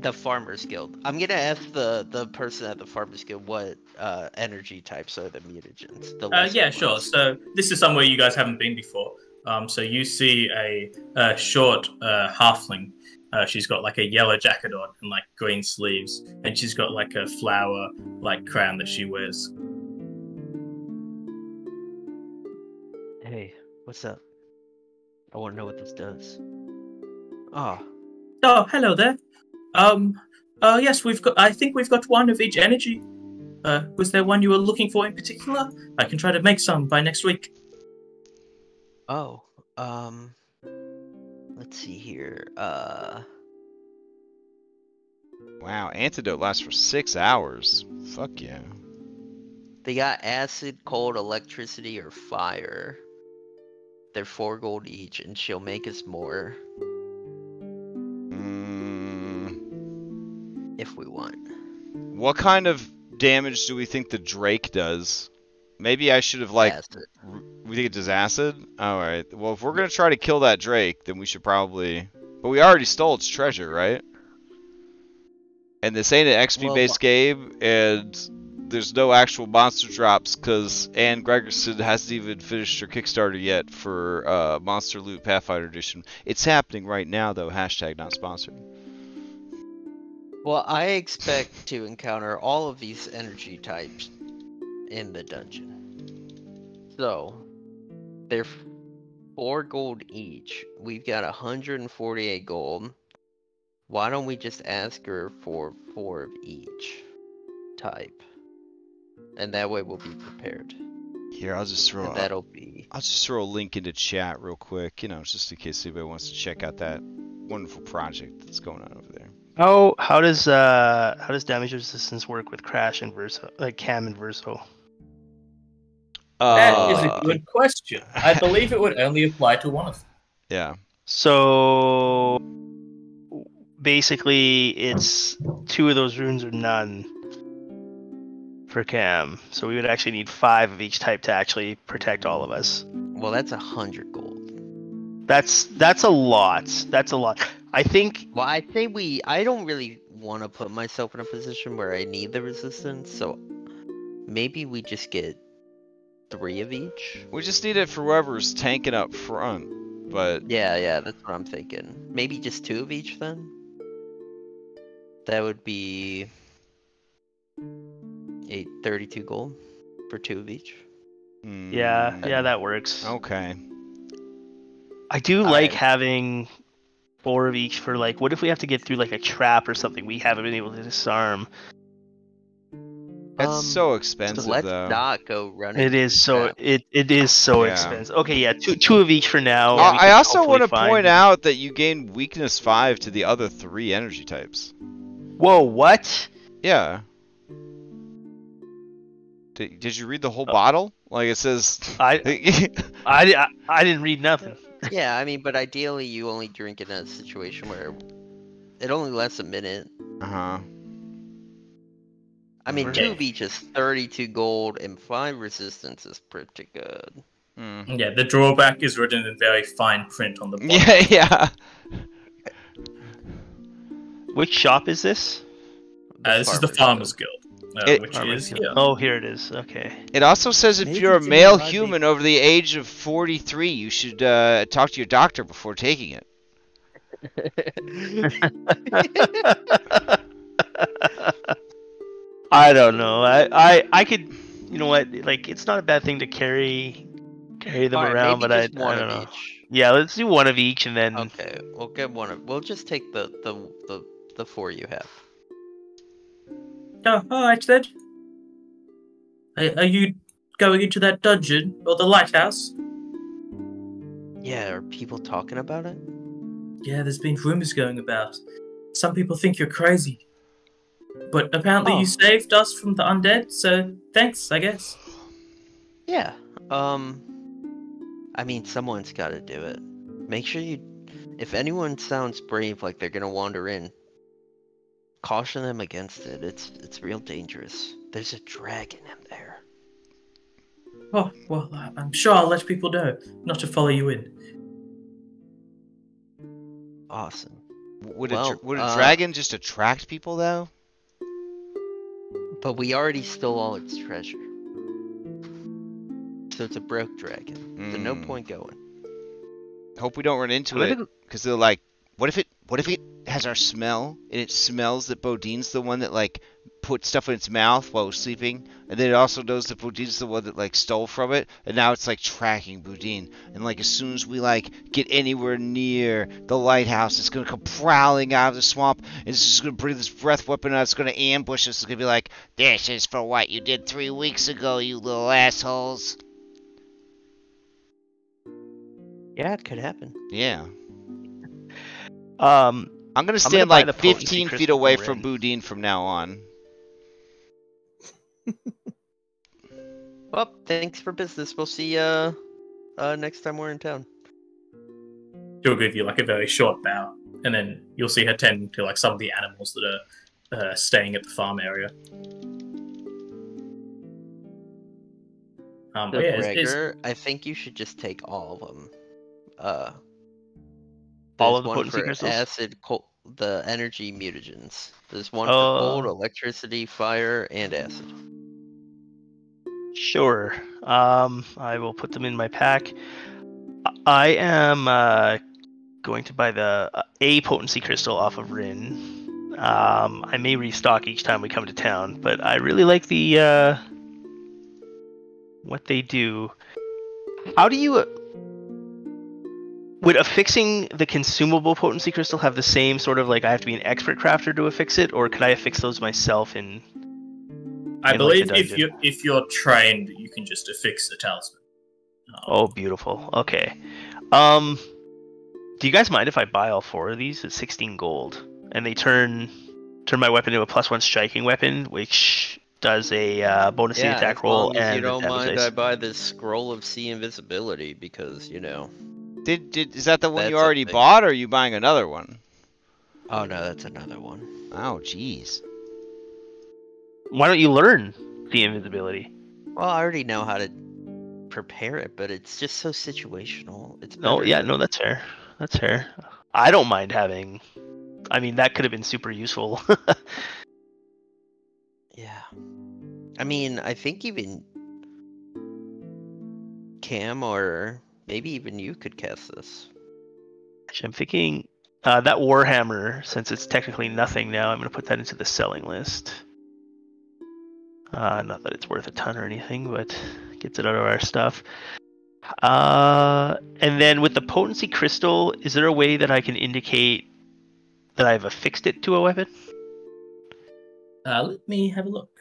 The Farmers Guild. I'm gonna ask the the person at the Farmers Guild what uh, energy types are the mutagens. The uh, yeah, ones. Sure. So this is somewhere you guys haven't been before. Um, so you see a, a short uh, halfling. Uh, she's got like a yellow jacket on and like green sleeves, and she's got like a flower like crown that she wears. Hey, what's up? I want to know what this does. Ah. Oh. Oh, hello there. Um, uh, yes, we've got, I think we've got one of each energy. Uh, was there one you were looking for in particular? I can try to make some by next week. Oh, um, let's see here, uh... Wow, antidote lasts for six hours. Fuck yeah. They got acid, cold, electricity, or fire. They're four gold each, and she'll make us more. If we want. What kind of damage do we think the Drake does? Maybe I should have like... Acid. We think it does acid? Alright. Well, if we're going to try to kill that Drake, then we should probably... But we already stole its treasure, right? And this ain't an X P-based well, game, and there's no actual monster drops, because Anne Gregerson hasn't even finished her Kickstarter yet for uh, Monster Loot Pathfinder Edition. It's happening right now, though. Hashtag not sponsored. Well, I expect to encounter all of these energy types in the dungeon. So, they're four gold each. We've got one hundred forty-eight gold. Why don't we just ask her for four of each type? And that way we'll be prepared. Here, I'll just throw. And that'll be. I'll just throw a link into chat real quick, you know, just in case anybody wants to check out that wonderful project that's going on over there. How how does uh how does damage resistance work with Crash and Verso, like Cam and Verso? Uh, that is a good question. I believe it would only apply to one of them. Yeah. So basically, it's two of those runes or none for Cam. So we would actually need five of each type to actually protect all of us. Well, that's a hundred gold. That's that's a lot. That's a lot. I think. Well, I think we. I don't really want to put myself in a position where I need the resistance, so maybe we just get three of each. We just need it for whoever's tanking up front, but. Yeah, yeah, that's what I'm thinking. Maybe just two of each then. That would be eight thirty-two gold for two of each. Mm. Yeah, yeah, that works. Okay. I do like I... having. Four of each for like, what if we have to get through like a trap or something we haven't been able to disarm? That's um, so expensive. So let's though. Not go running. It is so trap. it it is so yeah. expensive. Okay, yeah, two two of each for now. Uh, I also want to find... point out that you gain weakness five to the other three energy types. Whoa, what? Yeah. Did, did you read the whole oh. bottle? Like it says... I, I, I, I didn't read nothing. Yeah, I mean, but ideally you only drink in a situation where it only lasts a minute. Uh-huh. I mean, okay. two B just thirty-two gold and five resistance is pretty good. Mm. Yeah, the drawback is written in very fine print on the bottom. Yeah, yeah. Which shop is this? Uh, this is the Farmers Guild. Uh, it, which is, yeah. Oh, here it is. Okay. It also says if Maybe you're a male human be... over the age of forty-three, you should uh, talk to your doctor before taking it. I don't know. I, I I could, you know what? Like, it's not a bad thing to carry carry them right, around, but I, I don't know. Each. Yeah, let's do one of each, and then okay, we'll get one of. We'll just take the the the, the four you have. Oh, all right then. Are, are you going into that dungeon or the lighthouse? Yeah, are people talking about it? Yeah, there's been rumors going about. Some people think you're crazy. But apparently oh. you saved us from the undead, so thanks, I guess. Yeah. Um. I mean, someone's got to do it. Make sure you... If anyone sounds brave like they're going to wander in, caution them against it. It's it's real dangerous. There's a dragon in there. Oh, well, I'm sure I'll let people know not to follow you in. Awesome. Would, well, a, would a dragon uh, just attract people, though? But we already stole all its treasure. So it's a broke dragon. Mm. So no point going. Hope we don't run into it. Because they're like, what if it... What if it has our smell, and it smells that Boudin's the one that, like, put stuff in its mouth while it was sleeping, and then it also knows that Boudin's the one that, like, stole from it, and now it's, like, tracking Boudin. And, like, as soon as we, like, get anywhere near the lighthouse, it's gonna come prowling out of the swamp, and it's just gonna bring this breath weapon out, it's gonna ambush us, it's gonna be like, this is for what you did three weeks ago, you little assholes. Yeah, it could happen. Yeah. Um, I'm going to stand gonna like fifteen feet away Rin. from Boudin from now on. Well, thanks for business. We'll see uh, uh next time we're in town. She'll give you like a very short bow, and then you'll see her tend to like some of the animals that are uh, staying at the farm area. Um, so yeah, Gregor, it's, it's... I think you should just take all of them. Uh... All of the potency crystals? Acid, cold, the energy mutagens. There's one for uh, cold, electricity, fire, and acid. Sure. Um, I will put them in my pack. I am uh, going to buy the uh, a potency crystal off of Rin. Um, I may restock each time we come to town, but I really like the uh, what they do. How do you? Uh, Would affixing the consumable potency crystal have the same sort of, like, I have to be an expert crafter to affix it, or could I affix those myself in... I in believe like if, you, if you're trained, you can just affix the talisman. Oh, oh beautiful. Okay. Um, do you guys mind if I buy all four of these? It's sixteen gold. And they turn turn my weapon into a plus one striking weapon, which does a uh, bonus yeah, attack roll. Yeah, if you don't mind, I buy this scroll of sea invisibility, because, you know... Did, did is that the one that's you already bought, or are you buying another one? Oh no, that's another one. Oh jeez. Why don't you learn the invisibility? Well, I already know how to prepare it, but it's just so situational. It's no, yeah, than... no, that's fair. That's fair. I don't mind having. I mean, that could have been super useful. Yeah. I mean, I think even Cam or. Maybe even you could cast this. I'm thinking uh, that Warhammer, since it's technically nothing now, I'm going to put that into the selling list. Uh, not that it's worth a ton or anything, but gets it out of our stuff. Uh, and then with the potency crystal, is there a way that I can indicate that I've affixed it to a weapon? Uh, let me have a look.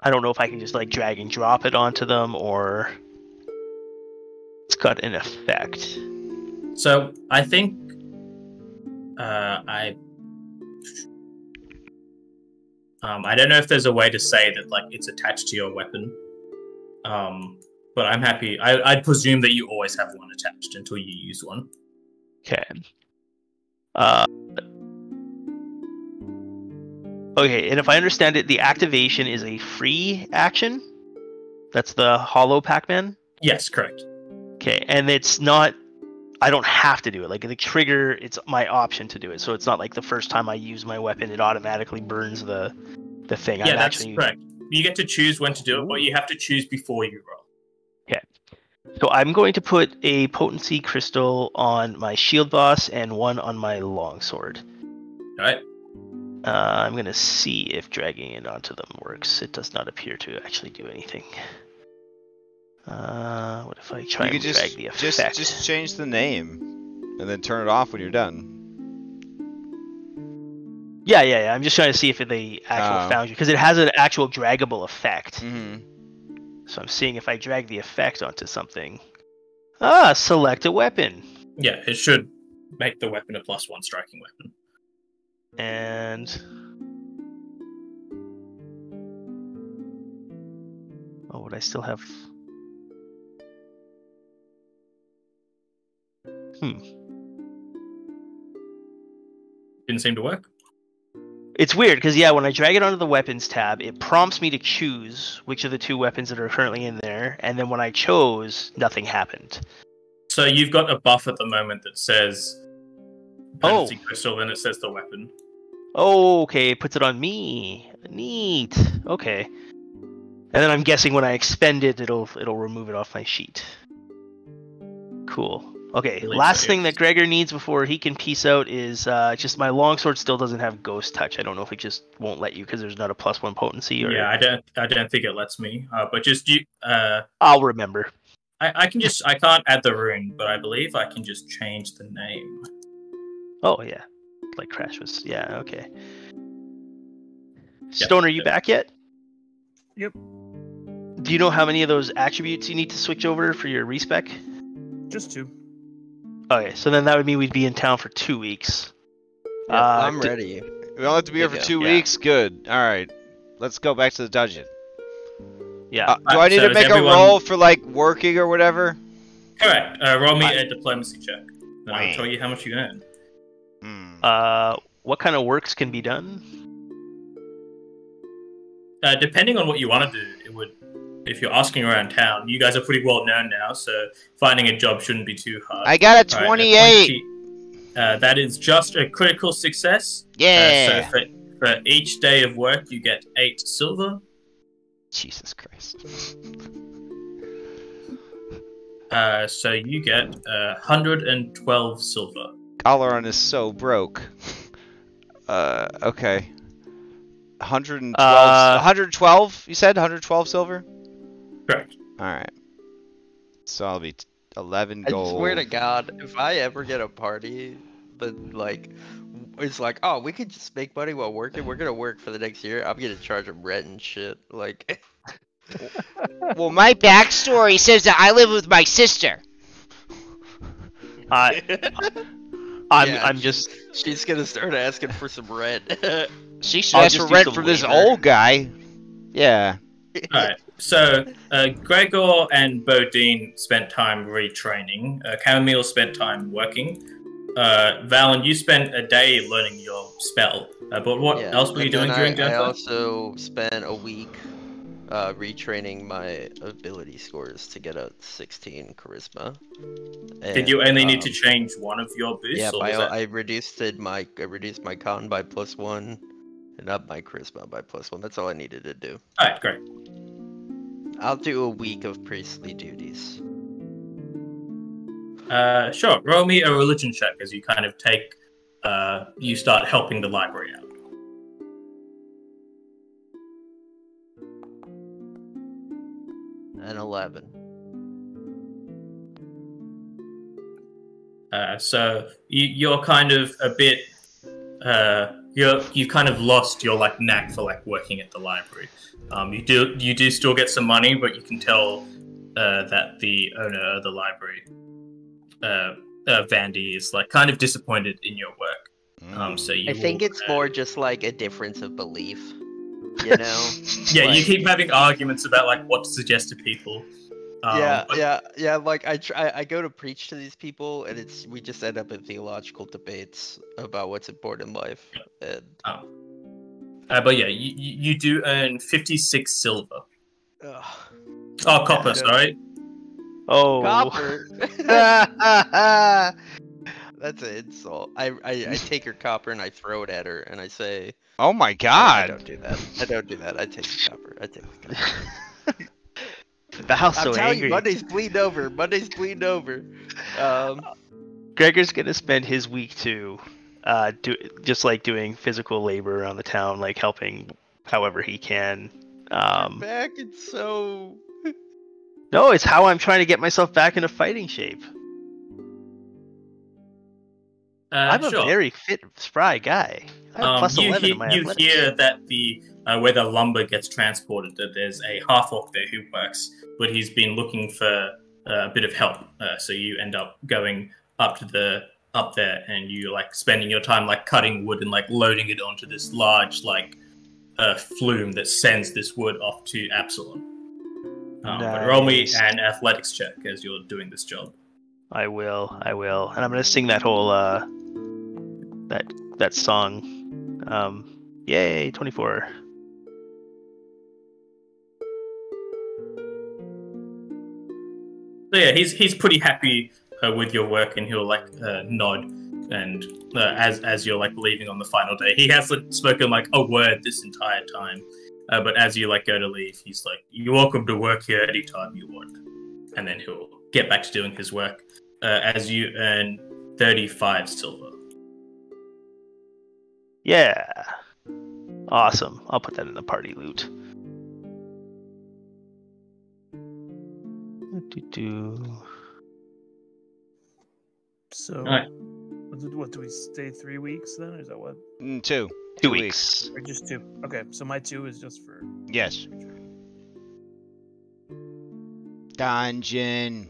I don't know if I can just like drag and drop it onto them or... It's got an effect. So I think uh, I Um, I don't know if there's a way to say that like it's attached to your weapon, um, but I'm happy. I, I'd presume that you always have one attached until you use one. Okay. Uh, okay, and if I understand it, the activation is a free action? That's the hollow Pac-Man? Yes, correct. Okay, and it's not... I don't have to do it. Like, the trigger, it's my option to do it. So it's not like the first time I use my weapon, it automatically burns the the thing. Yeah, I'm that's actually... correct. You get to choose when to do it, but you have to choose before you roll. Okay. So I'm going to put a potency crystal on my shield boss and one on my longsword. All right. Uh, I'm going to see if dragging it onto them works. It does not appear to actually do anything. Uh, what if I try and just, drag the effect? Just, just change the name, and then turn it off when you're done. Yeah, yeah, yeah. I'm just trying to see if the actual oh. foundry, because it has an actual draggable effect. Mm-hmm. So I'm seeing if I drag the effect onto something. Ah, select a weapon. Yeah, it should make the weapon a plus one striking weapon. And... oh, would I still have... Hmm. Didn't seem to work. It's weird, because yeah, when I drag it onto the weapons tab, it prompts me to choose which of the two weapons that are currently in there, and then when I chose, nothing happened. So you've got a buff at the moment that says penalty oh. crystal, and it says the weapon. Oh, okay, it puts it on me. Neat. Okay. And then I'm guessing when I expend it, it'll it'll remove it off my sheet. Cool. Okay, last thing that Gregor needs before he can peace out is uh, just my longsword still doesn't have ghost touch. I don't know if it just won't let you because there's not a plus one potency. Or... yeah, I don't, I don't think it lets me. Uh, but just you. Uh, I'll remember. I, I can just. I can't add the rune, but I believe I can just change the name. Oh yeah, like Crash was. Yeah, okay. Yep. Stone, are you back yet? Yep. Do you know how many of those attributes you need to switch over for your respec? Just two. Okay, so then that would mean we'd be in town for two weeks. Yeah, uh, I'm ready. We all have to be here for two yeah. weeks? Good. Alright. Let's go back to the dungeon. Yeah. Uh, do I need so to make everyone... a roll for, like, working or whatever? Correct. Uh, roll me I... a diplomacy check. Then I'll tell you how much you earn. Mm. Uh, what kind of works can be done? Uh, depending on what you want to do, it would... if you're asking around town, you guys are pretty well known now, so finding a job shouldn't be too hard. I got a twenty-eight! Right, a twenty, uh, that is just a critical success. Yeah! Uh, so for, for each day of work, you get eight silver. Jesus Christ. uh, so you get uh, one hundred twelve silver. Golarion is so broke. uh, okay. one hundred twelve, uh, one hundred twelve, you said? one hundred twelve silver? Correct. Alright. So I'll be t eleven gold. I swear to God, if I ever get a party that, like, it's like, oh, we could just make money while working. We're going to work for the next year. I'm going to charge them rent and shit. Like. Well, my backstory says that I live with my sister. I, I'm, yeah, I'm just. She's going to start asking for some rent. She should ask for rent from this old guy. Yeah. Alright, so uh, Gregor and Boudin spent time retraining. Uh, Chamomile spent time working. Uh, Valen, you spent a day learning your spell. Uh, but what yeah, else were you doing I, during downtime? I also spent a week uh, retraining my ability scores to get a sixteen charisma. And, did you only um, need to change one of your boosts? Yeah, or by, that... I reduced my I reduced my con by plus one. And up my charisma by plus one. That's all I needed to do. Alright, great. I'll do a week of priestly duties. Uh, sure. Roll me a religion check as you kind of take... Uh, you start helping the library out. An eleven. Uh, so, you, you're kind of a bit... Uh, You're, you kind of lost your like knack for like working at the library. Um, you do you do still get some money, but you can tell uh, that the owner of the library, uh, uh, Vandy, is like kind of disappointed in your work. Um, so you I think will, it's uh, more just like a difference of belief. you know? Yeah, like, you keep having arguments about like what to suggest to people. Um, yeah, but... yeah, yeah. Like I try, I go to preach to these people, and it's we just end up in theological debates about what's important in life. Yeah. And... Oh. Uh, but yeah, you you do earn fifty-six silver. Ugh. Oh, copper, yeah, sorry. Oh, copper. That's an insult. I, I I take her copper and I throw it at her and I say, "Oh my god!" No, I don't do that. I don't do that. I take the copper. I take the copper. I'm so telling angry. you, Monday's bleeding over. Monday's bleeding over. Um, Gregor's gonna spend his week too, uh, do just like doing physical labor around the town, like helping however he can. Um, back, it's so. No, it's how I'm trying to get myself back into fighting shape. Uh, I'm sure. a very fit, spry guy. I have um, plus you eleven hear, in my You hear that the uh, where the lumber gets transported, that there's a half-orc there who works, but he's been looking for uh, a bit of help. Uh, so you end up going up to the up there, and you like spending your time like cutting wood and like loading it onto this large like uh, flume that sends this wood off to Absalom. Um, nice. But roll me an athletics check as you're doing this job. I will, I will, and I'm gonna sing that whole uh, that that song. Um, yay, twenty-four. So yeah, he's he's pretty happy uh, with your work, and he'll like uh, nod, and uh, as as you're like leaving on the final day, he hasn't spoken like a word this entire time. Uh, but as you like go to leave, he's like, "You're welcome to work here anytime you want," and then he'll get back to doing his work uh, as you earn thirty-five silver. Yeah. Awesome. I'll put that in the party loot. So, right. What do we stay three weeks then? Or is that what? Mm, two. Two, two weeks. weeks. Or just two. Okay, so my two is just for. Yes. Dungeon.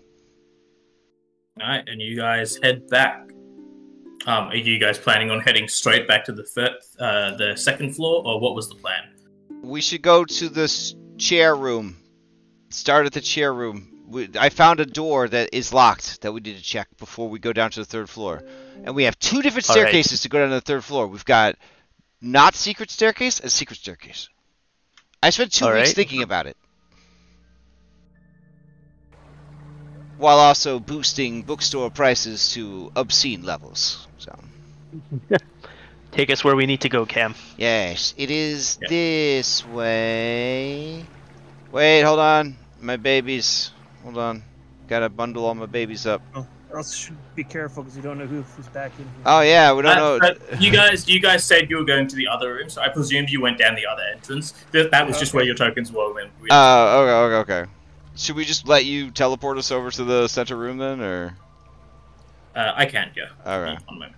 Alright, and you guys head back. Um, are you guys planning on heading straight back to the first, uh, the second floor, or what was the plan? We should go to this chair room. Start at the chair room. We, I found a door that is locked that we need to check before we go down to the third floor. And we have two different staircases right. to go down to the third floor. We've got not secret staircase and secret staircase. I spent two All weeks right. thinking about it, while also boosting bookstore prices to obscene levels. So, take us where we need to go, Cam. Yes, it is yeah. this way. Wait, hold on. My babies. Hold on. Gotta bundle all my babies up. Oh, or else you should be careful, because you don't know who's back in here. Oh, yeah, we don't uh, know. Uh, you guys you guys said you were going to the other room, so I presumed you went down the other entrance. That, that was oh, just okay. where your tokens were. When we oh, okay, okay, okay. Should we just let you teleport us over to the center room then, or? Uh, I can, yeah. All right. One moment.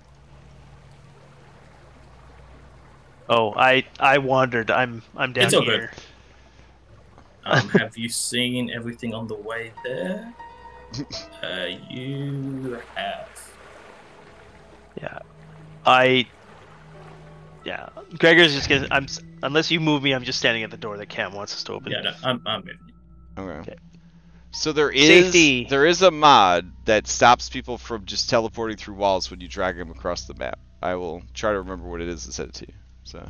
Oh, I I wandered. I'm I'm down it's all here. Good. Um, have you seen everything on the way there? Uh, you have. Yeah, I. Yeah, Gregor's just gonna. I'm unless you move me, I'm just standing at the door that Cam wants us to open. Yeah, no, I'm I'm moving. Okay. okay. So there is Safety. there is a mod that stops people from just teleporting through walls when you drag them across the map. I will try to remember what it is and send it to you. So.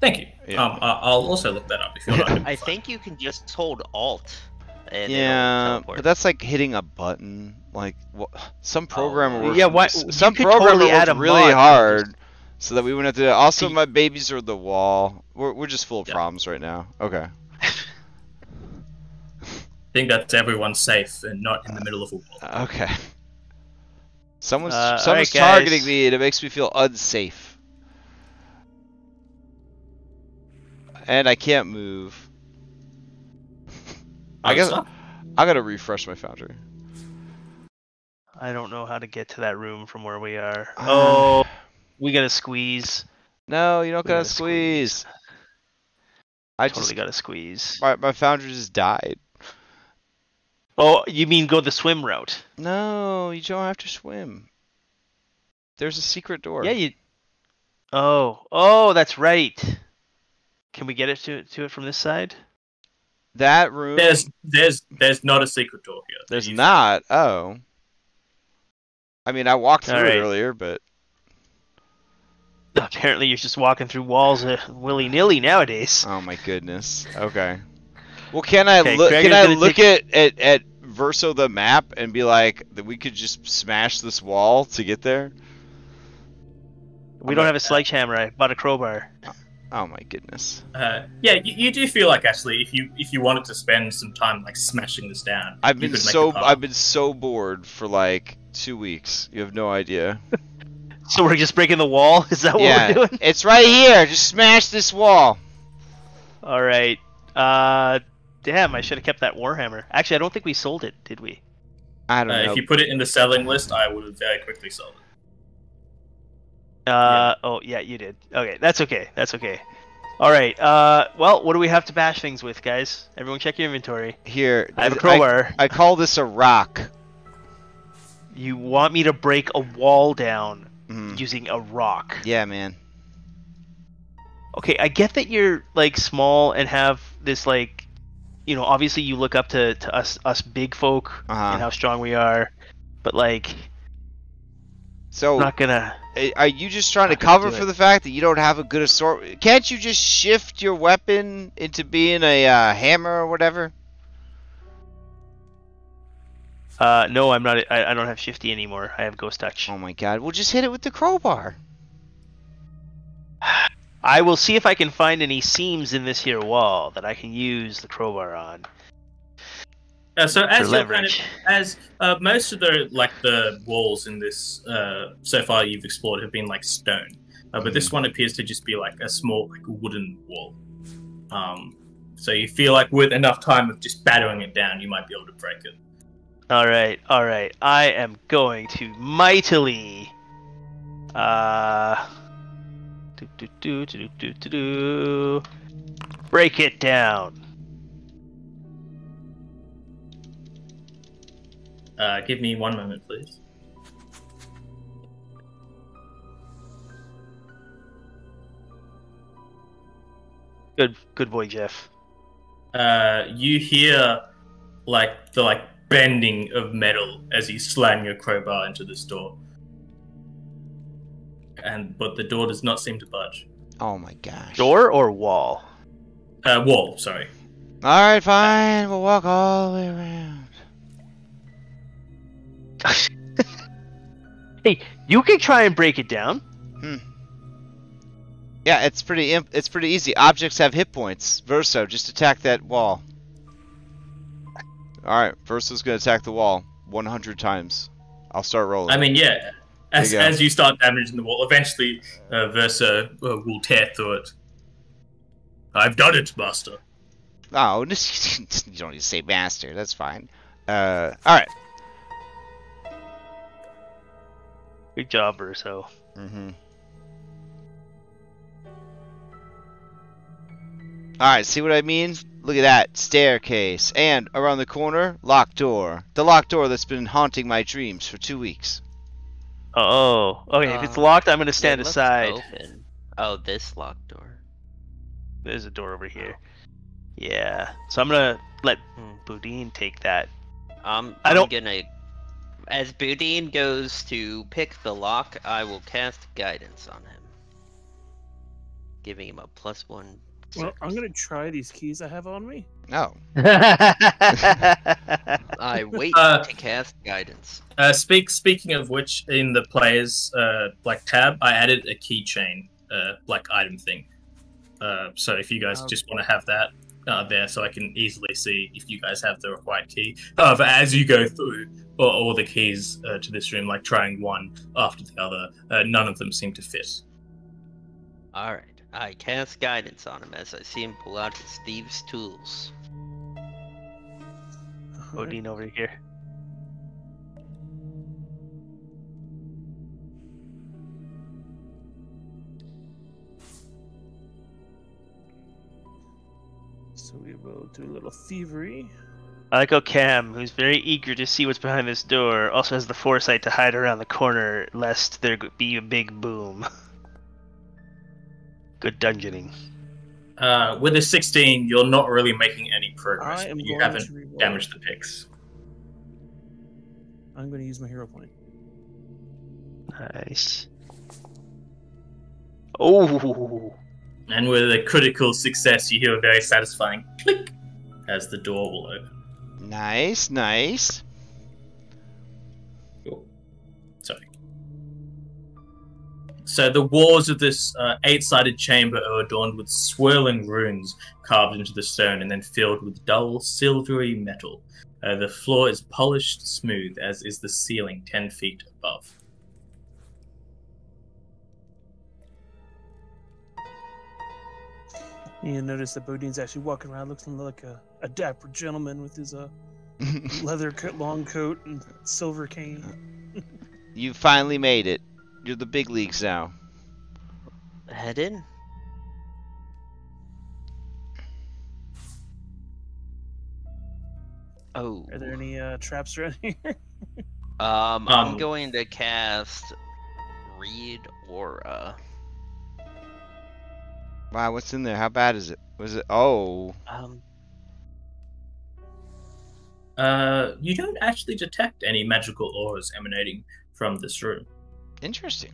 Thank you. Yeah. Um, I'll also look that up if you want. I think you can just hold Alt. And yeah, but that's like hitting a button. Like well, some programmer oh, works. Yeah, what? Some programmer totally worked really mod. hard, so that we wouldn't have to. Do that. Also, my babies are the wall. We're we're just full of yeah. problems right now. Okay. I think that's everyone safe and not in the middle of a wall. Okay. Someone's, uh, someone's right, targeting me and it makes me feel unsafe. And I can't move. I guess I gotta refresh my Foundry. I don't know how to get to that room from where we are. Uh, oh, we gotta squeeze. No, you don't gotta, gotta squeeze. squeeze. I totally just, gotta squeeze. My, my Foundry just died. Oh, you mean go the swim route? No, you don't have to swim. There's a secret door. Yeah, you... Oh, oh, that's right. Can we get it to to it from this side? That room. There's there's there's not a secret door here. There's not. Oh. I mean, I walked through it earlier, but apparently you're just walking through walls uh, willy nilly nowadays. Oh my goodness. Okay. Well, can I okay, look? Can I look take... at, at at Verso the map and be like that? We could just smash this wall to get there. We I'm don't like, have a sledgehammer. I bought a crowbar. Oh, oh my goodness. Uh, yeah, you, you do feel like actually, if you if you wanted to spend some time like smashing this down, I've been so I've been so bored for like two weeks. You have no idea. So we're just breaking the wall? Is that what yeah, we're doing? It's right here. Just smash this wall. All right. Uh, damn, I should have kept that Warhammer. Actually, I don't think we sold it, did we? I don't uh, know. If you put it in the selling list, I would have very quickly sold it. Uh, yeah. Oh, yeah, you did. Okay, that's okay. That's okay. All right. Uh, well, what do we have to bash things with, guys? Everyone check your inventory. Here. I have a crowbar. I, I call this a rock. You want me to break a wall down? Mm. Using a rock. Yeah, man. Okay, I get that you're like small and have this like, you know, obviously you look up to, to us us big folk uh-huh. and how strong we are, but like, so I'm not gonna. Are you just trying to cover for the fact that you don't have a good assortment? Can't you just shift your weapon into being a uh, hammer or whatever? Uh, no, I'm not. I, I don't have shifty anymore. I have ghost touch. Oh my god! We'll just hit it with the crowbar. I will see if I can find any seams in this here wall that I can use the crowbar on. Uh, so as you're kind of, as uh, most of the like the walls in this uh, so far you've explored have been like stone, uh, but this one appears to just be like a small like wooden wall. Um, so you feel like with enough time of just battering it down, you might be able to break it. Alright, alright. I am going to mightily uh do, do, do, do, do, do, do, break it down. Uh give me one moment, please. Good good boy, Jeff. Uh you hear like the like bending of metal as you slam your crowbar into this door. And but the door does not seem to budge. Oh my gosh. Door or wall? Uh, wall, sorry. Alright, fine. We'll walk all the way around. Hey, you can try and break it down. Hmm. Yeah, it's pretty imp it's pretty easy. Objects have hit points. Verso, just attack that wall. All right, Verso's gonna attack the wall one hundred times. I'll start rolling. I mean, yeah, as you, as you start damaging the wall, eventually uh, Verso uh, will tear through it. I've done it, master. Oh, you don't need to say master. That's fine. Uh, all right. Good job, Verso. Mm-hmm. All right, see what I mean? Look at that staircase, and around the corner, locked door. The locked door that's been haunting my dreams for two weeks. Oh, okay. Uh, if it's locked, I'm gonna stand aside. Open. Oh, this locked door. There's a door over here. Yeah. So I'm gonna let hmm. Boudin take that. Um, I don't. I'm gonna, as Boudin goes to pick the lock, I will cast guidance on him, giving him a plus one. Well, I'm gonna try these keys I have on me. No. I wait uh, to cast guidance. Uh, speak. Speaking of which, in the player's uh, like tab, I added a keychain, uh, like item thing. Uh, so if you guys okay. just want to have that uh, there, so I can easily see if you guys have the required key. However, as you go through all, all the keys uh, to this room, like trying one after the other, uh, none of them seem to fit. All right. I cast guidance on him as I see him pull out his thieves' tools. Odin over here. So we will do a little thievery. I like how Cam, who's very eager to see what's behind this door, also has the foresight to hide around the corner lest there be a big boom. Good dungeoning. Uh, with a sixteen, you're not really making any progress. You haven't damaged the picks. I'm going to use my hero point. Nice. Oh. And with a critical success, you hear a very satisfying click as the door will open. Nice, nice. Cool. Sorry. So the walls of this uh, eight-sided chamber are adorned with swirling runes carved into the stone and then filled with dull, silvery metal. Uh, the floor is polished smooth, as is the ceiling ten feet above. You notice that Boudin's actually walking around, looking like a, a dapper gentleman with his uh, leather long coat and silver cane. You finally made it. You're the big leagues now. Head in. Oh. Are there any uh, traps around here? um, um, I'm going to cast Read Aura. Wow, what's in there? How bad is it? Was it? Oh. Um. Uh, you don't actually detect any magical auras emanating from this room. Interesting.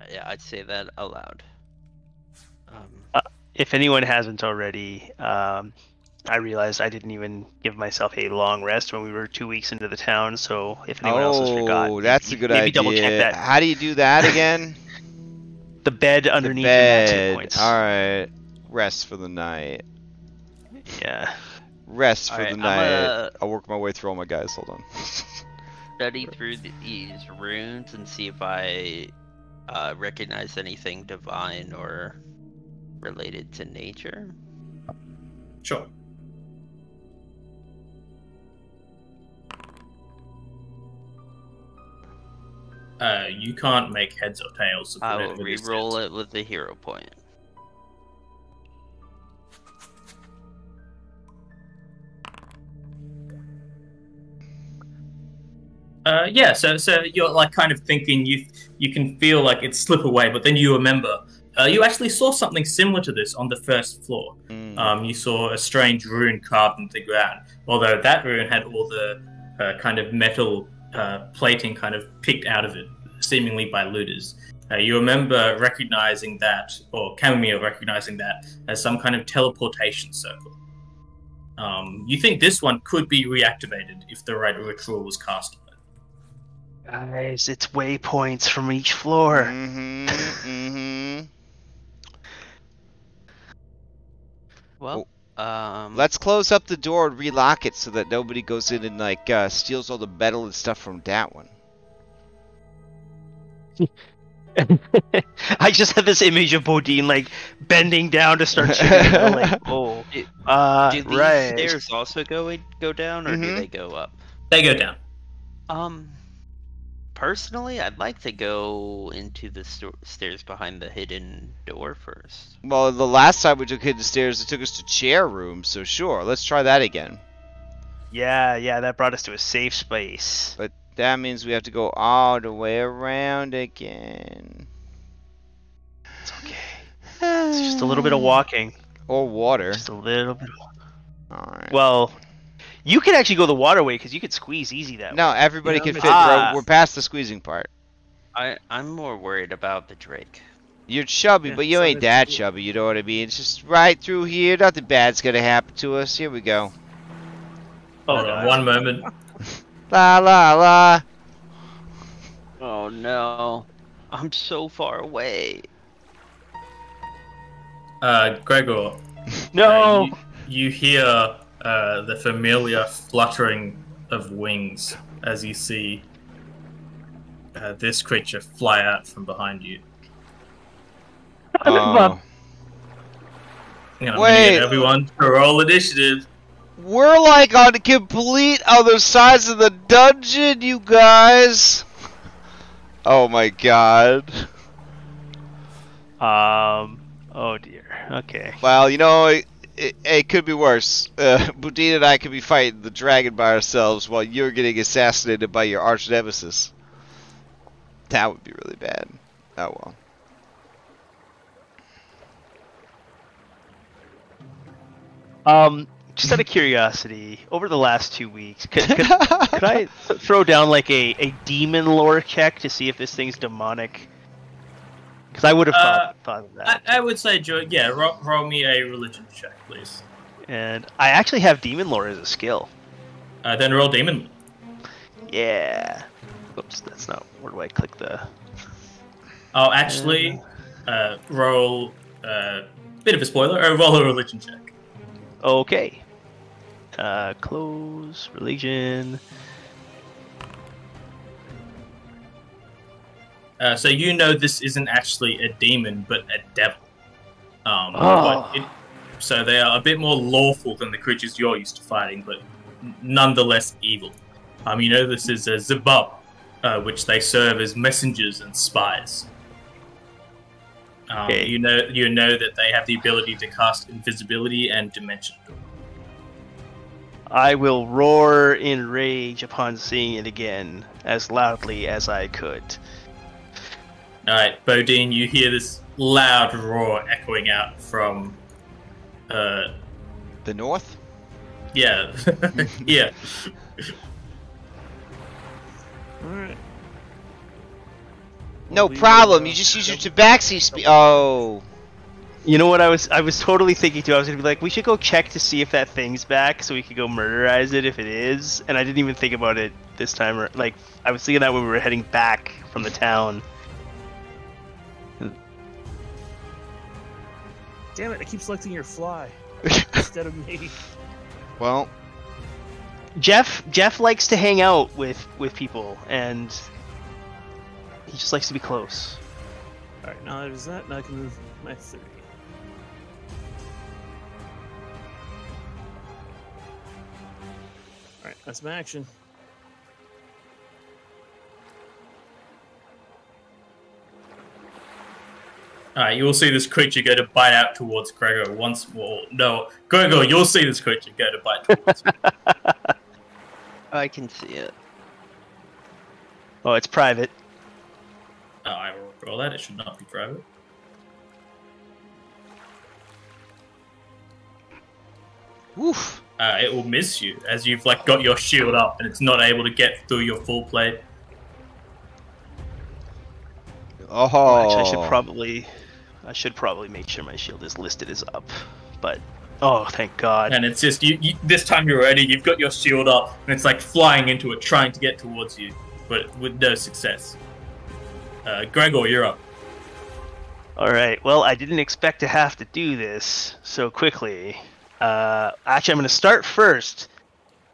Uh, yeah, I'd say that aloud. Um. Uh, if anyone hasn't already, um, I realized I didn't even give myself a long rest when we were two weeks into the town. So if anyone oh, else has forgotten, oh, that's a good maybe idea. Maybe double check that. How do you do that again? The bed underneath the bed. Two points. All right, rest for the night. Yeah, rest all for right, the night. Uh, I'll work my way through all my guys. Hold on. Study through the, these runes and see if I uh, recognize anything divine or related to nature. Sure. Uh, you can't make heads or tails. I will re-roll it with the hero point. Uh, yeah, so so you're like kind of thinking you you can feel like it slip away, but then you remember uh, you actually saw something similar to this on the first floor. Mm. Um, you saw a strange rune carved into the ground, although that rune had all the uh, kind of metal. Uh, plating kind of picked out of it, seemingly by looters. Uh, you remember recognizing that, or Chamomile recognizing that, as some kind of teleportation circle. Um, you think this one could be reactivated if the right ritual was cast on it. Guys, it's waypoints from each floor. Mm-hmm, mm-hmm. Well... Um, let's close up the door and relock it so that nobody goes in and like uh, steals all the metal and stuff from that one. I just have this image of Boudin like bending down to start shooting. Like, oh, do, uh, do these right. stairs also go in, go down, or mm-hmm. do they go up? They go down. Um, personally, I'd like to go into the st stairs behind the hidden door first. Well, the last time we took hidden stairs, it took us to chair room, so sure, let's try that again. Yeah, yeah, that brought us to a safe space. But that means we have to go all the way around again. It's okay. It's just a little bit of walking. Or water. Just a little bit of water. All right. Well... You could actually go the waterway because you could squeeze easy that no, way. No, everybody you know, can fit. Ah. We're, we're past the squeezing part. I, I'm more worried about the Drake. You're chubby, yeah, but you so ain't that cool. chubby. You know what I mean? It's just right through here. Nothing bad's going to happen to us. Here we go. Hold on one moment. La, la, la. Oh, no. I'm so far away. Uh, Gregor. No. Uh, you, you hear... Uh, the familiar fluttering of wings as you see uh, this creature fly out from behind you. Oh. I'm gonna Wait. Need everyone to roll initiative. We're like on complete other sides of the dungeon, you guys. Oh my god. Um. Oh dear. Okay. Well, you know. I It, it could be worse. Uh, Boudin and I could be fighting the dragon by ourselves while you're getting assassinated by your arch nemesis. That would be really bad. Oh well. Um, just out of curiosity, over the last two weeks, could, could, could I throw down like a, a demon lore check to see if this thing's demonic? Because I would have thought, uh, thought of that. I, I would say, yeah, roll, roll me a religion check, please. And I actually have demon lore as a skill. Uh, then roll demon. Yeah. Oops, that's not... Where do I click the... Oh, actually, uh, roll... Uh, bit of a spoiler. Or roll a religion check. Okay. Uh, close. Religion. Uh, so you know this isn't actually a demon, but a devil. Um, oh. But it, so they are a bit more lawful than the creatures you're used to fighting, but nonetheless evil. Um, you know this is a Zabub, uh, which they serve as messengers and spies. Um, okay. You know, you know that they have the ability to cast invisibility and dimension door. I will roar in rage upon seeing it again, as loudly as I could. All right, Boudin, you hear this loud roar echoing out from uh, the north. Yeah, yeah. Alright. No problem, you just use your tabaxi spe- Oh. You know what I was- I was totally thinking too, I was gonna be like, we should go check to see if that thing's back, so we could go murderize it if it is, and I didn't even think about it this time, or, like, I was thinking that when we were heading back from the town. Damn it, I keep selecting your fly, instead of me. Well... Jeff Jeff likes to hang out with with people, and he just likes to be close. All right, now there's that. Now I can move my three. All right, that's my action. All right, you will see this creature go to bite out towards Gregor once more. No, Gregor, you'll see this creature go to bite towards me. I can see it. Oh, it's private. Oh, I will roll that. It should not be private. Woof. Uh, it will miss you as you've like got your shield up and it's not able to get through your full plate. Oh. Well, actually, I should probably, I should probably make sure my shield is listed as up, but. Oh, thank God. And it's just, you, you, this time you're ready, you've got your shield up, and it's like flying into it, trying to get towards you, but with no success. Uh, Gregor, you're up. Alright, well, I didn't expect to have to do this so quickly. Uh, actually, I'm going to start first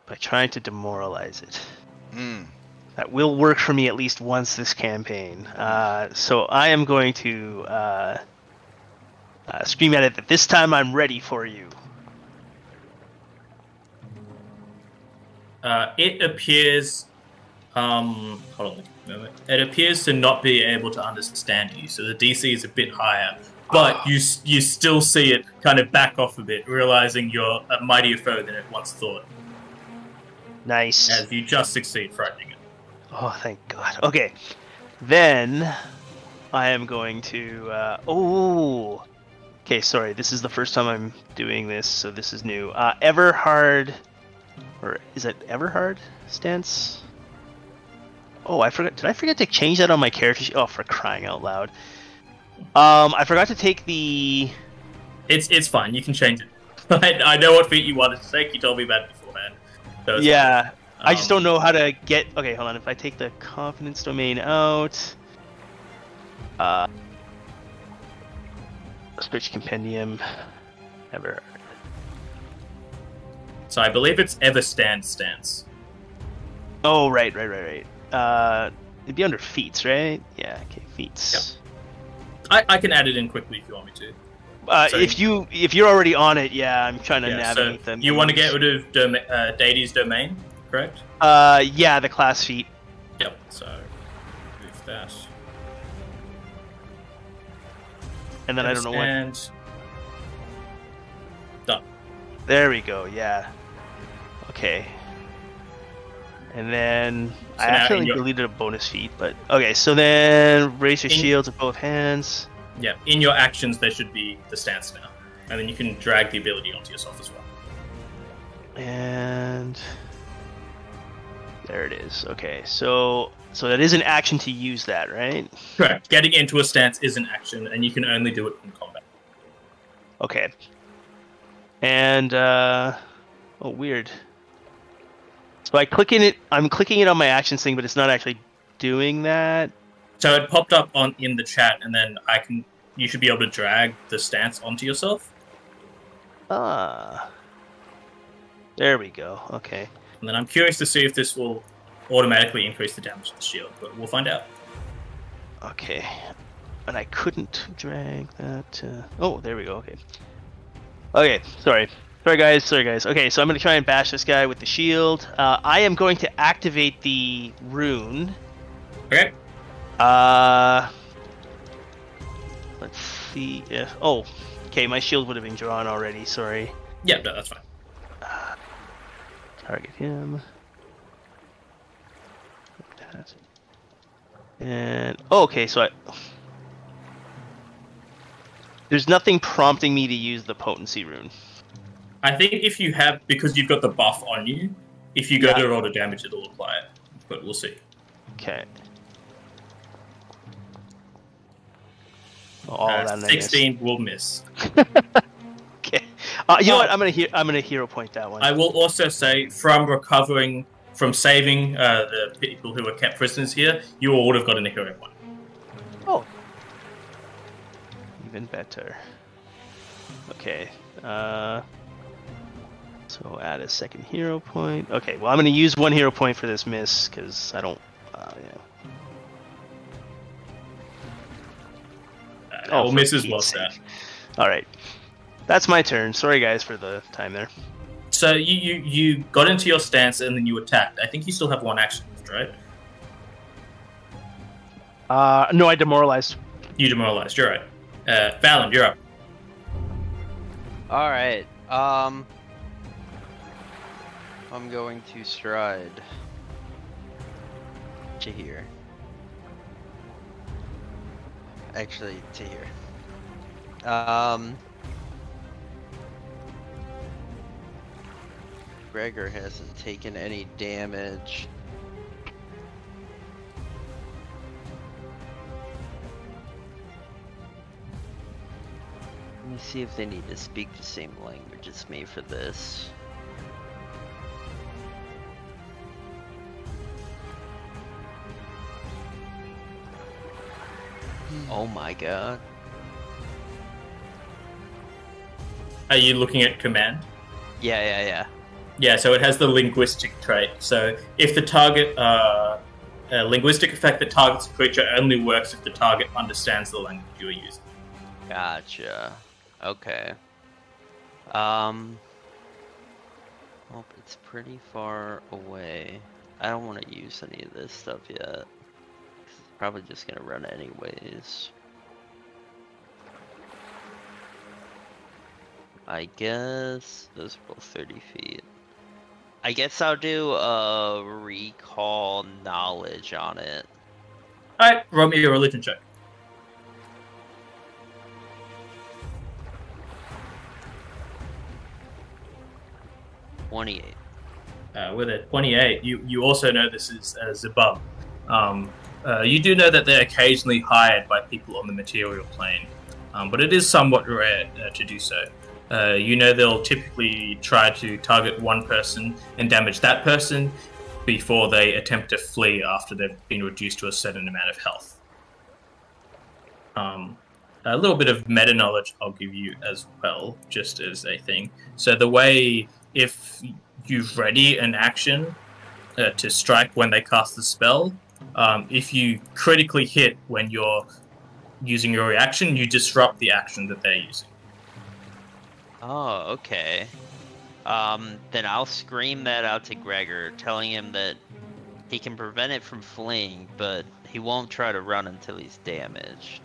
by trying to demoralize it. Mm. That will work for me at least once this campaign. Uh, so I am going to... Uh, Uh, scream at it that this time I'm ready for you. Uh, it appears, um, hold on a moment. It appears to not be able to understand you, so the D C is a bit higher. But you you still see it kind of back off a bit, realizing you're a mightier foe than it once thought. Nice. As you just succeed frightening it. Oh, thank God. Okay, then I am going to. Uh, oh. Okay, sorry, this is the first time I'm doing this, so this is new. Uh, Everhard, or is it Everhard stance? Oh, I forgot, did I forget to change that on my character sheet? Oh, for crying out loud. Um, I forgot to take the... It's it's fine, you can change it. I, I know what feat you wanted to take, you told me about it beforehand. So yeah, um, I just don't know how to get... Okay, hold on, if I take the confidence domain out... Uh... Switch compendium, ever. So I believe it's ever stand stance. Oh right, right, right, right. Uh, it'd be under feats, right? Yeah, okay, feats. Yep. I I can add it in quickly if you want me to. Uh, so, if you if you're already on it, yeah, I'm trying to yeah, navigate so them. You want to get rid of dom uh, deity's domain, correct? Uh, yeah, the class feat. Yep. So move that. And then yes, I don't know and... what. Done. There we go. Yeah. Okay. And then so I actually your... deleted a bonus feat, but okay. So then raise your in... shields with both hands. Yeah. In your actions, there should be the stance now, and then you can drag the ability onto yourself as well. and there it is. Okay, so so that is an action to use that, right? Correct. Getting into a stance is an action, and you can only do it in combat. Okay. And uh, oh, weird. So I click in it. I'm clicking it on my actions thing, but it's not actually doing that. So it popped up on in the chat, and then I can. You should be able to drag the stance onto yourself. Ah. There we go. Okay. And then I'm curious to see if this will automatically increase the damage to the shield, but we'll find out. Okay. And I couldn't drag that. Uh... Oh, there we go. Okay. Okay. Sorry. Sorry, guys. Sorry, guys. Okay, so I'm going to try and bash this guy with the shield. Uh, I am going to activate the rune. Okay. Uh... Let's see if... Oh, okay, my shield would have been drawn already, sorry. Yeah, no, that's fine. Uh, target him. And... Oh, okay, so I... There's nothing prompting me to use the potency rune. I think if you have... Because you've got the buff on you, if you go yeah. to roll the damage, it'll apply it. But we'll see. Okay. All uh, that sixteen will miss. Okay. Uh, you oh, know what? I'm gonna I'm gonna hero point that one. I will also say, from recovering, from saving uh, the people who were kept prisoners here, you all would have gotten a hero point. Oh, even better. Okay. Uh, so add a second hero point. Okay. Well, I'm gonna use one hero point for this miss because I don't. Uh, yeah. Oh, oh Missus lost that. All right, that's my turn. Sorry, guys, for the time there. So you, you you got into your stance and then you attacked. I think you still have one action, right? Uh, no, I demoralized. You demoralized. You're right. Uh, Valen, you're up. All right. Um, I'm going to stride to here. Actually, to here. Um, Gregor hasn't taken any damage. Let me see if they need to speak the same language as me for this. Oh my god. Are you looking at command? Yeah, yeah, yeah. Yeah, so it has the linguistic trait. So if the target... Uh, a linguistic effect that targets a creature only works if the target understands the language you are using. Gotcha. Okay. Um... Well, it's pretty far away. I don't want to use any of this stuff yet. Probably just gonna run anyways. I guess those are both thirty feet. I guess I'll do a recall knowledge on it. Alright, roll me a religion check. twenty-eight. Uh, with a twenty-eight, you, you also know this is uh, Zabub. Um, Uh, you do know that they're occasionally hired by people on the material plane, um, but it is somewhat rare uh, to do so. Uh, you know they'll typically try to target one person and damage that person before they attempt to flee after they've been reduced to a certain amount of health. Um, a little bit of meta-knowledge I'll give you as well, just as a thing. So the way, if you ready an action uh, to strike when they cast the spell... Um, if you critically hit when you're using your reaction, you disrupt the action that they're using. Oh, okay. Um, then I'll scream that out to Gregor, telling him that he can prevent it from fleeing, but he won't try to run until he's damaged.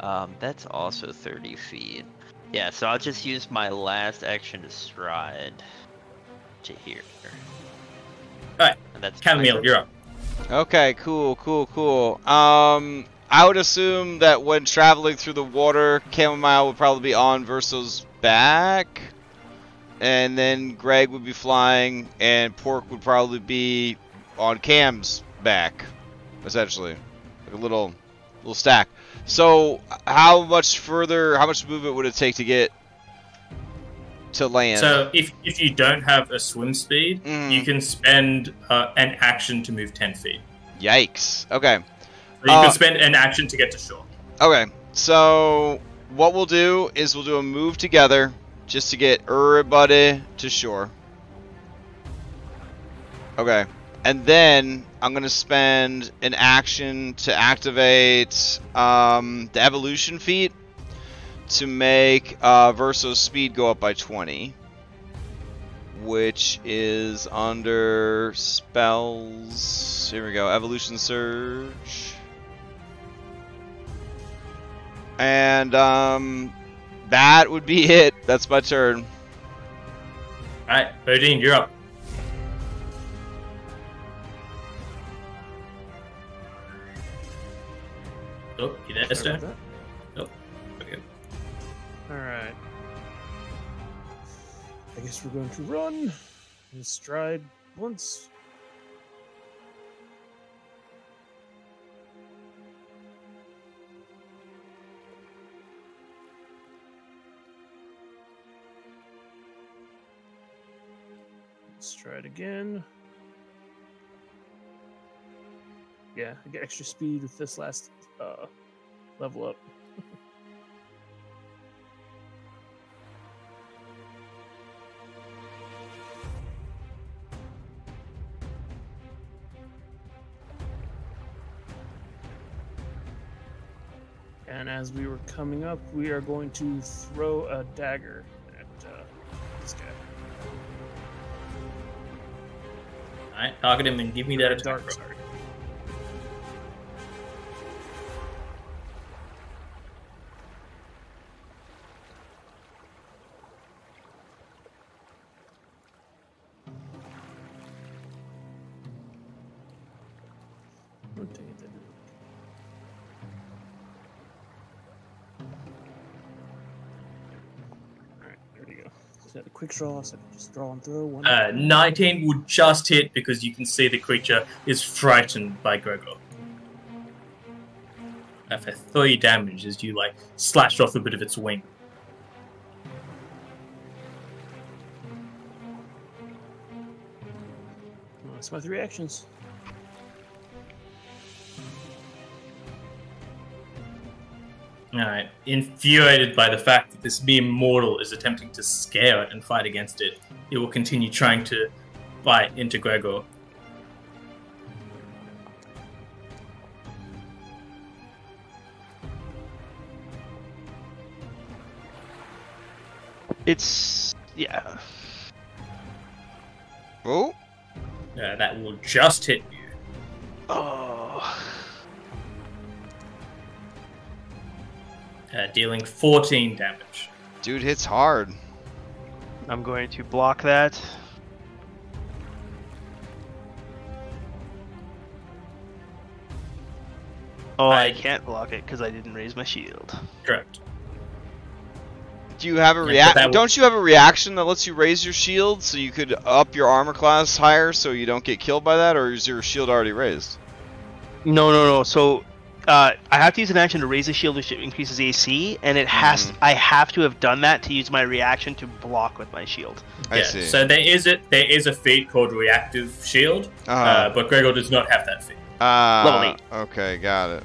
Um, that's also thirty feet. Yeah, so I'll just use my last action to stride to here. Alright, Chamomile, you're up. Okay, cool, cool, cool. Um, I would assume that when traveling through the water, Chamomile would probably be on Verso's back. and then Greg would be flying, and Pork would probably be on Cam's back, essentially, like a little, little stack. So, how much further, how much movement would it take to get to land? So, if if you don't have a swim speed, mm. you can spend uh, an action to move ten feet. Yikes! Okay. So you uh, can spend an action to get to shore. Okay. So what we'll do is we'll do a move together just to get everybody to shore. Okay. And then I'm going to spend an action to activate um, the evolution feat to make uh, Verso's speed go up by twenty, which is under spells. Here we go. Evolution Surge. And um, that would be it. That's my turn. Alright, Boudin, you're up. Oh, you there, Stone? Oh, okay. Alright. I guess we're going to run and stride once. Let's try it again. Yeah, I get extra speed with this last uh, level up. And as we were coming up, we are going to throw a dagger at uh, this guy. Alright, target him and give me that attack. Draw, so just draw and throw one. Uh, nineteen would just hit because you can see the creature is frightened by Gregor. Uh, for three damage as you like slashed off a bit of its wing. Well, that's my three actions. Alright, infuriated by the fact that this mere mortal is attempting to scare it and fight against it, it will continue trying to bite into Gregor. It's... yeah. Oh? Uh, that will just hit you. Oh... Uh, dealing fourteen damage. Dude hits hard. I'm going to block that. Oh, I, I can't block it because I didn't raise my shield. Correct. Do you have a react? Yeah, don't you have a reaction that lets you raise your shield so you could up your armor class higher so you don't get killed by that, or is your shield already raised? No, no, no. So. Uh, I have to use an action to raise the shield, which increases A C, and it has. Mm. I have to have done that to use my reaction to block with my shield. I yeah. See. So there is it. There is a feat called reactive shield, uh, uh, but Gregor does not have that feat. Ah. Uh, Level eight. Okay, got it.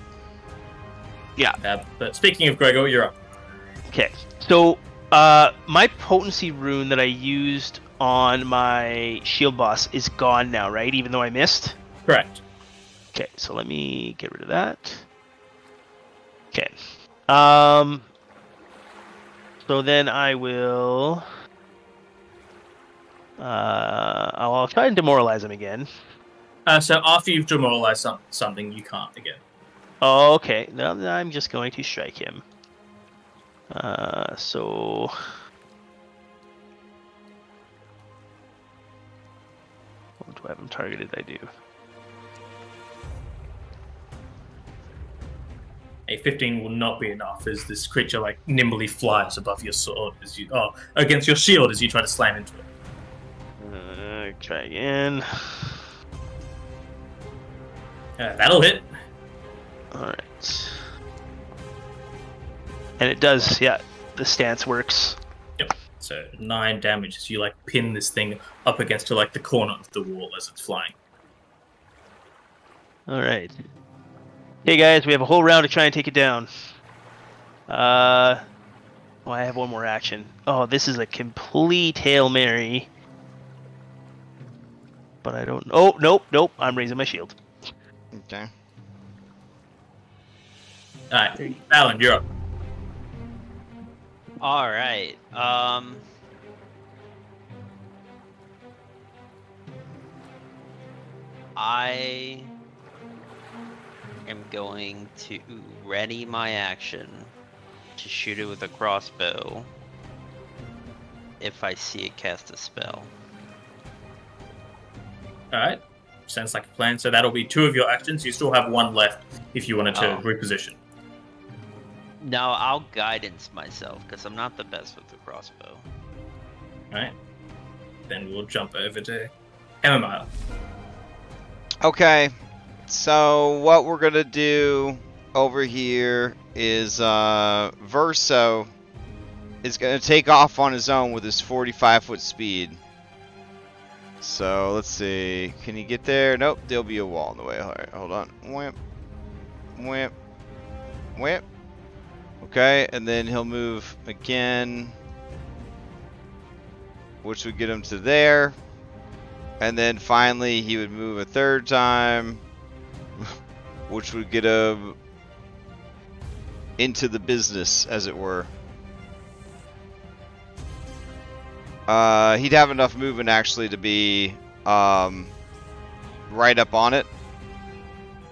Yeah. Uh, but speaking of Gregor, you're up. Okay. So uh, my potency rune that I used on my shield boss is gone now, right? Even though I missed. Correct. Okay. So let me get rid of that. Okay, um, so then I will, uh, I'll, I'll try and demoralize him again. Uh, so after you've demoralized some, something, you can't again. Oh, okay, now I'm just going to strike him. Uh, so... Oh, do I have him targeted? I do. a fifteen will not be enough as this creature like nimbly flies above your sword as you oh against your shield as you try to slam into it. Uh, try again. Uh, that'll hit. Alright. And it does, yeah, the stance works. Yep. So nine damage as you like pin this thing up against to like the corner of the wall as it's flying. Alright. Hey guys, we have a whole round to try and take it down. Uh, well, I have one more action. Oh, this is a complete Hail Mary. But I don't... Oh, nope, nope. I'm raising my shield. Okay. Alright, Alan, you're up. Alright, um... I... I'm going to ready my action to shoot it with a crossbow if I see it cast a spell. Alright, sounds like a plan. So that'll be two of your actions. You still have one left if you wanted to oh. reposition. No, I'll guidance myself because I'm not the best with the crossbow. Alright, then we'll jump over to Chamomile. Okay. So what we're gonna do over here is uh, Verso is gonna take off on his own with his forty-five foot speed. So let's see, can he get there? Nope, there'll be a wall in the way. All right, hold on. Whip, whip, whip. Okay, and then he'll move again, which would get him to there, and then finally he would move a third time. Which would get him into the business, as it were. Uh, he'd have enough movement, actually, to be um, right up on it.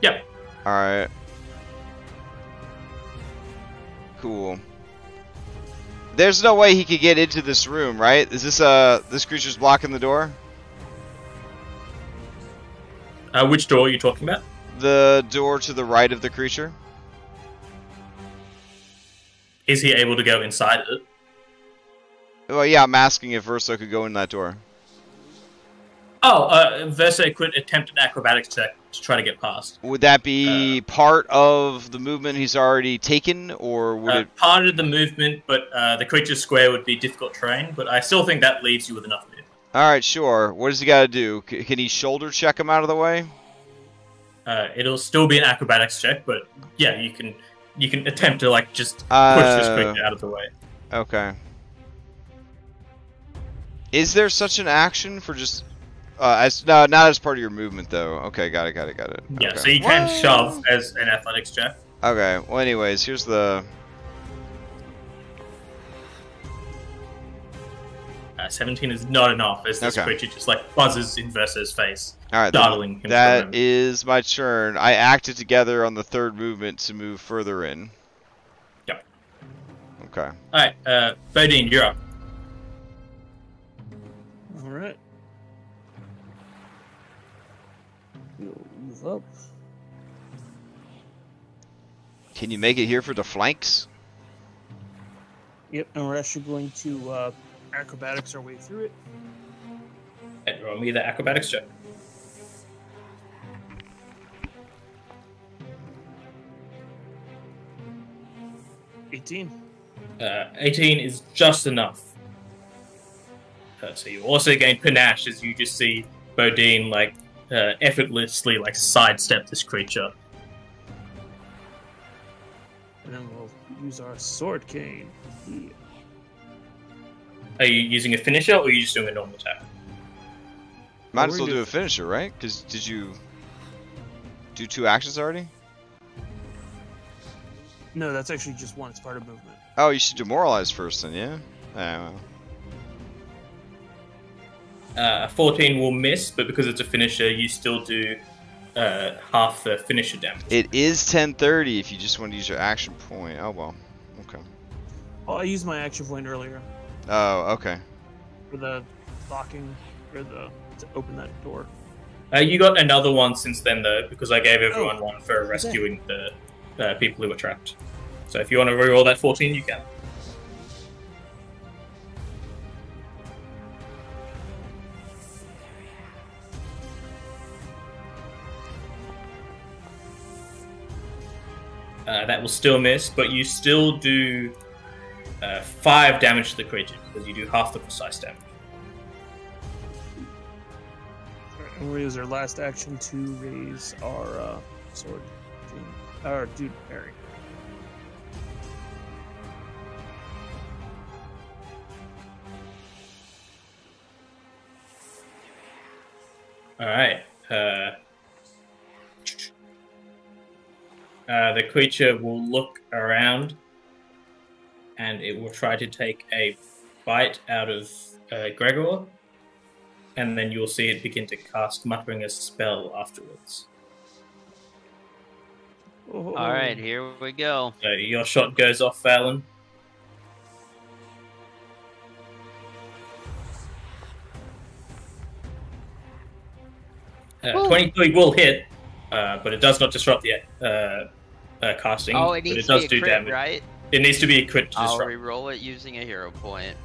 Yep. Alright. Cool. There's no way he could get into this room, right? Is this, uh, this creature's blocking the door? Uh, which door are you talking about? The door to the right of the creature. Is he able to go inside it? Well, yeah, I'm asking if Verso could go in that door. Oh, uh, Verso could attempt an acrobatics check to try to get past. Would that be uh, part of the movement he's already taken, or would uh, it... Part of the movement, but uh, the creature's square would be difficult terrain, but I still think that leaves you with enough movement. Alright, sure. What does he got to do? C can he shoulder check him out of the way? Uh, it'll still be an acrobatics check, but yeah, you can you can attempt to like just push uh, this creature out of the way. Okay. Is there such an action for just uh, as no not as part of your movement though? Okay, got it, got it, got it. Yeah, okay. So you can Whoa. shove as an athletics check. Okay. Well, anyways, here's the uh, seventeen is not enough as this okay. creature just like buzzes in Verso's face. All right, then, that is my turn. I acted together on the third movement to move further in. Yep. Okay. All right, uh, Boudin, you're up. All right. You'll move up. Can you make it here for the flanks? Yep, and we're actually going to uh, acrobatics our way through it. And roll me the acrobatics check. eighteen. Uh, eighteen is just enough. Uh, so you also gain panache as you just see Boudin like uh, effortlessly like sidestep this creature. And then we'll use our sword cane. Yeah. Are you using a finisher or are you just doing a normal attack? Might as well do a finisher, right? Because did you do two actions already? No, that's actually just one. It's part of movement. Oh, you should demoralize first then, yeah? I don't know. Uh, fourteen will miss, but because it's a finisher, you still do uh, half the finisher damage. It is ten thirty if you just want to use your action point. Oh, well. Okay. Well, I used my action point earlier. Oh, okay. For the locking, or the to open that door. Uh, you got another one since then, though, because I gave everyone oh, one for rescuing okay. the... uh, people who were trapped. So if you want to reroll that fourteen, you can. Uh, that will still miss, but you still do uh, five damage to the creature, because you do half the precise damage. And we'll use our last action to raise our uh, sword. Our dude parry. Alright. Uh, uh, the creature will look around and it will try to take a bite out of uh, Gregor. And then you'll see it begin to cast Muttering a spell afterwards. Oh. Alright, here we go. So your shot goes off, Valen. Uh, twenty-three will hit, uh, but it does not disrupt the uh, uh, casting. Oh, it needs but it to does be a do crit, damage. Right? It needs to be a crit to I'll disrupt. I'll reroll it using a hero point.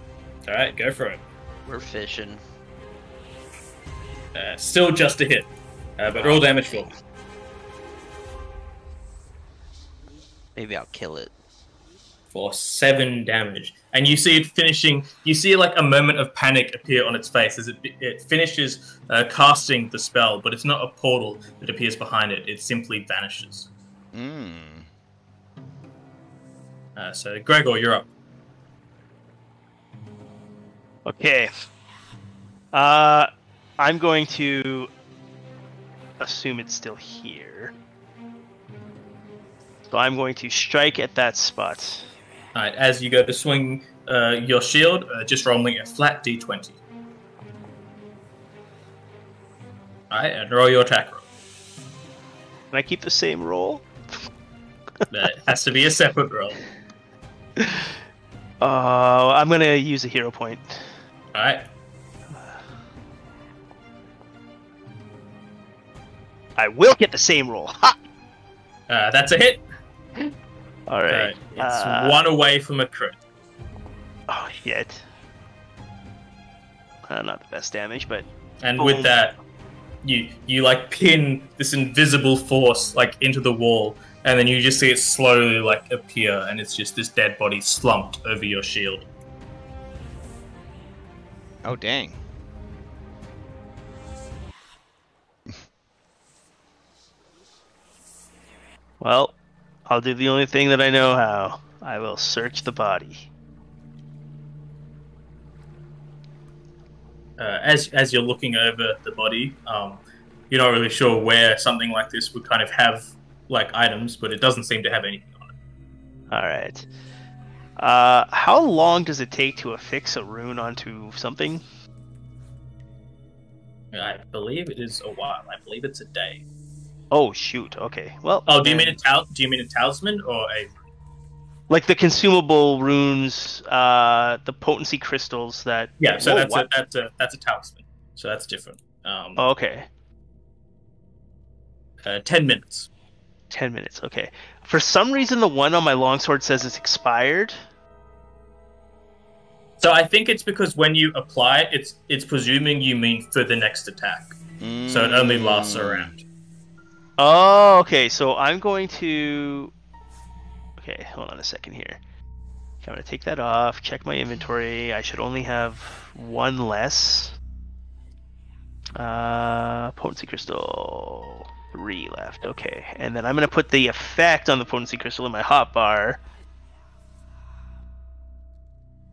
Alright, go for it. We're fishing. Uh, still just a hit, uh, but roll damage for me. Maybe I'll kill it. For seven damage. And you see it finishing, you see like a moment of panic appear on its face as it, it finishes uh, casting the spell, but it's not a portal that appears behind it, it simply vanishes. Mm. Uh, so, Gregor, you're up. Okay. Uh... I'm going to assume it's still here. So I'm going to strike at that spot. Alright, as you go to swing uh, your shield, uh, just rolling a flat d twenty. Alright, and roll your attack roll. Can I keep the same roll? It has to be a separate roll. Oh, uh, I'm going to use a hero point. Alright. I will get the same roll. Ha! Uh, that's a hit. All right. Uh, it's uh, one away from a crit. Oh, shit. Uh, not the best damage, but... And boom. With that, you, you, like, pin this invisible force, like, into the wall, and then you just see it slowly, like, appear, and it's just this dead body slumped over your shield. Oh, dang. Well, I'll do the only thing that I know how. I will search the body. Uh, as as you're looking over the body, um, you're not really sure where something like this would kind of have like items, but it doesn't seem to have anything on it. All right. Uh, how long does it take to affix a rune onto something? I believe it is a while. I believe it's a day. Oh shoot! Okay, well. Oh, do you mean a tal do you mean a talisman or a? Like the consumable runes, uh, the potency crystals that. Yeah, so Whoa, that's what? a that's a that's a talisman. So that's different. Um, oh, okay. Uh, ten minutes. Ten minutes. Okay. For some reason, the one on my longsword says it's expired. So I think it's because when you apply it, it's it's presuming you mean for the next attack. Mm. So it only lasts a round. Oh, okay, so I'm going to... Okay, hold on a second here. I'm going to take that off, check my inventory. I should only have one less. Uh, potency crystal, three left, okay. And then I'm going to put the effect on the potency crystal in my hotbar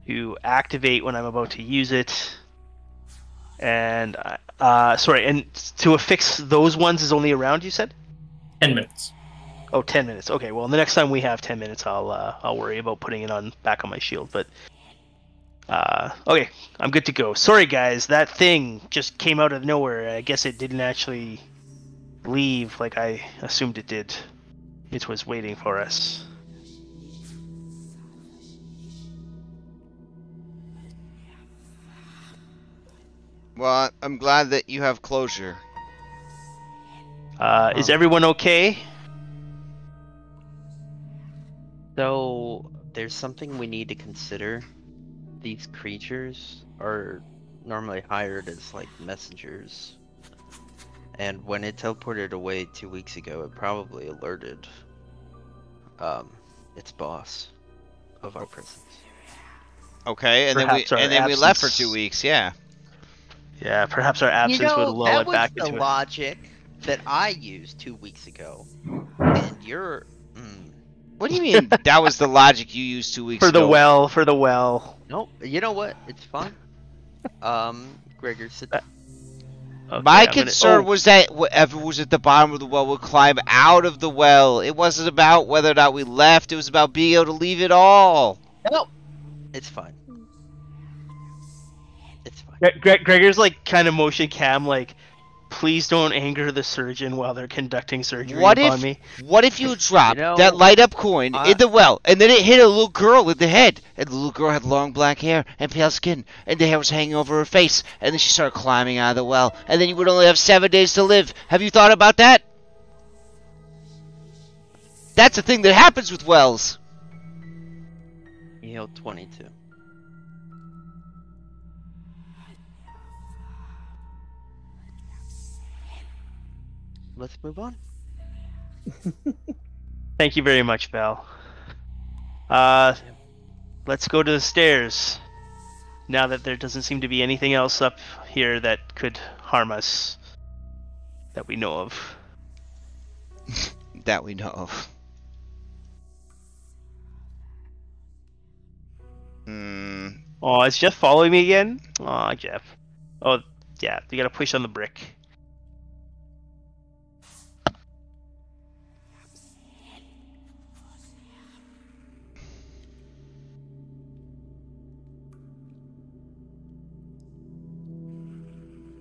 to activate when I'm about to use it. And I... Uh, sorry, and to affix those ones is only a round, you said? Ten minutes. Oh, ten minutes. Okay, well, the next time we have ten minutes, I'll uh, I'll worry about putting it on back on my shield. But uh, okay, I'm good to go. Sorry, guys, that thing just came out of nowhere. I guess it didn't actually leave like I assumed it did. It was waiting for us. Well, I'm glad that you have closure. Uh, oh. Is everyone okay? So there's something we need to consider. These creatures are normally hired as like messengers, and when it teleported away two weeks ago, it probably alerted um, its boss of our presence. Okay, and perhaps then we and then absence. we left for two weeks. Yeah. Yeah, perhaps our absence you know, would lull it back into it. That was the logic that I used two weeks ago, and you're. Mm. What do you mean? That was the logic you used two weeks for ago. For the well, for the well. Nope. You know what? It's fine. Um, Gregor said that. Okay, My I'm concern gonna... oh. was that whatever was at the bottom of the well would climb out of the well. It wasn't about whether or not we left. It was about being able to leave it all. No, it's fine. It's fine. Gre Gre Gregor's like kind of motion cam like, please don't anger the surgeon while they're conducting surgery what upon if, me. What if you dropped you know, that light up coin uh, in the well, and then it hit a little girl in the head, and the little girl had long black hair and pale skin, and the hair was hanging over her face, and then she started climbing out of the well, and then you would only have seven days to live. Have you thought about that? That's a thing that happens with wells. He healed twenty-two. Let's move on. Thank you very much, Val. Uh, let's go to the stairs. Now that there doesn't seem to be anything else up here that could harm us. That we know of. That we know of. Mm. Oh, is Jeff following me again? Aw, oh, Jeff. Oh, yeah. You gotta push on the brick.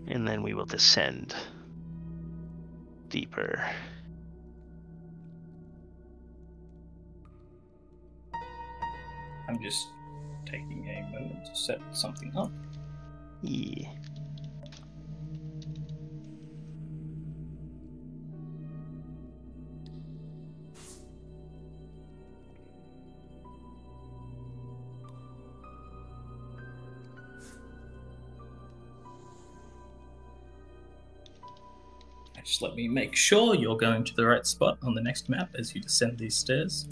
And then we will descend deeper. I'm just taking a moment to set something up. Yeah. Just let me make sure you're going to the right spot on the next map as you descend these stairs.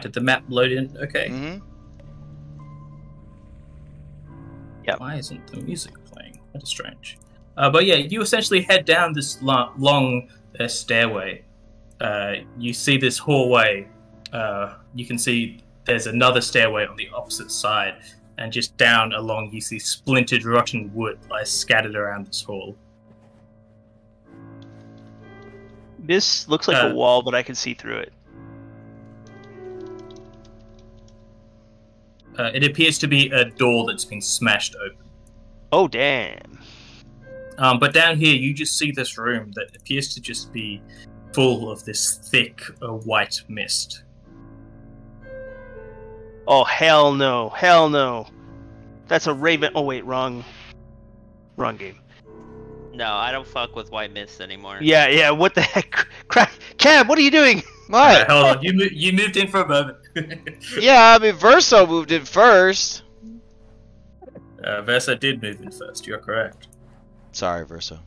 Did the map load in? Okay. Mm-hmm. Yeah. Why isn't the music playing? That is strange. Uh, but yeah, you essentially head down this long, long uh, stairway. Uh, you see this hallway. Uh, you can see there's another stairway on the opposite side, and just down along you see splintered rotten wood lies scattered around this hall. This looks like uh, a wall, but I can see through it. Uh, it appears to be a door that's been smashed open. Oh, damn. Um, but down here, you just see this room that appears to just be full of this thick uh, white mist. Oh, hell no. Hell no. That's a raven. Oh, wait, wrong. Wrong game. No, I don't fuck with white mist anymore. Yeah, yeah, what the heck? Crap. Cam, what are you doing? Why? Right, hold on. You, mo you moved in for a moment. Yeah, I mean, Verso moved in first. Uh, Verso did move in first, you're correct. Sorry, Verso.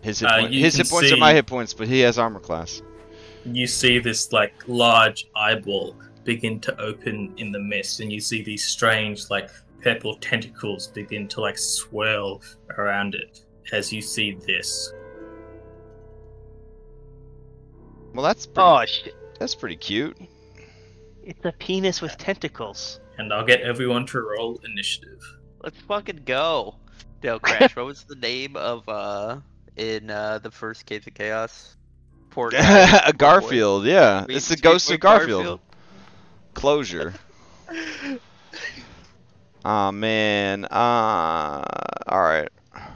His hit, point uh, his hit points see, are my hit points, but he has armor class. You see this, like, large eyeball begin to open in the mist, and you see these strange, like, purple tentacles begin to, like, swirl around it as you see this. Well, that's pretty... Oh, shit. That's pretty cute. It's a penis with tentacles. And I'll get everyone to roll initiative. Let's fucking go. No, Crash, what was the name of, uh, in, uh, the first Cave of Chaos? Pork. Garfield, yeah. It's the ghost of Garfield. Garfield. Closure. Oh man. Uh, all right.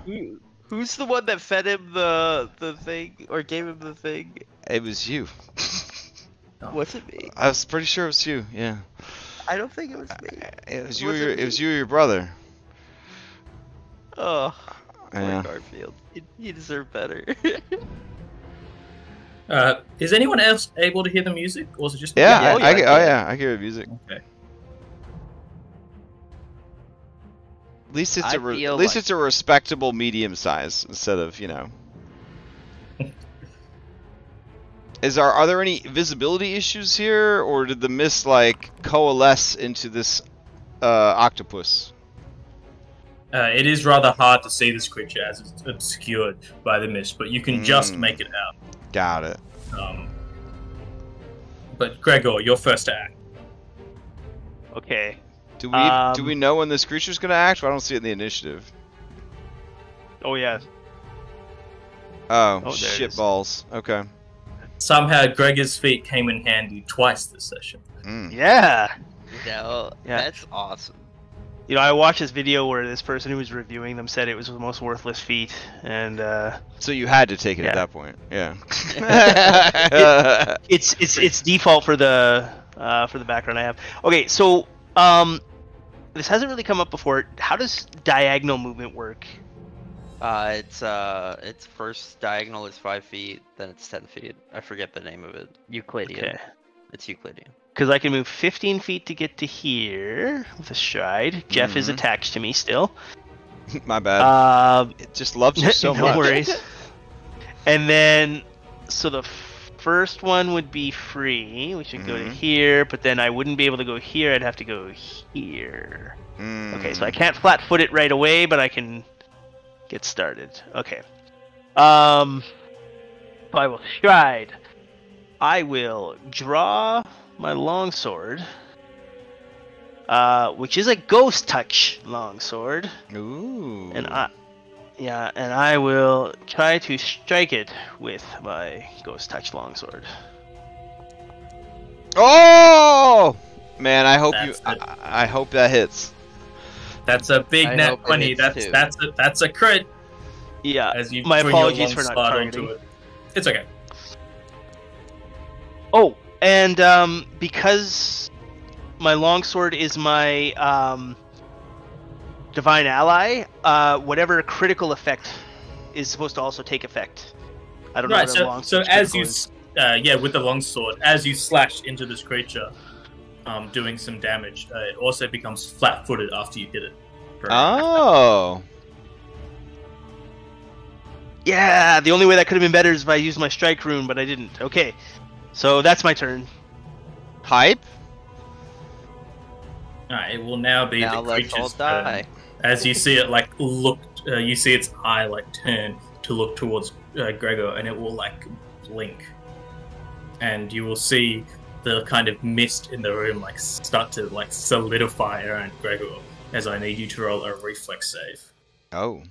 Who, who's the one that fed him the the thing or gave him the thing? It was you. Was it me? I was pretty sure it was you. Yeah. I don't think it was me. It was you. Was or your, it, it was you or your brother. Oh. Yeah. Garfield. You, you deserve better. uh, is anyone else able to hear the music, or is it just? Yeah. I, oh, yeah I, I, oh yeah, I hear the music. Okay. At least it's I a re at least like... it's a respectable medium size instead of, you know. Is there are there any visibility issues here, or did the mist like coalesce into this uh, octopus? Uh, it is rather hard to see this creature as it's obscured by the mist, but you can mm. just make it out. Got it. Um, but Gregor, you're first to act. Okay. Do we um, do we know when this creature's gonna act? Well, I don't see it in the initiative. Oh yeah. Oh, oh shit balls. Okay. Somehow Gregor's feet came in handy twice this session. Mm. Yeah. You know, yeah. That's awesome. You know, I watched this video where this person who was reviewing them said it was the most worthless feat, and uh, so you had to take it yeah. at that point. Yeah. it, it's it's it's default for the uh, for the background I have. Okay, so. Um, this hasn't really come up before. How does diagonal movement work? Uh, it's uh, it's first diagonal is five feet, then it's ten feet. I forget the name of it. Euclidean. Okay. It's Euclidean. Because I can move fifteen feet to get to here with a stride. Mm-hmm. Jeff is attached to me still. My bad. Uh, it just loves you so no much. No worries. And then, so the. First one would be free. We should mm-hmm. go to here, but then I wouldn't be able to go here. I'd have to go here. Mm. Okay, so I can't flat-foot it right away, but I can get started. Okay. Um, so I will stride. I will draw my longsword, uh, which is a ghost touch longsword. Ooh. And I. Yeah, and I will try to strike it with my Ghost Touch Longsword. Oh! Man, I hope that's you. I, I hope that hits. That's a big I nat twenty. That's too. that's a that's a crit. Yeah. As you my apologies for not targeting. It. It's okay. Oh, and um, because my longsword is my um. Divine Ally, uh, whatever critical effect is supposed to also take effect. I don't right, know. So, long so as you, is. Uh, yeah, with the longsword, as you slash into this creature, um, doing some damage, uh, it also becomes flat-footed after you hit it. Correct? Oh. Yeah, the only way that could have been better is if I used my strike rune, but I didn't. Okay, so that's my turn. Hype. All right, it will now be now the creature's turn. As you see it, like, look, uh, you see its eye, like, turn to look towards uh, Gregor, and it will, like, blink. And you will see the kind of mist in the room, like, start to, like, solidify around Gregor, as I need you to roll a reflex save. Oh.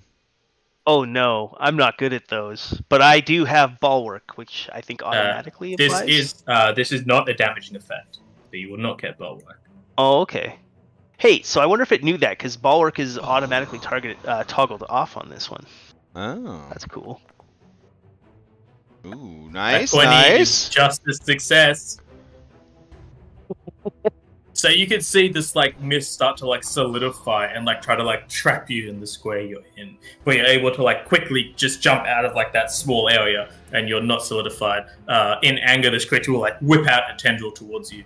Oh, no. I'm not good at those. But I do have Bulwark, which I think automatically uh, this applies. Is, uh, this is not a damaging effect, but you will not get Bulwark. Oh, okay. Hey, so I wonder if it knew that, because Bulwark is automatically targeted, uh, toggled off on this one. Oh. That's cool. Ooh, nice, that twenty nice. Is just a success. So you can see this, like, mist start to, like, solidify and, like, try to, like, trap you in the square you're in. But you're able to, like, quickly just jump out of, like, that small area, and you're not solidified. Uh, in anger, this creature will, like, whip out a tendril towards you.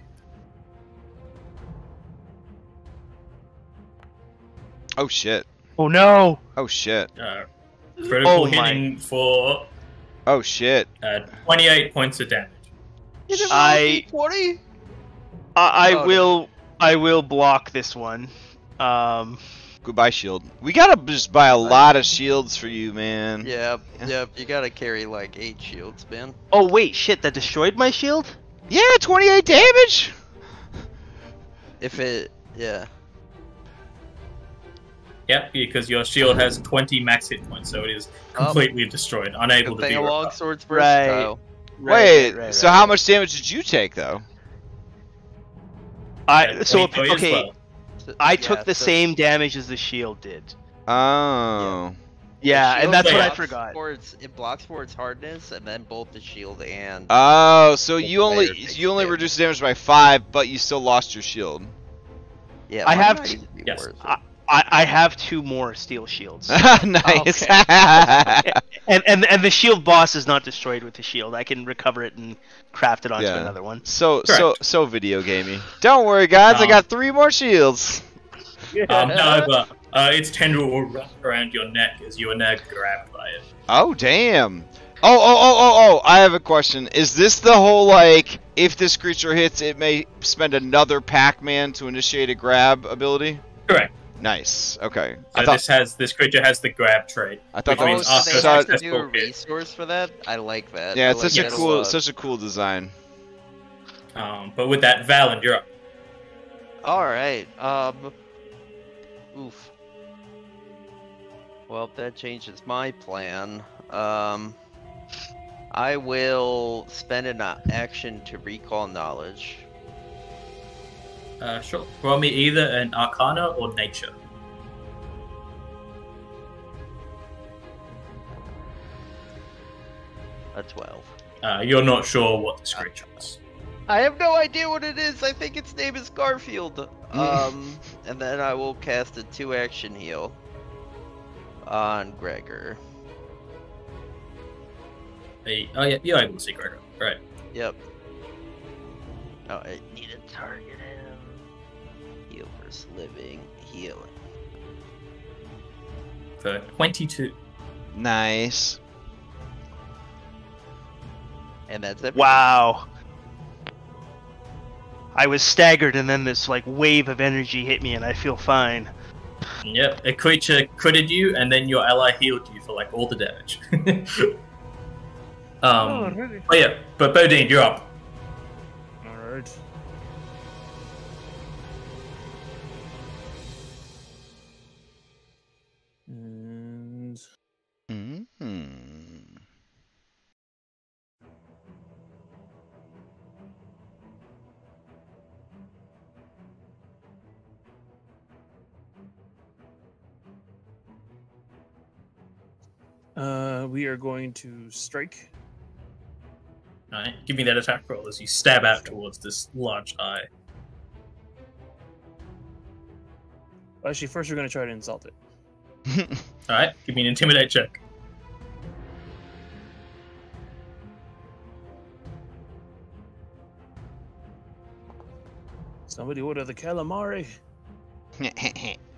Oh shit! Oh no! Oh shit! Uh, critical oh, hitting my. for. Oh shit! Uh, Twenty-eight points of damage. I. Twenty. I, I oh, will. No. I will block this one. Um. Goodbye shield. We gotta just buy a lot of shields for you, man. Yep. Yep. You gotta carry like eight shields, man. Oh wait, shit! That destroyed my shield. Yeah, twenty-eight damage. If it, yeah. Yep, because your shield has twenty max hit points, so it is completely um, destroyed, unable to be repaired. Long swords versatile. Right. Right, Wait, right, right, so right. how much damage did you take, though? I so okay. Well. the, I yeah, took the so... same damage as the shield did. Oh. Yeah, yeah and that's what I forgot. For its, it blocks for its hardness, and then both the shield and. Oh, so you only you only reduced damage by five, but you still lost your shield. Yeah, I have. T yes. I, I I have two more steel shields. Nice. Oh, okay. and and and the shield boss is not destroyed with the shield. I can recover it and craft it onto yeah. another one. So Correct. so so video gamey. Don't worry, guys. Um, I got three more shields. Yeah. Um, no, but uh, its tendril will wrap around your neck as you are now grabbed by it. Oh damn. Oh, oh, oh, oh, oh, I have a question. Is this the whole, like, if this creature hits, it may spend another Pac-Man to initiate a grab ability? Correct. Nice. Okay. So I thought... this has this creature has the grab trait. I thought that was a new resource for that. I like that. Yeah, it's such a cool such a cool design. Um, but with that, Valen, you're up. All right. Um. Oof. Well, that changes my plan. Um. I will spend an action to recall knowledge. Uh, sure. Roll me either an Arcana or Nature. A twelve. Uh, you're not sure what this creature is. I have no idea what it is. I think its name is Garfield. Um, and then I will cast a two-action heal on Gregor. Oh yeah, you're able to see Gregor. Right. Yep. Oh, I need a target him. Heal versus living. Healing. For twenty-two. Nice. And that's it. Wow. I was staggered and then this like wave of energy hit me and I feel fine. Yep, a creature critted you and then your ally healed you for like all the damage. Um, oh, really? Oh yeah, but Boudin, you're up. Alright. And... Mm-hmm. Uh, we are going to strike. Alright, give me that attack roll as you stab out towards this large eye. Well, actually, first we're going to try to insult it. Alright, give me an intimidate check. Somebody order the calamari.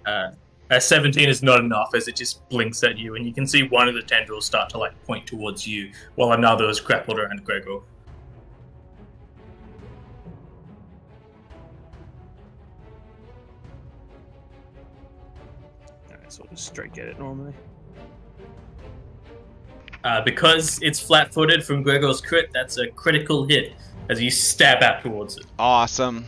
uh, a seventeen is not enough as it just blinks at you, and you can see one of the tendrils start to like point towards you, while another is grappled around Gregor. Alright, so we'll just strike at it normally. Uh, because it's flat-footed from Gregor's crit, that's a critical hit as you stab out towards it. Awesome.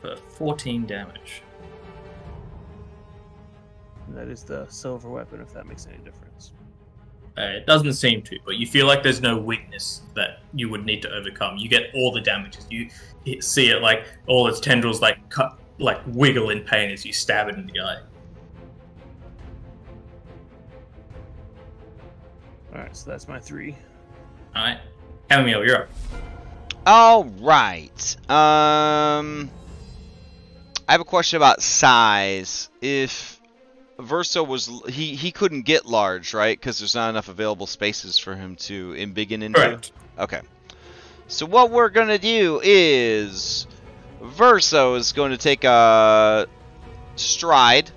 For fourteen damage. That is the silver weapon, if that makes any difference. Uh, it doesn't seem to, but you feel like there's no weakness that you would need to overcome. You get all the damages. You see it like all its tendrils like cut, like wiggle in pain as you stab it in the eye. All right, so that's my three. All right, Chamomile, you're up. All right. Um. I have a question about size. If Verso was he he couldn't get large, right? Because there's not enough available spaces for him to in begin into. Correct. Okay. So what we're gonna do is Verso is going to take a stride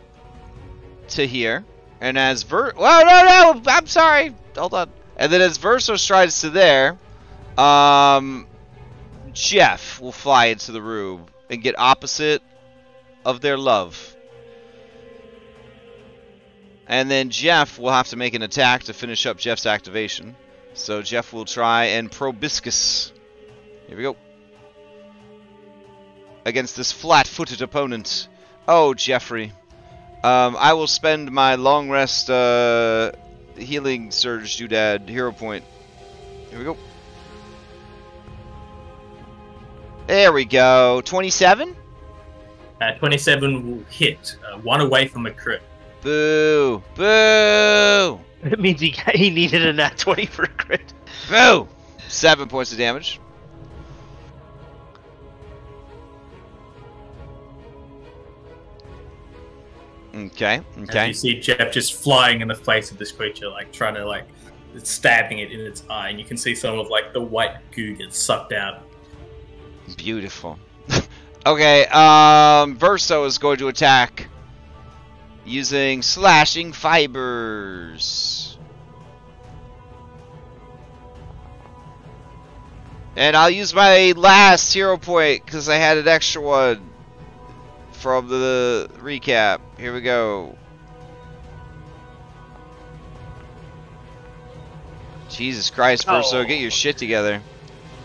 to here, and as Ver oh no no I'm sorry hold on, and then as Verso strides to there, um, Jeff will fly into the room and get opposite of their love, and then Jeff will have to make an attack to finish up Jeff's activation. So Jeff will try and probiscus. Here we go. Against this flat-footed opponent. Oh, Jeffrey. Um, I will spend my long rest uh, healing surge doodad hero point. Here we go. There we go. twenty-seven? Uh, twenty-seven will hit. Uh, one away from a crit. Boo. Boo. It means he, he needed a nat twenty for a crit. Boo. Seven points of damage. Okay, okay. And you see Jeff just flying in the face of this creature, like trying to, like, stabbing it in its eye, and you can see some of, like, the white goo gets sucked out. Beautiful. Okay, um, Verso is going to attack using slashing fibers. And I'll use my last hero point because I had an extra one from the recap. Here we go. Jesus Christ, Verso, oh. Get your shit together.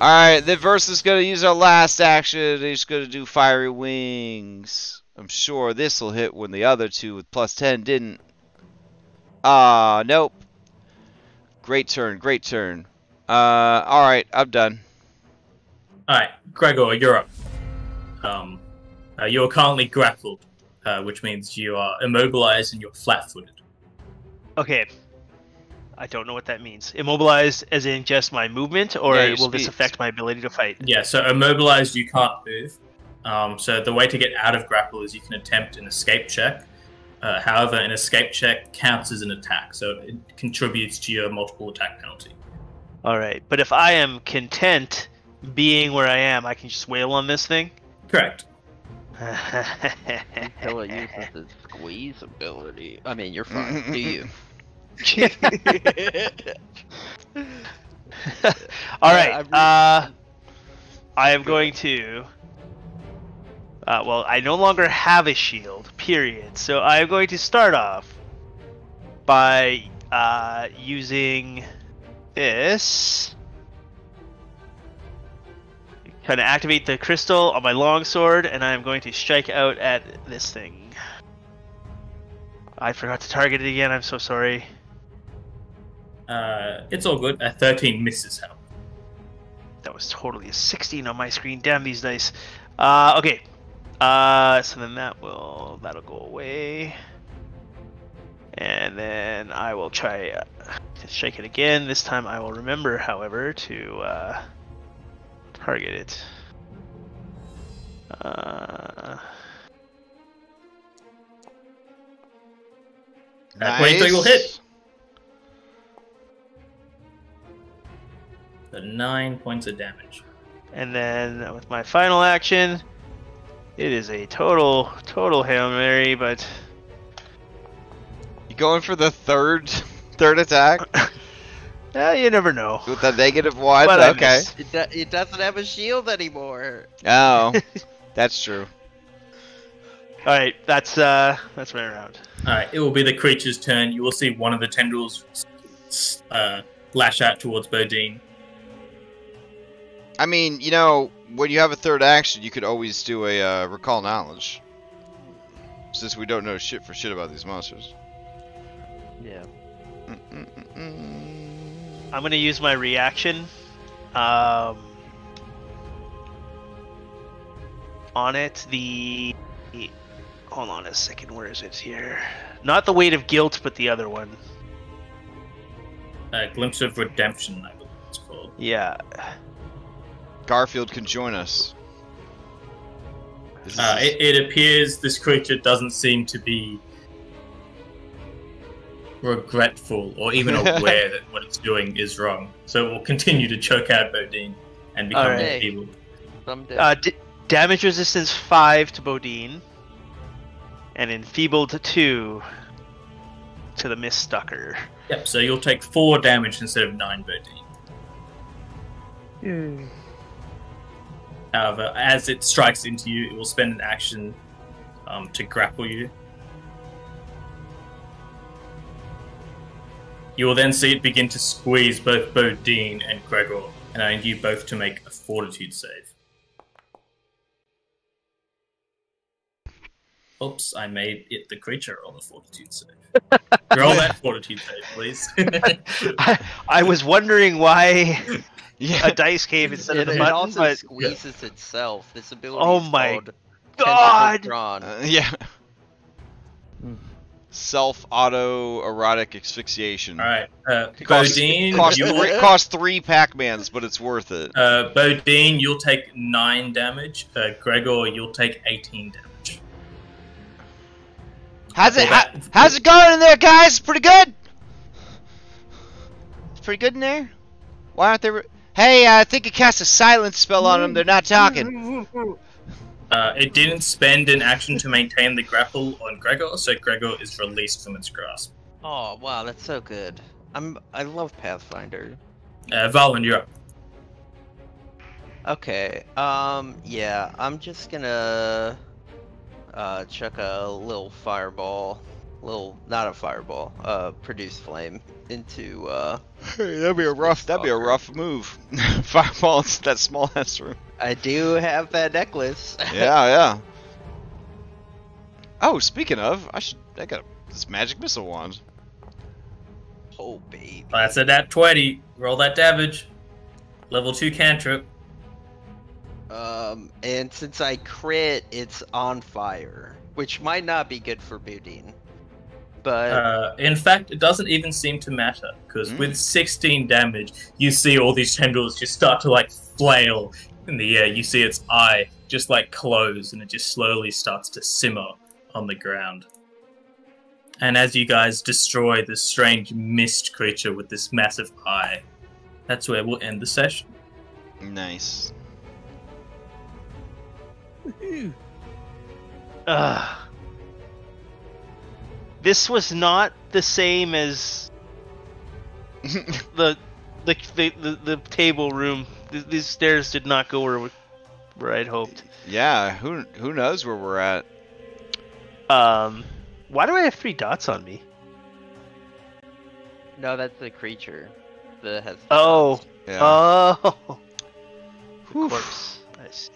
Alright, then Verso's gonna use our last action. He's gonna do Fiery Wings. I'm sure this'll hit when the other two with plus ten didn't. Ah, uh, nope. Great turn, great turn. Uh, alright, I'm done. Alright, Gregor, you're up. Um, Uh, you are currently grappled, uh, which means you are immobilized and you're flat-footed. Okay. I don't know what that means. Immobilized as in just my movement, or yeah, will this affect my ability to fight? Yeah, so immobilized, you can't move. Um, so the way to get out of grapple is you can attempt an escape check. Uh, however, an escape check counts as an attack, so it contributes to your multiple attack penalty. Alright, but if I am content being where I am, I can just wail on this thing? Correct. Until I use the squeeze ability. I mean, you're fine. Do you? All right. Uh, I am going to. Uh, well, I no longer have a shield. Period. So I am going to start off by uh, using this. Going to activate the crystal on my longsword, and I'm going to strike out at this thing. I forgot to target it again, I'm so sorry. Uh, it's all good. A thirteen misses hell. That was totally a sixteen on my screen. Damn these dice. Uh, okay. Uh, so then that will, that'll go away. And then I will try uh, to strike it again. This time I will remember, however, to... Uh, target it. Uh, nice. twenty-three will hit. So nine points of damage. And then with my final action, it is a total, total Hail Mary, but... You going for the third, third attack? Uh, you never know. With the negative one? But okay. It, do it doesn't have a shield anymore. Oh. That's true. Alright, that's uh, that's my round. Alright, it will be the creature's turn. You will see one of the tendrils uh, lash out towards Boudin. I mean, you know, when you have a third action, you could always do a uh, recall knowledge. Since we don't know shit for shit about these monsters. Yeah. Mm-mm-mm-mm. I'm going to use my reaction um, on it. The hold on a second, where is it here? Not the weight of guilt, but the other one. A glimpse of redemption, I believe it's called. Yeah. Garfield can join us. Is... Uh, it, it appears this creature doesn't seem to be regretful or even aware that what it's doing is wrong, so it will continue to choke out Boudin and become right. evil. Uh, d damage resistance five to Boudin and enfeebled two to the Mist Stalker. Yep, so you'll take four damage instead of nine, Boudin. Mm. However, as it strikes into you, it will spend an action um, to grapple you. You will then see it begin to squeeze both Boudin and Gregor, and I need you both to make a fortitude save. Oops, I made it the creature roll a fortitude save. Roll that fortitude save, please. I, I was wondering why yeah. a dice cave instead it, of the button. It also but... squeezes yeah. itself. This ability oh is my god! Uh, yeah. Self-auto-erotic asphyxiation. All right. Uh, cost, Boudin... Cost, you... three, cost three Pac-Mans, but it's worth it. Uh, Boudin, you'll take nine damage. Uh, Gregor, you'll take eighteen damage. How's it, how, how's it going in there, guys? Pretty good? It's pretty good in there? Why aren't they... Re hey, I think it cast a silence spell on them. They're not talking. Uh, it didn't spend an action to maintain the grapple on Gregor, so Gregor is released from its grasp. Oh wow, that's so good. I'm I love Pathfinder. Uh, Valen, you're up. Okay. Um. Yeah, I'm just gonna uh, chuck a little fireball, little not a fireball, uh, produce flame into. Uh, hey, that'd be a rough. That'd be a rough move. Fireball into that small ass room. I do have that necklace. yeah, yeah. Oh, speaking of, I should. I got this magic missile wand. Oh, baby. That's a nat twenty. Roll that damage. Level two cantrip. Um, and since I crit, it's on fire, which might not be good for Boudin. But uh, in fact, it doesn't even seem to matter because mm. with sixteen damage, you see all these tendrils just start to like flail. In the air, you see its eye just like close, and it just slowly starts to simmer on the ground. And as you guys destroy this strange mist creature with this massive eye, that's where we'll end the session. Nice. Uh, this was not the same as the, the, the, the, the table room. These stairs did not go where, we, where I'd hoped. Yeah, who who knows where we're at? Um, why do I have three dots on me? No, that's the creature that has. Oh, yeah. Oh, the corpse. I see.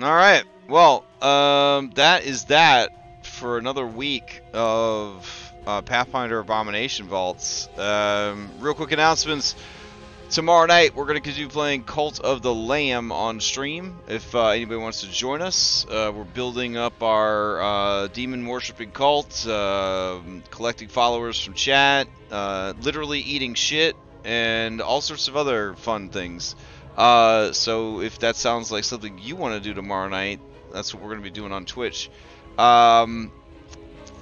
All right. Well, um, that is that for another week of uh, Pathfinder Abomination Vaults. Um, real quick announcements. Tomorrow night, we're going to continue playing Cult of the Lamb on stream. If uh, anybody wants to join us, uh, we're building up our uh, demon-worshipping cult, uh, collecting followers from chat, uh, literally eating shit, and all sorts of other fun things. Uh, so if that sounds like something you want to do tomorrow night, that's what we're going to be doing on Twitch. Um,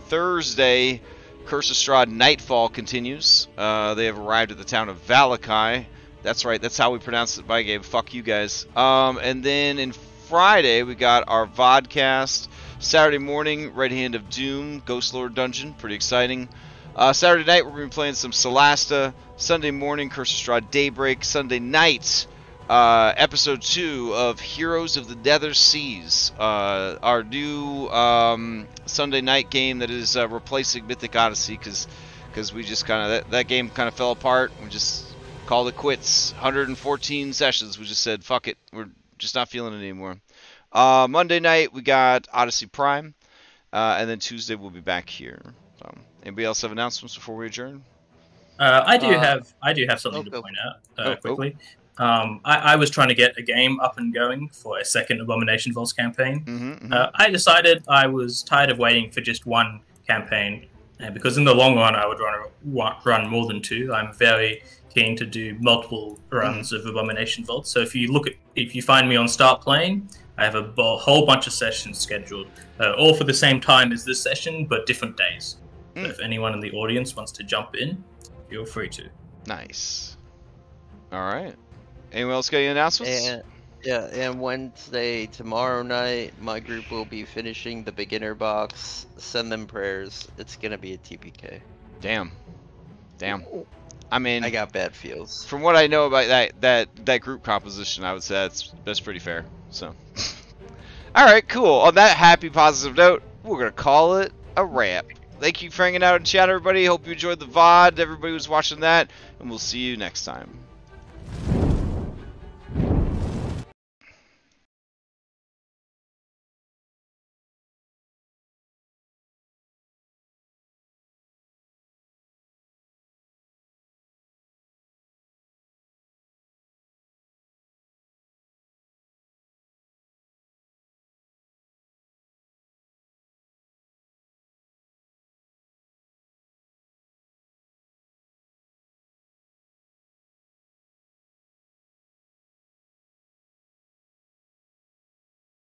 Thursday, Curse of Strahd Nightfall continues. Uh, they have arrived at the town of Valakai. That's right. That's how we pronounce it by game. Fuck you guys. Um, and then in Friday, we got our vodcast. Saturday morning, Red Hand of Doom, Ghost Lord Dungeon. Pretty exciting. Uh, Saturday night, we're going to be playing some Solasta. Sunday morning, Curse of Strahd Daybreak. Sunday night, uh, episode two of Heroes of the Nether Seas. Uh, our new um, Sunday night game that is uh, replacing Mythic Odyssey because because we just kind of, that, that game kind of fell apart. We just... called it quits. one hundred fourteen sessions. We just said, fuck it. We're just not feeling it anymore. Uh, Monday night, we got Odyssey Prime. Uh, and then Tuesday, we'll be back here. So, anybody else have announcements before we adjourn? Uh, I do uh, have I do have something oh, to point out uh, oh, quickly. Oh. Um, I, I was trying to get a game up and going for a second Abomination Vaults campaign. Mm-hmm, mm-hmm. Uh, I decided I was tired of waiting for just one campaign. Because in the long run, I would run, run more than two. I'm very... keen to do multiple runs mm. of Abomination Vaults. So if you look at, if you find me on Start Playing, I have a, a whole bunch of sessions scheduled, uh, all for the same time as this session, but different days. Mm. So if anyone in the audience wants to jump in, feel free to. Nice. All right. Anyone else got any announcements? And, yeah, and Wednesday, tomorrow night, my group will be finishing the beginner box. Send them prayers. It's going to be a T P K. Damn. Damn. Ooh. I mean, I got bad feels. From what I know about that that that group composition, I would say that's that's pretty fair. So, all right, cool. On that happy, positive note, we're gonna call it a wrap. Thank you for hanging out in chat, everybody. Hope you enjoyed the V O D. Everybody was watching that, and we'll see you next time.